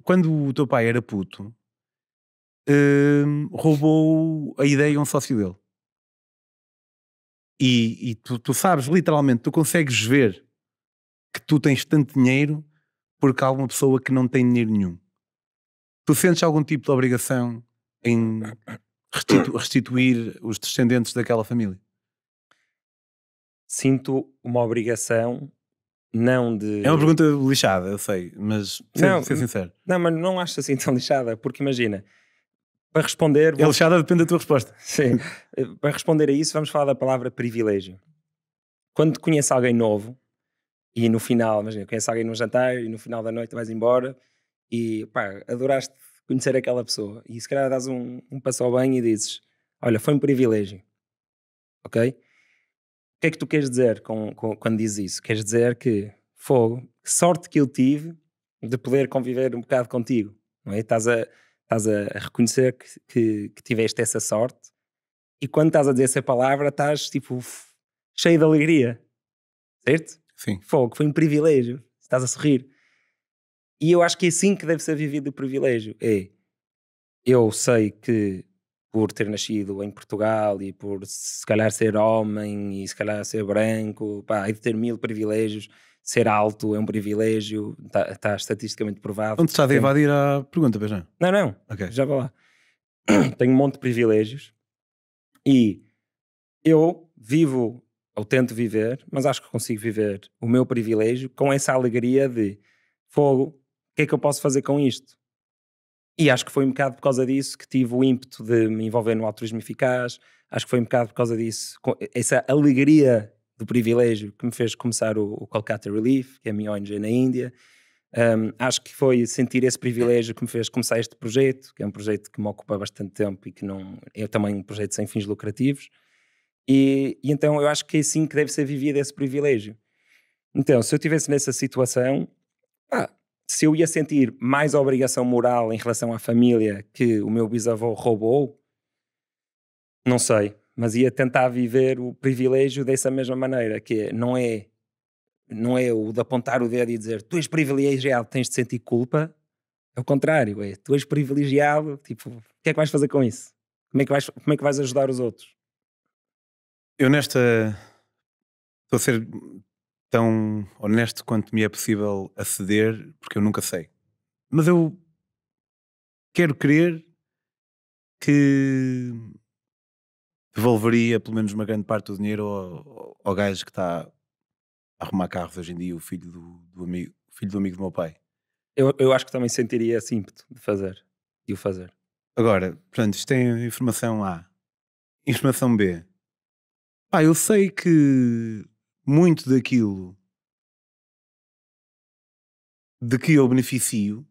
quando o teu pai era puto, roubou a ideia a um sócio dele. E tu sabes, literalmente, tu consegues ver que tu tens tanto dinheiro porque há uma pessoa que não tem dinheiro nenhum. Tu sentes algum tipo de obrigação em restituir os descendentes daquela família? Sinto uma obrigação, não de... É uma pergunta lixada, eu sei, mas não, ser sincero. Não, mas não acho assim tão lixada, porque imagina, para responder... É lixada, depende da tua resposta. Sim. Para responder a isso, vamos falar da palavra privilégio. Quando conheces alguém novo, e no final, imagina, conheces alguém num jantar, e no final da noite vais embora, e pá, adoraste conhecer aquela pessoa, e se calhar dás um passo ao banho e dizes, olha, foi um privilégio, ok? O que é que tu queres dizer quando dizes isso? Queres dizer que, fogo, que sorte que eu tive de poder conviver um bocado contigo, não é? Estás a reconhecer que tiveste essa sorte, e quando estás a dizer essa palavra, estás tipo cheio de alegria, certo? Sim. Fogo, foi um privilégio, estás a sorrir. E eu acho que é assim que deve ser vivido o privilégio. É, eu sei que por ter nascido em Portugal e por se calhar ser homem e se calhar ser branco, pá, e de ter mil privilégios, ser alto é um privilégio, está estatisticamente provado. Onde estás a evadir a pergunta, Beijão? Não, não, okay. Já vou lá. Tenho um monte de privilégios e eu vivo, ou tento viver, mas acho que consigo viver o meu privilégio com essa alegria de fogo, o que é que eu posso fazer com isto? E acho que foi um bocado por causa disso que tive o ímpeto de me envolver no altruísmo eficaz, acho que foi um bocado por causa disso, essa alegria do privilégio que me fez começar o Kolkata Relief, que é a minha ONG na Índia. Acho que foi sentir esse privilégio que me fez começar este projeto, que é um projeto que me ocupa bastante tempo e que não é também um projeto sem fins lucrativos. E então eu acho que é assim que deve ser vivido esse privilégio. Então, se eu estivesse nessa situação... se eu ia sentir mais obrigação moral em relação à família que o meu bisavô roubou, não sei, mas ia tentar viver o privilégio dessa mesma maneira, que não é o de apontar o dedo e dizer tu és privilegiado, tens de sentir culpa. É o contrário, é tu és privilegiado, tipo, o que é que vais fazer com isso? Como é que vais ajudar os outros? Eu nesta... Estou a ser... tão honesto quanto me é possível aceder, porque eu nunca sei. Mas eu quero crer que devolveria pelo menos uma grande parte do dinheiro ao gajo que está a arrumar carros hoje em dia, o filho do amigo do meu pai. Eu acho que também sentiria esse ímpeto de o fazer. Agora, portanto, isto tem informação A. Informação B. Eu sei que muito daquilo de que eu beneficio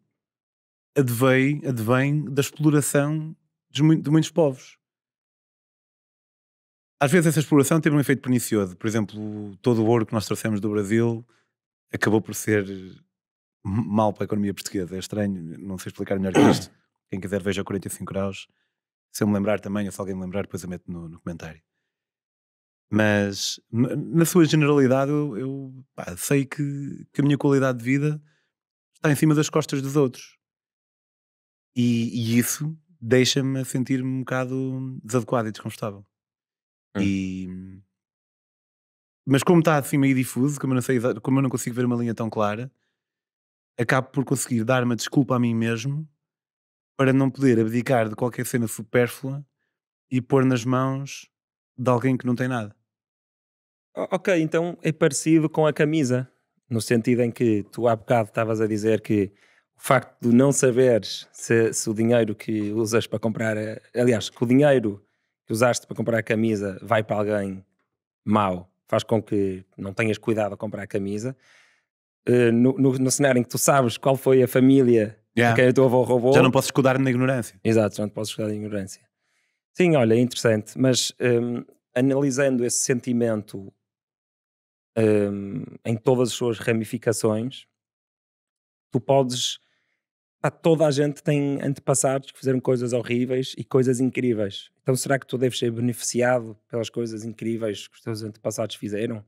advém da exploração de muitos povos. Às vezes essa exploração teve um efeito pernicioso. Por exemplo, todo o ouro que nós trouxemos do Brasil acabou por ser mal para a economia portuguesa. É estranho, não sei explicar melhor que isto. Quem quiser veja 45 graus. Se eu me lembrar também, ou se alguém me lembrar, depois eu meto no comentário. Mas, na sua generalidade, eu sei que a minha qualidade de vida está em cima das costas dos outros. E isso deixa-me sentir-me um bocado desadequado e desconfortável. Mas como está assim meio difuso, como eu não consigo ver uma linha tão clara, acabo por conseguir dar uma desculpa a mim mesmo para não poder abdicar de qualquer cena supérflua e pôr nas mãos de alguém que não tem nada. Ok, então é parecido com a camisa, no sentido em que tu há bocado estavas a dizer que o facto de não saberes se o dinheiro que usas para comprar... Aliás, que o dinheiro que usaste para comprar a camisa vai para alguém mau, faz com que não tenhas cuidado a comprar a camisa. No cenário em que tu sabes qual foi a família que a tua avó roubou... Já não posso escudar na ignorância. Exato, já não posso escudar na ignorância. Sim, olha, é interessante, mas analisando esse sentimento em todas as suas ramificações, tu podes... toda a gente tem antepassados que fizeram coisas horríveis e coisas incríveis. Então será que tu deves ser beneficiado pelas coisas incríveis que os teus antepassados fizeram?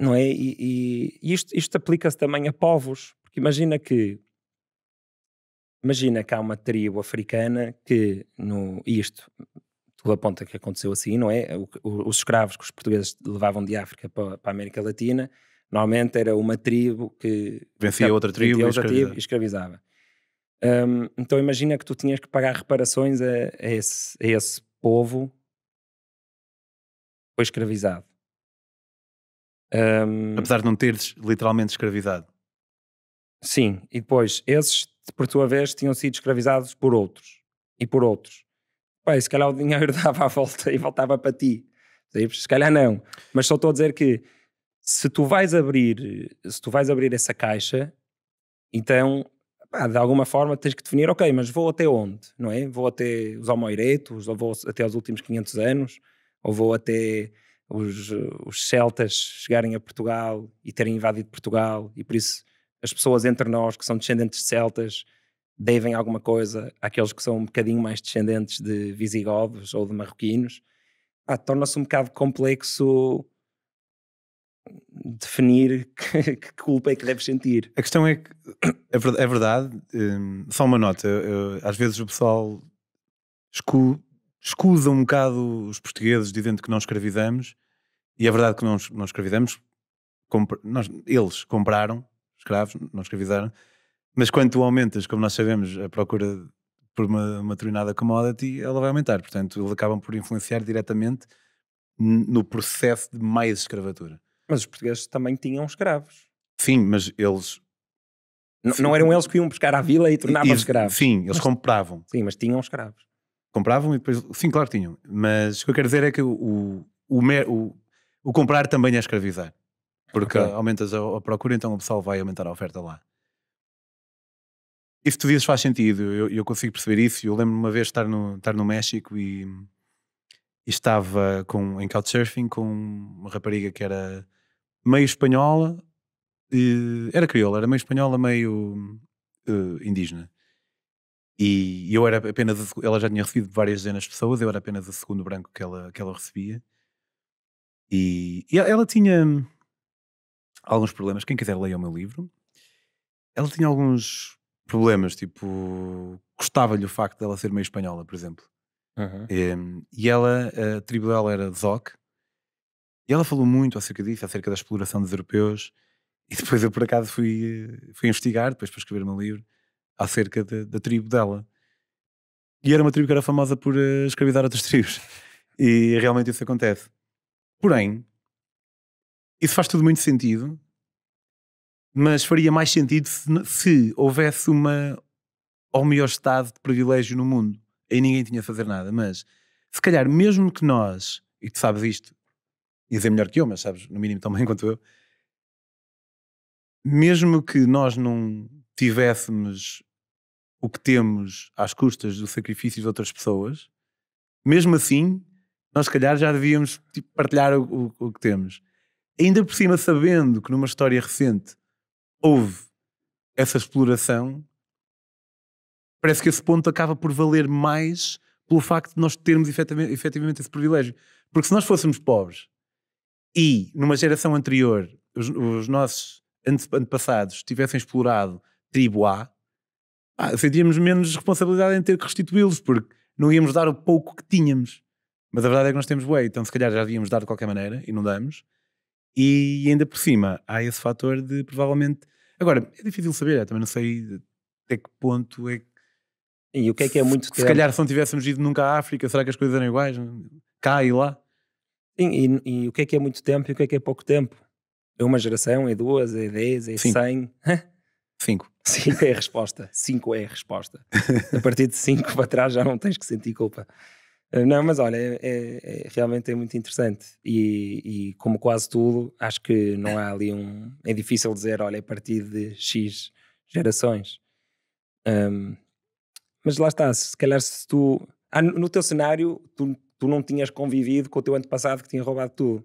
não é? E isto aplica-se também a povos, porque imagina que há uma tribo africana que, isto tudo aponta que aconteceu assim, não é? Os escravos que os portugueses levavam de África para a América Latina, normalmente era uma tribo que vencia outra tribo e escravizava. Então imagina que tu tinhas que pagar reparações a esse povo que foi escravizado. Apesar de não teres literalmente escravizado. Sim, e depois esses, por sua vez, tinham sido escravizados por outros e por outros. Pai, se calhar o dinheiro dava a volta e voltava para ti. Se calhar não. Mas só estou a dizer que se tu vais abrir essa caixa, então de alguma forma tens que definir, ok, mas vou até onde? Não é? Vou até os Homo erectus, ou vou até os últimos 500 anos, ou vou até os celtas chegarem a Portugal e terem invadido Portugal, e por isso as pessoas entre nós que são descendentes de celtas devem alguma coisa àqueles que são um bocadinho mais descendentes de visigodos ou de marroquinos. Torna-se um bocado complexo definir que culpa é que deves sentir. A questão é que, é verdade, só uma nota, às vezes o pessoal escusa um bocado os portugueses dizendo que não escravizamos, e é verdade que não escravizamos, eles compraram escravos, não escravizaram, mas quando tu aumentas, como nós sabemos, a procura por uma determinada commodity, ela vai aumentar, portanto eles acabam por influenciar diretamente no processo de mais escravatura. Mas os portugueses também tinham escravos. Sim, mas eles... Não eram eles que iam buscar à vila e tornavam escravos. Sim, eles compravam. Sim, mas tinham escravos. Compravam e depois... Sim, claro que tinham. Mas o que eu quero dizer é que o comprar também é escravizar. Porque aumentas a procura, então o pessoal vai aumentar a oferta lá. Isso que tu dizes faz sentido. Eu consigo perceber isso. Eu lembro-me uma vez de estar no México e estava em couchsurfing com uma rapariga que era... meio espanhola, era crioula, era meio espanhola, meio indígena. E eu era apenas, ela já tinha recebido várias dezenas de pessoas, eu era apenas o segundo branco que ela recebia. E ela tinha alguns problemas, quem quiser leia o meu livro. Ela tinha alguns problemas, tipo, custava-lhe o facto dela ser meio espanhola, por exemplo. Uhum. E ela, a tribo dela era Zoc. E ela falou muito acerca disso, acerca da exploração dos europeus, e depois eu por acaso fui investigar, depois para escrever o meu livro, acerca da tribo dela. E era uma tribo que era famosa por escravizar outras tribos. E realmente isso acontece. Porém, isso faz tudo muito sentido, mas faria mais sentido se houvesse uma homeostase de privilégio no mundo. Aí ninguém tinha a fazer nada, mas se calhar mesmo que nós, e tu sabes isto, e dizer melhor que eu, mas sabes, no mínimo tão bem quanto eu, mesmo que nós não tivéssemos o que temos às custas do sacrifício de outras pessoas, mesmo assim, nós se calhar já devíamos tipo, partilhar o que temos. Ainda por cima, sabendo que numa história recente houve essa exploração, parece que esse ponto acaba por valer mais pelo facto de nós termos efetivamente esse privilégio. Porque se nós fôssemos pobres, e numa geração anterior os nossos antepassados tivessem explorado tribo A, sentíamos menos responsabilidade em ter que restituí-los, porque não íamos dar o pouco que tínhamos. Mas a verdade é que nós temos bué, então se calhar já devíamos dar de qualquer maneira, e não damos. E ainda por cima há esse fator de provavelmente... Agora, é difícil saber, eu também não sei até que ponto é que... E o que é muito tempo? Se calhar se não tivéssemos ido nunca à África, será que as coisas eram iguais? Cá e lá? Sim, e o que é muito tempo e o que é pouco tempo? É uma geração, é duas, é 10, é 100? 5. 5 é a resposta. 5 é a resposta. A partir de 5 para trás já não tens que sentir culpa. Não, mas olha, realmente é muito interessante. E como quase tudo, acho que não há ali um... É difícil dizer, olha, a partir de X gerações. Mas lá está, se calhar se tu... no teu cenário, tu não tinhas convivido com o teu antepassado que tinha roubado tudo.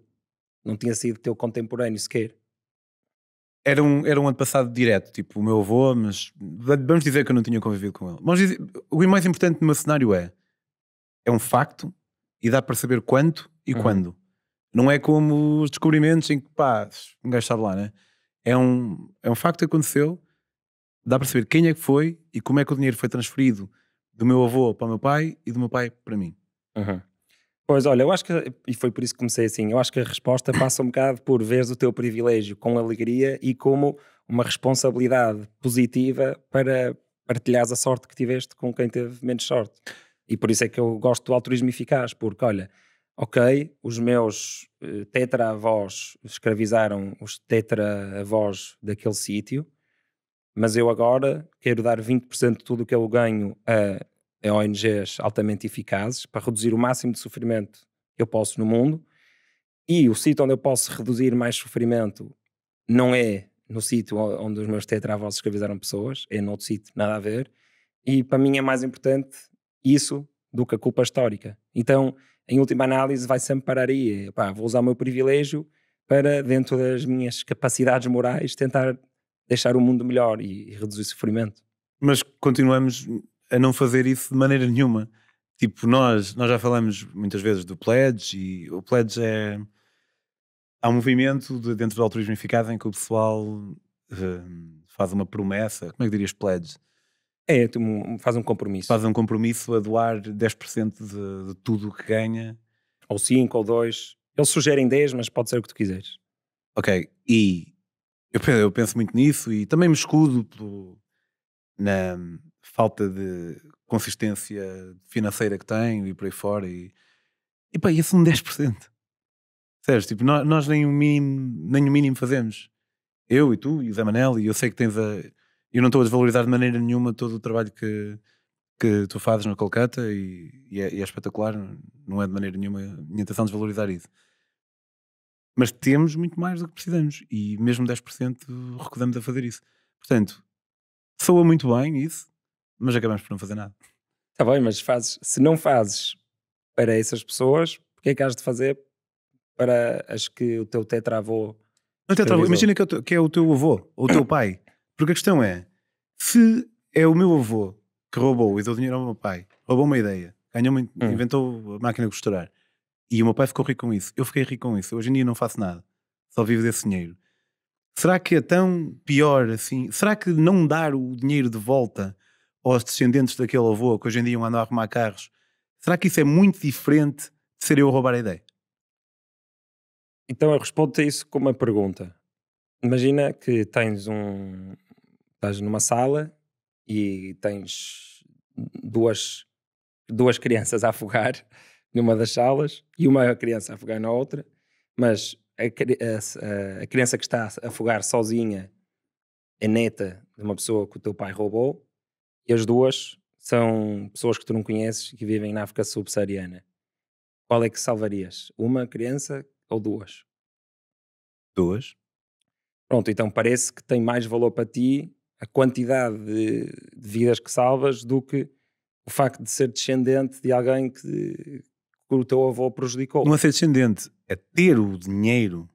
Não tinha sido teu contemporâneo sequer. Era um antepassado direto, tipo o meu avô, mas vamos dizer que eu não tinha convivido com ele. Vamos dizer, o mais importante no meu cenário é um facto e dá para saber quanto e quando. Não é como os descobrimentos em que, pá, um gajo sabe lá, né? É um facto que aconteceu, dá para saber quem é que foi e como é que o dinheiro foi transferido do meu avô para o meu pai e do meu pai para mim. Uhum. Pois, olha, eu acho que, e foi por isso que comecei assim, eu acho que a resposta passa um bocado por veres o teu privilégio com alegria e como uma responsabilidade positiva para partilhares a sorte que tiveste com quem teve menos sorte. E por isso é que eu gosto do altruísmo eficaz, porque, olha, ok, os meus tetra-avós escravizaram os tetra-avós daquele sítio, mas eu agora quero dar 20% de tudo o que eu ganho a ONGs altamente eficazes para reduzir o máximo de sofrimento que eu posso no mundo, e o sítio onde eu posso reduzir mais sofrimento não é no sítio onde os meus tetravós escravizaram pessoas, é noutro sítio, nada a ver, e para mim é mais importante isso do que a culpa histórica. Então, em última análise, vai sempre parar aí, pá, vou usar o meu privilégio para, dentro das minhas capacidades morais, tentar deixar o mundo melhor e reduzir o sofrimento. Mas continuamos a não fazer isso de maneira nenhuma. Tipo, nós já falamos muitas vezes do Pledge, e o Pledge é... Há um movimento dentro do altruísmo eficaz em que o pessoal faz uma promessa. Como é que dirias Pledge? É, faz um compromisso. Faz um compromisso a doar 10% de tudo o que ganha. Ou 5, ou 2. Eles sugerem 10, mas pode ser o que tu quiseres. Ok, e... Eu penso muito nisso e também me escudo na falta de consistência financeira que tenho e por aí fora. E pá, isso é um 10%. Sério, tipo, nós nem o mínimo fazemos. Eu e tu e o Zé Manel, e eu sei que tens a... Eu não estou a desvalorizar de maneira nenhuma todo o trabalho que tu fazes na Kolkata e é espetacular. Não é de maneira nenhuma a minha intenção de desvalorizar isso. Mas temos muito mais do que precisamos e mesmo 10% recusamos a fazer isso. Portanto, soa muito bem isso, mas acabamos por não fazer nada. Está bem, mas se não fazes para essas pessoas, porque é que has de fazer para as que o teu tetravô... Imagina que é o teu avô ou o teu pai. Porque a questão é, se é o meu avô que roubou e deu dinheiro ao meu pai, roubou uma ideia, inventou a máquina de costurar, e o meu pai ficou rico com isso, eu fiquei rico com isso, hoje em dia não faço nada, só vivo desse dinheiro. Será que é tão pior assim? Será que não dar o dinheiro de volta aos descendentes daquele avô que hoje em dia andam a arrumar carros, será que isso é muito diferente de ser eu a roubar a ideia? Então eu respondo-te a isso com uma pergunta. Imagina que estás numa sala e tens duas crianças a afogar numa das salas e uma criança a afogar na outra, mas a criança que está a afogar sozinha é neta de uma pessoa que o teu pai roubou, e as duas são pessoas que tu não conheces e que vivem na África subsaariana. Qual é que salvarias? Uma criança ou duas? Duas. Pronto, então parece que tem mais valor para ti a quantidade de vidas que salvas do que o facto de ser descendente de alguém que o teu avô prejudicou. Não é ser descendente, é ter o dinheiro.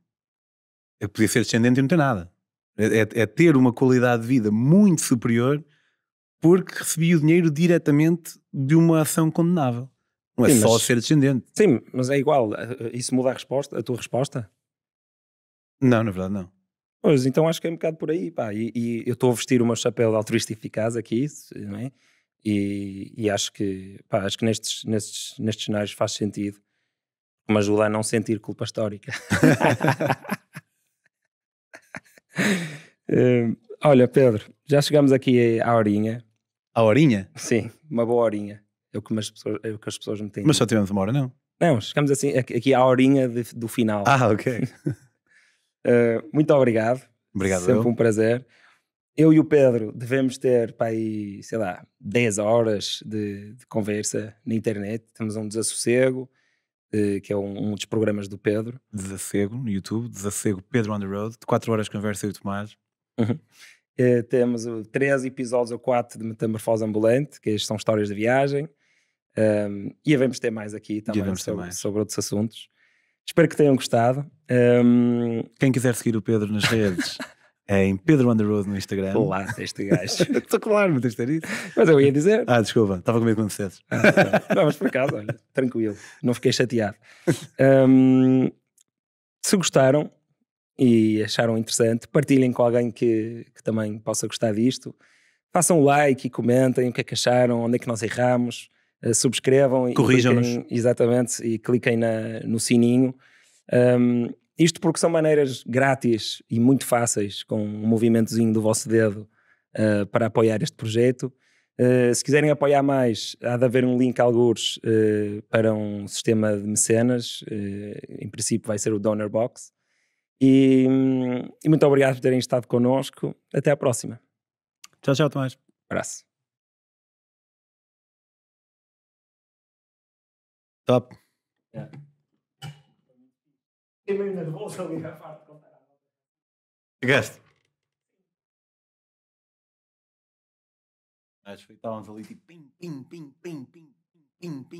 Eu podia ser descendente e não ter nada. É ter uma qualidade de vida muito superior porque recebi o dinheiro diretamente de uma ação condenável. Não é só ser descendente. Sim, mas é igual. Isso muda a tua resposta? Não, na verdade não. Pois, então acho que é um bocado por aí, pá. E eu estou a vestir o meu chapéu de altruísta eficaz aqui, não é? E acho que, pá, acho que nestes cenários faz sentido. Me ajuda a não sentir culpa histórica. Olha, Pedro, já chegámos aqui à horinha. À horinha? Sim, uma boa horinha. É o que as pessoas me têm. Mas só tivemos uma hora, não? Não, chegámos assim, aqui à horinha do final. Ah, ok. Muito obrigado. Obrigado. Sempre um prazer. Eu e o Pedro devemos ter, pá, aí, sei lá, 10 horas de conversa na internet. Temos um Desassossego, que é um dos programas do Pedro. Desassossego no YouTube, Desassossego Pedro on the Road, de 4 horas de conversa e o Tomás. Uhum. Temos 13 episódios ou 4 de Metamorfose Ambulante, que são histórias de viagem. E devemos ter mais aqui também sobre outros assuntos. Espero que tenham gostado. Quem quiser seguir o Pedro nas redes é em Pedro on the Road no Instagram. Olá, este gajo. Estou claro, mas tens de ter isso. Mas eu ia dizer. Ah, desculpa, estava com medo quando disseste. Não, mas por acaso, olha, tranquilo, não fiquei chateado. Se gostaram e acharam interessante, partilhem com alguém que também possa gostar disto. Façam like e comentem o que é que acharam, onde é que nós erramos, subscrevam, corrijam-nos. Exatamente, e cliquem no sininho. Isto porque são maneiras grátis e muito fáceis, com um movimentozinho do vosso dedo, para apoiar este projeto. Se quiserem apoiar mais, há de haver um link algures para um sistema de mecenas, em princípio vai ser o Donor Box. E muito obrigado por terem estado connosco. Até à próxima. Tchau, tchau, Tomás. Abraço. Top. Fiquei meio nervoso ali à parte de contar a nota. Chegaste? Acho que estávamos ali tipo pim, pim, pim, pim, pim, pim, pim.